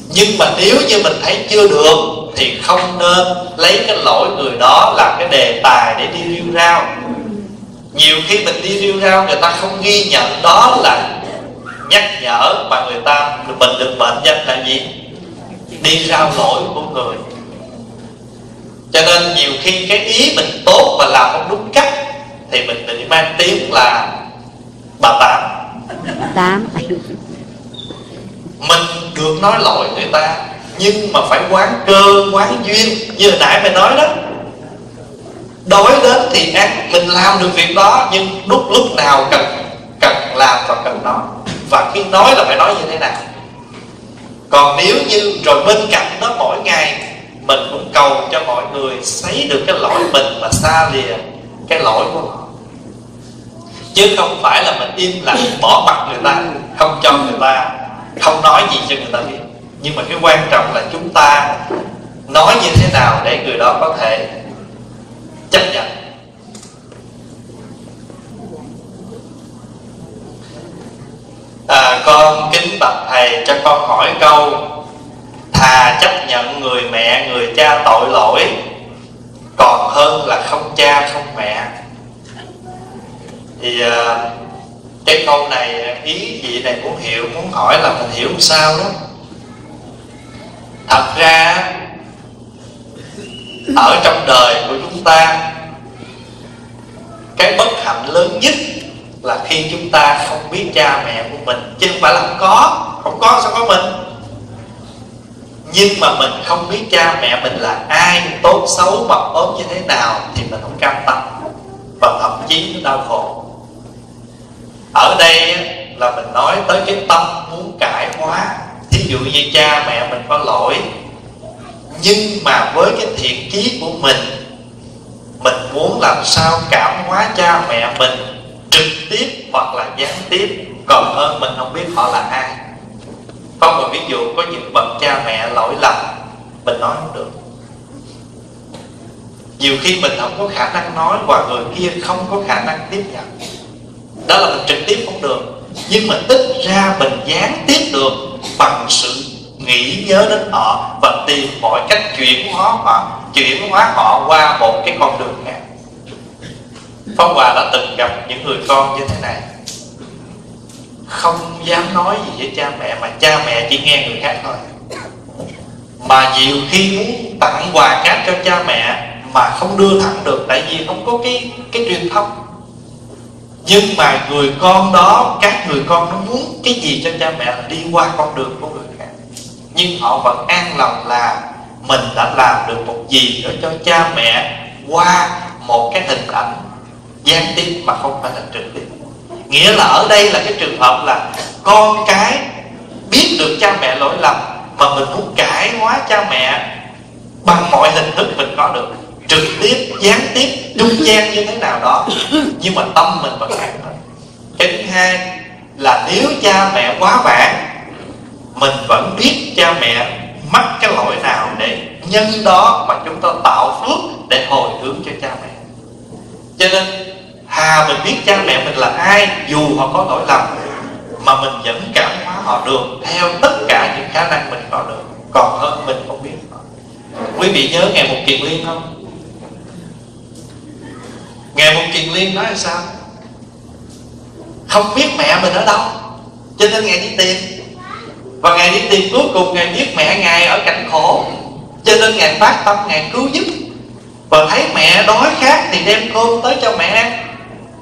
Nhưng mà nếu như mình thấy chưa được thì không nên lấy cái lỗi người đó làm cái đề tài để đi rêu rao. Nhiều khi mình đi rêu rao người ta không ghi nhận đó là nhắc nhở, mà người ta mình được mệnh danh là gì? Đi rao lỗi của người. Cho nên nhiều khi cái ý mình tốt và làm không đúng cách thì mình bị mang tiếng là bà Tám. Mình được nói lỗi người ta, nhưng mà phải quán cơ, quán duyên. Như hồi nãy mày nói đó, đối đến thì ăn, mình làm được việc đó, nhưng lúc nào cần làm và cần nói. Và khi nói là phải nói như thế nào. Còn nếu như rồi bên cạnh đó mỗi ngày mình cũng cầu cho mọi người thấy được cái lỗi mình mà xa lìa cái lỗi của họ, chứ không phải là mình im lặng bỏ mặt người ta, không cho người ta, không nói gì cho người ta biết. Nhưng mà cái quan trọng là chúng ta nói như thế nào để người đó có thể chấp nhận. Con kính bạch thầy cho con hỏi câu: thà chấp nhận người mẹ người cha tội lỗi còn hơn là không cha không mẹ. Thì cái câu này ý vị này muốn hiểu, muốn hỏi là mình hiểu sao đó. Thật ra ở trong đời của chúng ta, cái bất hạnh lớn nhất là khi chúng ta không biết cha mẹ của mình. Chứ không phải là không có sao có mình. Nhưng mà mình không biết cha mẹ mình là ai, tốt xấu, mập ốm như thế nào, thì mình không cam tâm, và thậm chí nó đau khổ. Ở đây là mình nói tới cái tâm muốn cải hóa. Thí dụ như cha mẹ mình có lỗi, nhưng mà với cái thiện chí của mình, mình muốn làm sao cảm hóa cha mẹ mình trực tiếp hoặc là gián tiếp, còn hơn mình không biết họ là ai. Có một ví dụ, có những bậc cha mẹ lỗi lầm mình nói không được. Nhiều khi mình không có khả năng nói và người kia không có khả năng tiếp nhận, đó là mình trực tiếp không được. Nhưng mà ít ra mình gián tiếp được bằng sự nghĩ nhớ đến họ và tìm mọi cách chuyển hóa họ qua một cái con đường khác. Pháp Hòa đã từng gặp những người con như thế này, không dám nói gì với cha mẹ, mà cha mẹ chỉ nghe người khác thôi. Mà nhiều khi muốn tặng quà khác cho cha mẹ mà không đưa thẳng được, tại vì không có cái truyền thông. Nhưng mà người con đó, các người con nó muốn cái gì cho cha mẹ là đi qua con đường của người khác, nhưng họ vẫn an lòng là mình đã làm được một gì đó cho cha mẹ qua một cái hình ảnh gián tiếp mà không phải là trực tiếp. Nghĩa là ở đây là cái trường hợp là con cái biết được cha mẹ lỗi lầm mà mình muốn cải hóa cha mẹ bằng mọi hình thức mình có được, trực tiếp, gián tiếp, trung gian như thế nào đó, nhưng mà tâm mình vẫn khác. Cái thứ hai là nếu cha mẹ quá vãng, mình vẫn biết cha mẹ mắc cái lỗi nào để nhân đó mà chúng ta tạo phước để hồi hướng cho cha mẹ. Cho nên hà mình biết cha mẹ mình là ai, dù họ có lỗi lầm mà mình vẫn cảm hóa họ được theo tất cả những khả năng mình có được, còn hơn mình không biết. Quý vị nhớ Ngài Mục Kiền Liên không? Ngài Mục Kiền Liên nói là sao? Không biết mẹ mình ở đâu, cho nên Ngài đi tìm. Và Ngài đi tìm cuối cùng Ngài biết mẹ Ngài ở cảnh khổ, cho nên Ngài phát tâm Ngài cứu giúp. Và thấy mẹ đói khát thì đem cơm tới cho mẹ ăn.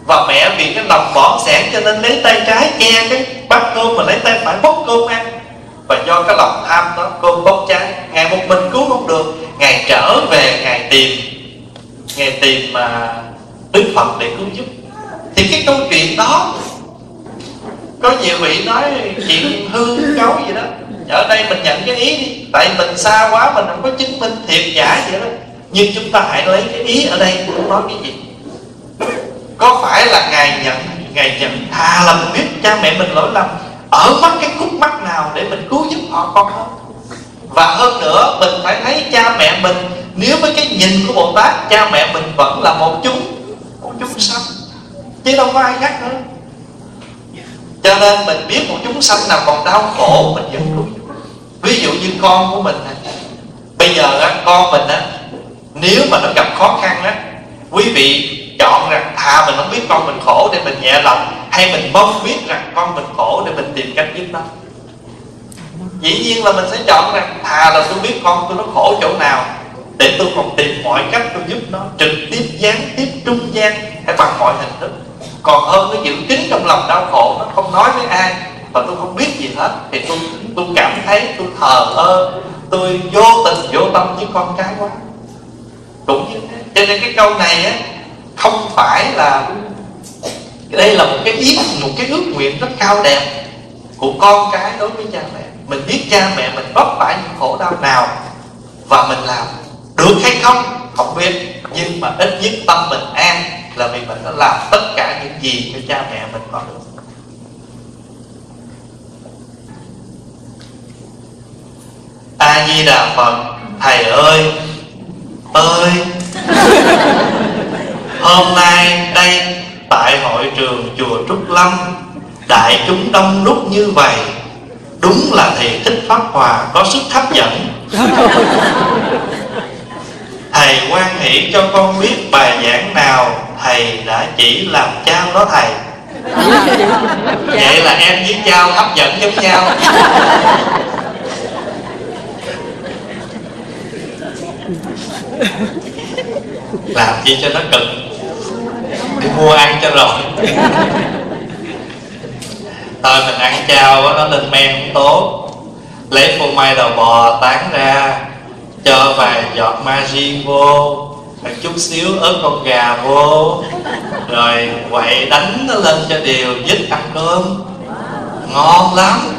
Và mẹ vì cái lòng bỏng sẻn cho nên lấy tay trái che cái bát cơm mà lấy tay phải bốc cơm ăn. Và do cái lòng tham đó, cơm bốc cháy. Ngài một mình cứu không được, Ngài trở về Ngài tìm mà Đức Phật để cứu giúp. Thì cái câu chuyện đó có nhiều vị nói chuyện hư cấu gì đó, ở đây mình nhận cái ý đi, tại mình xa quá mình không có chứng minh thiệt giả gì đó, nhưng chúng ta hãy lấy cái ý ở đây cũng nói cái gì. Có phải là Ngài nhận thà là mình biết cha mẹ mình lỗi lầm, ở mắc cái khúc mắc nào để mình cứu giúp họ con không? Và hơn nữa mình phải thấy cha mẹ mình, nếu với cái nhìn của Bồ Tát, cha mẹ mình vẫn là một chúng sanh chứ đâu có ai khác nữa. Cho nên mình biết một chúng sanh nào còn đau khổ mình vẫn cứu. Ví dụ như con của mình này, bây giờ con mình á, nếu mà nó gặp khó khăn á, quý vị chọn rằng thà mình không biết con mình khổ để mình nhẹ lòng, hay mình mong biết rằng con mình khổ để mình tìm cách giúp nó. Dĩ nhiên là mình sẽ chọn rằng thà là tôi biết con tôi nó khổ chỗ nào để tôi còn tìm mọi cách tôi giúp nó, trực tiếp, gián tiếp, trung gian hay bằng mọi hình thức. Còn hơn cái giữ kín trong lòng đau khổ, nó không nói với ai và tôi không biết gì hết, thì tôi cảm thấy tôi thờ ơ, tôi vô tình vô tâm với con cái quá. Cũng như thế. Cho nên cái câu này á, không phải là, đây là một cái ý, một cái ước nguyện rất cao đẹp của con cái đối với cha mẹ. Mình biết cha mẹ mình vấp phải những khổ đau nào và mình làm được hay không không biết, nhưng mà ít nhất tâm mình an là vì mình đã làm tất cả những gì cho cha mẹ mình có được. A Di Đà Phật. Thầy ơi hôm nay đây tại hội trường chùa Trúc Lâm, đại chúng đông đúc như vậy, đúng là thầy Thích Pháp Hòa có sức hấp dẫn. Thầy hoan hỷ cho con biết bài giảng nào thầy đã chỉ làm trao đó thầy. Vậy là em với trao hấp dẫn giống nhau. Làm gì cho nó cực, đi mua ăn cho rồi. Thôi mình ăn trao nó lên men cũng tốt. Lấy phô mai đầu bò tán ra, cho vài giọt magic vô, một chút xíu ớt con gà vô, rồi quậy đánh nó lên cho đều, dứt ăn cơm. Ngon lắm.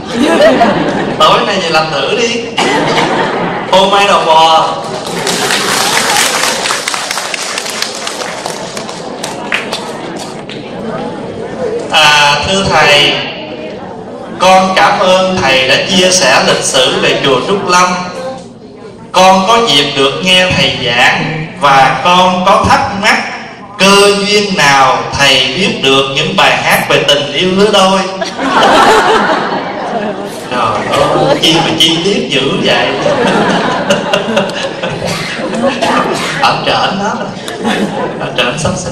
Tối nay về làm thử đi, phô mai đầu bò. Thưa thầy, con cảm ơn thầy đã chia sẻ lịch sử về chùa Trúc Lâm. Con có dịp được nghe thầy giảng và con có thắc mắc cơ duyên nào thầy biết được những bài hát về tình yêu lứa đôi. Trời ơi, chi mà chi tiết dữ vậy. Ở trển hết rồi, ở trển sắp xếp.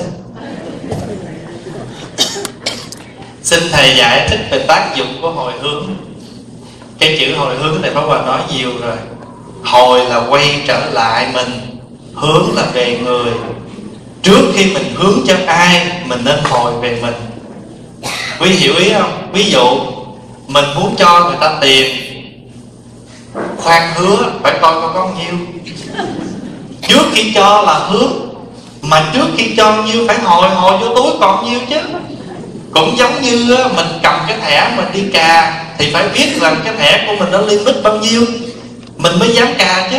Xin thầy giải thích về tác dụng của hồi hướng. Cái chữ hồi hướng này Pháp Hòa nói nhiều rồi. Hồi là quay trở lại mình, hướng là về người. Trước khi mình hướng cho ai, mình nên hồi về mình. Quý hiểu ý không? Ví dụ mình muốn cho người ta tiền, khoan hứa phải coi con nhiêu. Trước khi cho là hướng, mà trước khi cho nhiêu phải hồi vô túi còn nhiêu chứ. Cũng giống như mình cầm cái thẻ mình đi cà thì phải biết rằng cái thẻ của mình nó limit bao nhiêu mình mới dám cà chứ.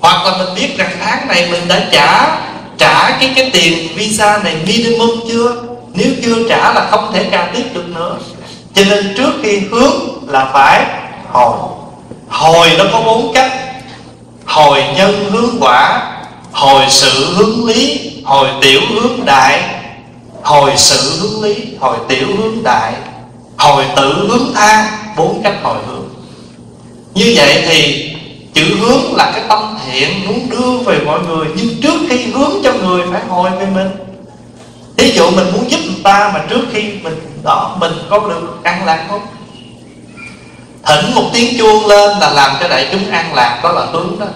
Hoặc là mình biết rằng tháng này mình đã trả cái tiền visa này minimum chưa, nếu chưa trả là không thể cà tiếp được nữa. Cho nên trước khi hướng là phải hồi nó có 4 cách: hồi nhân hướng quả, hồi sự hướng lý, hồi tiểu hướng đại. Hồi sự hướng lý, hồi tiểu hướng đại, hồi tự hướng tha, 4 cách hồi hướng. Như vậy thì chữ hướng là cái tâm thiện muốn đưa về mọi người, nhưng trước khi hướng cho người phải hồi về mình. Ví dụ mình muốn giúp người ta mà trước khi mình có được an lạc không? Thỉnh một tiếng chuông lên là làm cho đại chúng an lạc, đó là hướng đó.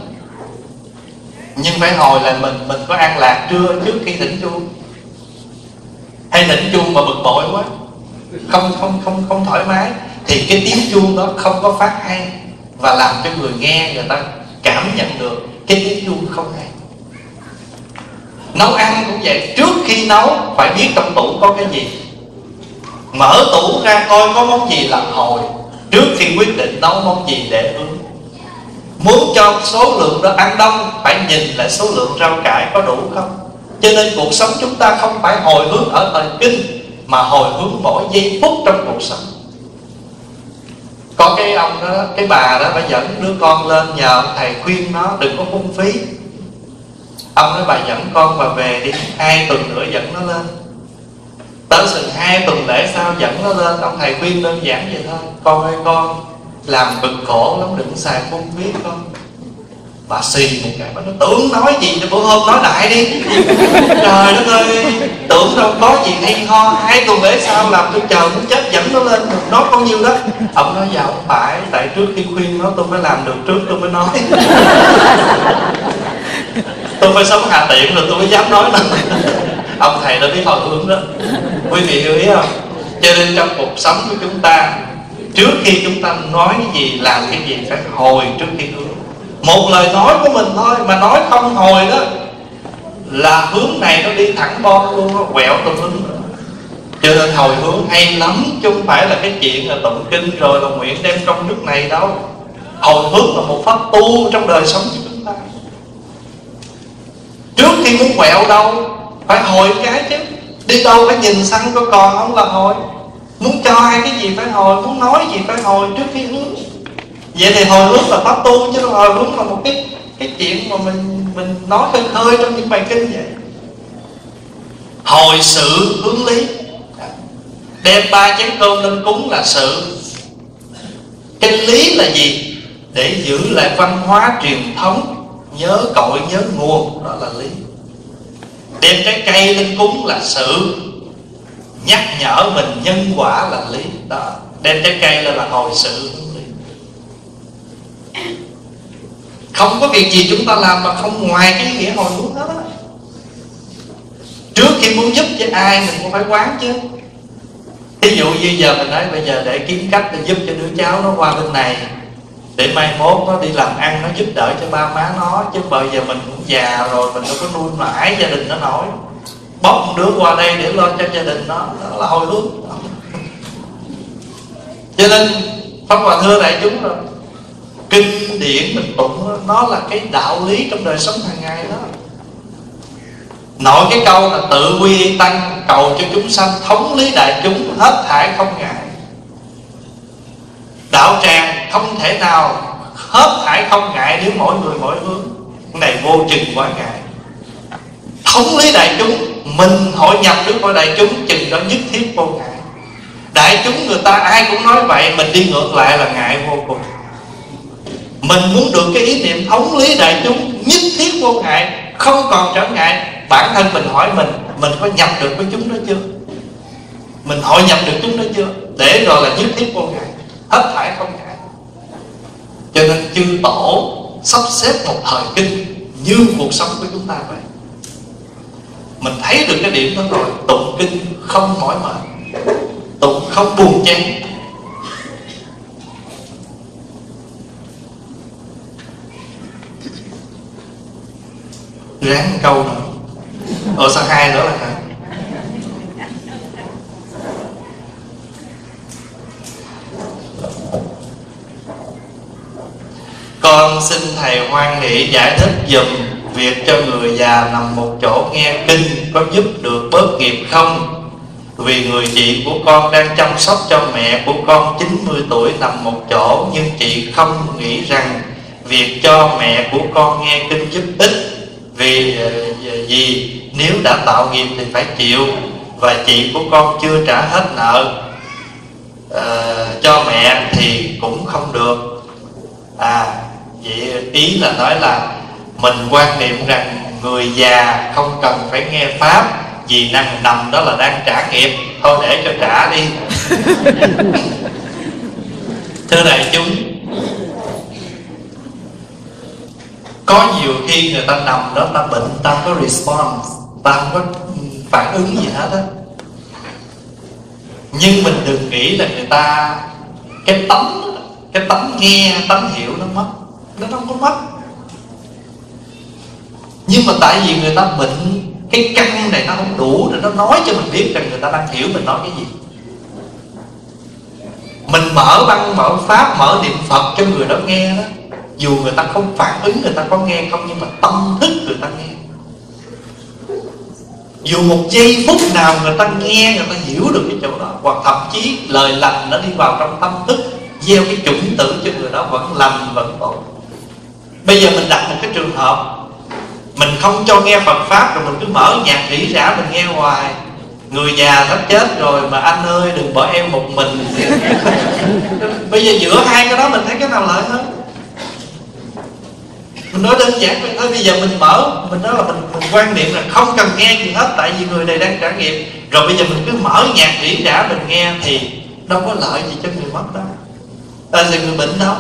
Nhưng phải hồi là mình có an lạc chưa trước khi thỉnh chuông. Hay thỉnh chuông mà bực bội quá, không thoải mái, thì cái tiếng chuông đó không có phát hay và làm cho người nghe người ta cảm nhận được cái tiếng chuông không hay. Nấu ăn cũng vậy, trước khi nấu phải biết trong tủ có cái gì, mở tủ ra coi có món gì là hồi trước khi quyết định nấu món gì để hướng. Muốn cho số lượng đó ăn đông phải nhìn lại số lượng rau cải có đủ không. Cho nên cuộc sống chúng ta không phải hồi hướng ở thời kinh mà hồi hướng mỗi giây phút trong cuộc sống. Có cái ông đó, cái bà đó phải dẫn đứa con lên nhờ ông thầy khuyên nó đừng có phung phí. Ông nói bà dẫn con bà về đi, 2 tuần nữa dẫn nó lên. Tới chừng 2 tuần lễ sau dẫn nó lên, ông thầy khuyên đơn giản vậy thôi: con ơi, con làm cực khổ lắm, đừng xài phung phí con. Bà xì một cái, bà nói tưởng nói gì cho bữa hôm nói đại đi. Trời đất ơi, tưởng đâu có gì hay ho, 2 tuần lễ sau làm tôi chờ muốn chết, dẫn nó lên nói bao nhiêu đó. Ông nói dạ không phải, tại trước khi khuyên nó tôi phải làm được trước tôi mới nói. Tôi phải sống hạ tiện rồi tôi mới dám nói đâu. Ông thầy đã biết hồi hướng đó. Quý vị hiểu ý không? Cho nên trong cuộc sống của chúng ta, trước khi chúng ta nói cái gì, làm cái gì phải hồi trước khi hướng. Một lời nói của mình thôi mà nói không hồi đó là hướng này nó đi thẳng bon luôn, nó quẹo tùm lum. Cho nên hồi hướng hay lắm, chứ không phải là cái chuyện là tụng kinh rồi là nguyện đem công đức này đâu. Hồi hướng là một pháp tu trong đời sống của chúng ta. Trước khi muốn quẹo đâu phải hồi cái chứ. Đi đâu phải nhìn xăng có còn không là hồi. Muốn cho ai cái gì phải hồi, muốn nói gì phải hồi trước khi hướng. Vậy thì hồi hướng là pháp tu, chứ hồi hướng là một cái chuyện mà mình nói hơi hơi trong những bài kinh vậy. Hồi sự hướng lý, đem 3 chén cơm lên cúng là sự. Cái lý là gì? Để giữ lại văn hóa truyền thống, nhớ cội nhớ nguồn, đó là lý. Đem trái cây lên cúng là sự, nhắc nhở mình nhân quả là lý. Đó, đem trái cây lên là hồi sự. Không có việc gì chúng ta làm mà không ngoài cái nghĩa hồi hướng hết á. Trước khi muốn giúp cho ai mình cũng phải quán chứ. Ví dụ như giờ mình nói bây giờ để kiếm cách để giúp cho đứa cháu nó qua bên này, để mai mốt nó đi làm ăn nó giúp đỡ cho ba má nó. Chứ bây giờ mình cũng già rồi, mình đâu có nuôi mãi gia đình nó nổi. Bóc một đứa qua đây để lo cho gia đình nó, đó là hồi hướng. Cho nên Pháp Hòa thưa đại chúng rồi, kinh điển mình tụng nó là cái đạo lý trong đời sống hàng ngày đó. Nội cái câu là tự quy tăng, cầu cho chúng sanh thống lý đại chúng, hết thảy không ngại. Đạo tràng không thể nào hết thảy không ngại nếu mỗi người mỗi hướng. Cái này vô chừng quá ngại. Thống lý đại chúng, mình hội nhập với mọi đại chúng, chừng đó nhất thiết vô ngại. Đại chúng người ta ai cũng nói vậy, mình đi ngược lại là ngại vô cùng. Mình muốn được cái ý niệm thống lý đại chúng, nhất thiết vô ngại, không còn trở ngại. Bản thân mình hỏi mình có nhập được với chúng đó chưa? Mình hội nhập được chúng đó chưa? Để rồi là nhất thiết vô ngại, hết thảy không ngại. Cho nên chư tổ sắp xếp một thời kinh như cuộc sống của chúng ta vậy. Mình thấy được cái điểm đó rồi, tụng kinh không mỏi mệt, tụng không buồn chán. Ráng câu nữa Rồi sao hai nữa là con xin thầy hoan hỷ giải thích dùm việc cho người già nằm một chỗ nghe kinh có giúp được bớt nghiệp không? Vì người chị của con đang chăm sóc cho mẹ của con 90 tuổi nằm một chỗ, nhưng chị không nghĩ rằng việc cho mẹ của con nghe kinh giúp ích. Vì gì? Nếu đã tạo nghiệp thì phải chịu, và chị của con chưa trả hết nợ cho mẹ thì cũng không được. Vậy ý là nói là mình quan niệm rằng người già không cần phải nghe pháp, vì năng nằm đó là đang trả nghiệp, thôi để cho trả đi. Thưa đại chúng, có nhiều khi người ta nằm đó, ta bệnh, ta không có response, ta không có phản ứng gì hết á. Nhưng mình đừng nghĩ là người ta, cái tấm nghe, tấm hiểu nó mất, nó không có mất. Nhưng mà tại vì người ta bệnh, cái căn này nó không đủ để nó nói cho mình biết rằng người ta đang hiểu mình nói cái gì. Mình mở băng, mở pháp, mở niệm Phật cho người đó nghe đó, dù người ta không phản ứng, người ta có nghe không, nhưng mà tâm thức người ta nghe. Dù một giây phút nào người ta nghe, người ta hiểu được cái chỗ đó, hoặc thậm chí lời lành nó đi vào trong tâm thức, gieo cái chủng tử cho người đó vẫn lành, vẫn tốt. Bây giờ mình đặt một cái trường hợp, mình không cho nghe Phật pháp rồi mình cứ mở nhạc rỉ rả mình nghe hoài. Người già sắp chết rồi mà anh ơi đừng bỏ em một mình. Bây giờ giữa hai cái đó mình thấy cái nào lợi hơn? Mình nói đơn giản vậy thôi. Bây giờ mình mở, mình nói là mình quan niệm là không cần nghe gì hết, tại vì người này đang trải nghiệm. Rồi bây giờ mình cứ mở nhạc rỉ rả mình nghe thì đâu có lợi gì cho người mất đâu, thì người bệnh đâu.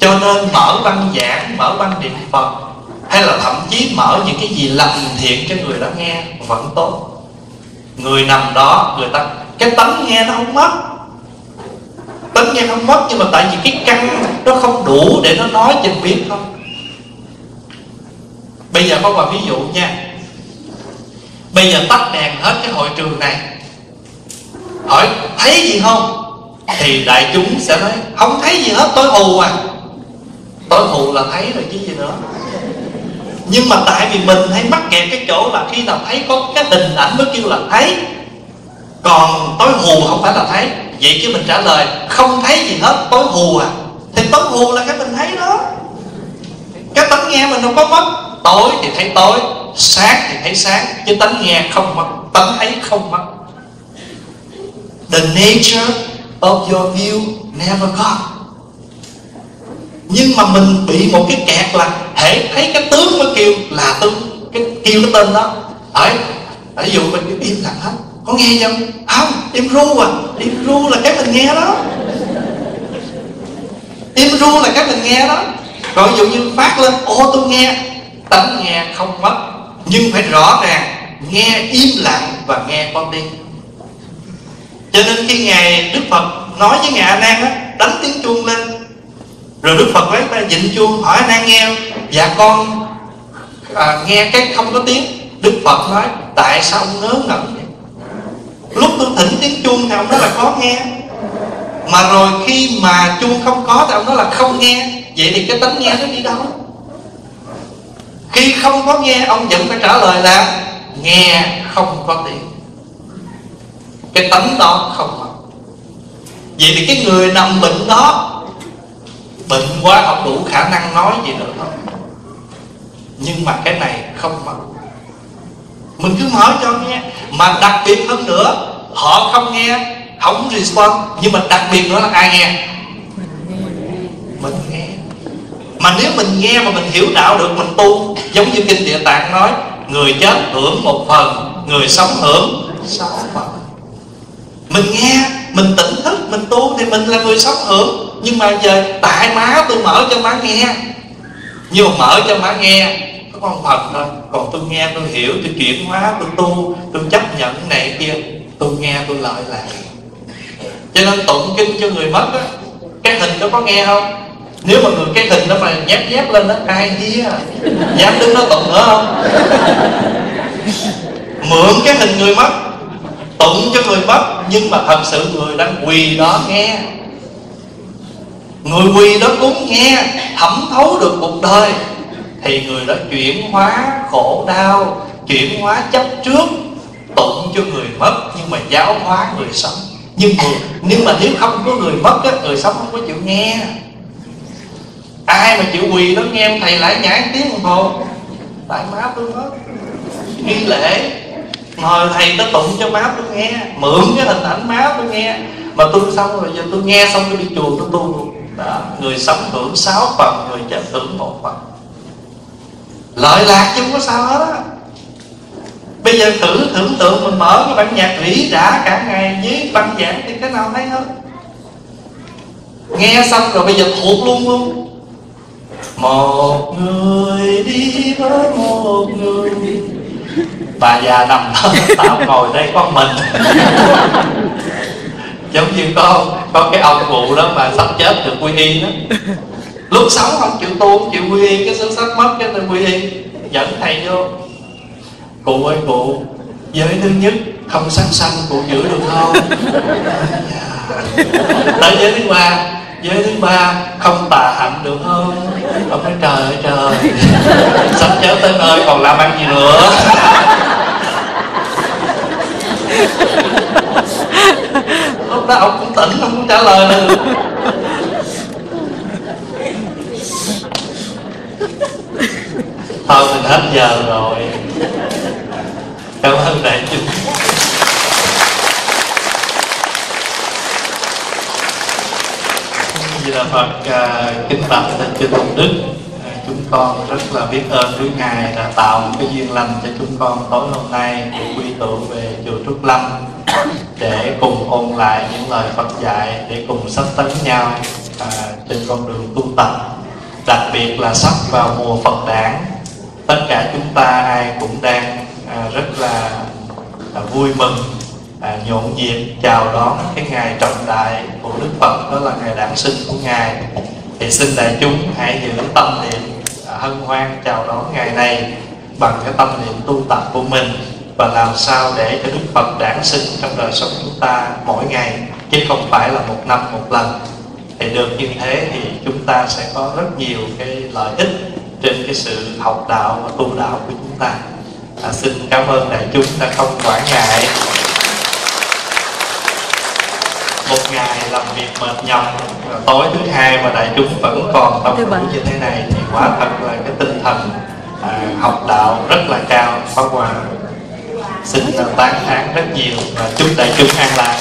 Cho nên mở băng giảng, mở băng niệm Phật, hay là thậm chí mở những cái gì lành thiện cho người đó nghe vẫn tốt. Người nằm đó, người ta cái tánh nghe nó không mất, tánh nghe không mất, nhưng mà tại vì cái căn nó không đủ để nó nói cho mình biết không. Bây giờ có một ví dụ nha. Bây giờ tắt đèn hết cái hội trường này, hỏi thấy gì không? Thì đại chúng sẽ nói không thấy gì hết, tối hù à. Tối hù là thấy rồi chứ gì nữa. Nhưng mà tại vì mình hay mắc kẹt cái chỗ là khi nào thấy có cái hình ảnh mới kêu là thấy, còn tối hù không phải là thấy. Vậy chứ mình trả lời không thấy gì hết, tối hù à, thì tối hù là cái mình thấy đó. Cái tánh nghe mình không có mất. Tối thì thấy tối, sáng thì thấy sáng, chứ tánh nghe không mất, tánh thấy không mất. The nature of your view never gone. Nhưng mà mình bị một cái kẹt là hễ thấy cái tướng mới kêu là tướng, cái kêu cái tên đó. Ở ví dụ mình cứ im lặng hết, có nghe không? Không, im ru à, im ru là cái mình nghe đó, im ru là cái mình nghe đó. Còn ví dụ như phát lên, ô tôi nghe, tánh nghe không mất, nhưng phải rõ ràng nghe im lặng và nghe con đi. Cho nên khi ngài Đức Phật nói với ngài A Nan á, đánh tiếng chuông lên. Rồi Đức Phật lấy tay dịnh chuông hỏi A Nan nghe, dạ con nghe cái không có tiếng. Đức Phật nói tại sao ông ngớ ngẩn vậy? Lúc tôi thỉnh tiếng chuông thì ông nói là có nghe, mà rồi khi mà chuông không có thì ông nói là không nghe. Vậy thì cái tánh nghe nó đi đâu? Khi không có nghe ông vẫn phải trả lời là nghe không có tiếng, cái tánh đó không mất. Vậy thì cái người nằm bệnh đó, bệnh quá không đủ khả năng nói gì nữa không, nhưng mà cái này không mất. Mình cứ hỏi cho nghe. Mà đặc biệt hơn nữa, họ không nghe, không respond, nhưng mà đặc biệt nữa là ai nghe? Mình nghe. Mà nếu mình nghe mà mình hiểu đạo được, mình tu. Giống như kinh Địa Tạng nói, người chết hưởng một phần, người sống hưởng sáu phần. Mình nghe, mình tỉnh thức, mình tu thì mình là người sống hưởng. Nhưng mà giờ tại má tôi mở cho má nghe, nhưng mà mở cho má nghe có con Phật thôi. Còn tôi nghe, tôi hiểu, tôi chuyển hóa, tôi tu, tôi chấp nhận này kia, tôi nghe, tôi lợi lạc. Cho nên tụng kinh cho người mất á, cái hình nó có nghe không? Nếu mà người cái hình nó mà nhép nhép lên đó, ai hía à? Dám đứng nó tụng nữa không? mượn cái hình người mất, tụng cho người mất, nhưng mà thật sự người đang quỳ đó nghe, người quỳ đó cũng nghe, thẩm thấu được cuộc đời, thì người đó chuyển hóa khổ đau, chuyển hóa chấp trước, tụng cho người mất nhưng mà giáo hóa người sống. Nhưng mà nếu không có người mất á, người sống không có chịu nghe. Ai mà chịu quỳ nó nghe thầy lại nhảy tiếng đồng hồ, tại má tôi mất nghi lễ, ngồi thầy nó tụng cho má tôi nghe, mượn cái hình ảnh má tôi nghe, mà tôi xong rồi giờ tôi nghe xong tôi đi chùa tôi tu luôn. Đó, người sống hưởng 6 phần, người chết hưởng 1 phần. Lợi lạc chứ không có sao hết á. Bây giờ thử tưởng tượng mình mở cái bản nhạc lý đã cả ngày với băng giảng thì cái nào thấy hết. Nghe xong rồi bây giờ thuộc luôn luôn. Một người đi với một người, bà già nằm đó, tao ngồi đây con mình. Giống như con cái ông cụ đó mà sắp chết được quy y đó. Lúc sống không chịu tu, không chịu quy y, cái sự sắp mất cái tôi quy y, dẫn thầy vô. Cụ ơi cụ, giới thứ nhất không sát sanh cụ giữ được không? Tới giới thứ ba, giới thứ ba không tà hạnh được không? Ông nói trời ơi trời, sắp chết tới nơi còn làm ăn gì nữa. Lúc đó ông cũng tỉnh, ông cũng trả lời nữa. Thôi mình hết giờ rồi. Cảm ơn đại chúng. Vì là Phật kính bạch lên trên Tôn Đức, chúng con rất là biết ơn quý ngài đã tạo một cái duyên lành cho chúng con tối hôm nay được quy tụ về chùa Trúc Lâm để cùng ôn lại những lời Phật dạy, để cùng sắp tấn nhau trên con đường tu tập, đặc biệt là sắp vào mùa Phật đản. Tất cả chúng ta ai cũng đang rất là vui mừng, nhộn nhịp chào đón cái ngày trọng đại của Đức Phật, đó là ngày đản sinh của ngài. Thì xin đại chúng hãy giữ tâm niệm hân hoan chào đón ngày này bằng cái tâm niệm tu tập của mình, và làm sao để cho Đức Phật đản sinh trong đời sống chúng ta mỗi ngày, chứ không phải là 1 năm 1 lần. Thì được như thế thì chúng ta sẽ có rất nhiều cái lợi ích trên cái sự học đạo và tu đạo của chúng ta. Xin cảm ơn đại chúng đã không quản ngại một ngày làm việc mệt nhọc, tối thứ hai mà đại chúng vẫn còn tâm hữu như thế này thì quả thật là cái tinh thần học đạo rất là cao. Pháp Hòa xin tán thán rất nhiều và chúc đại chúng an lạc.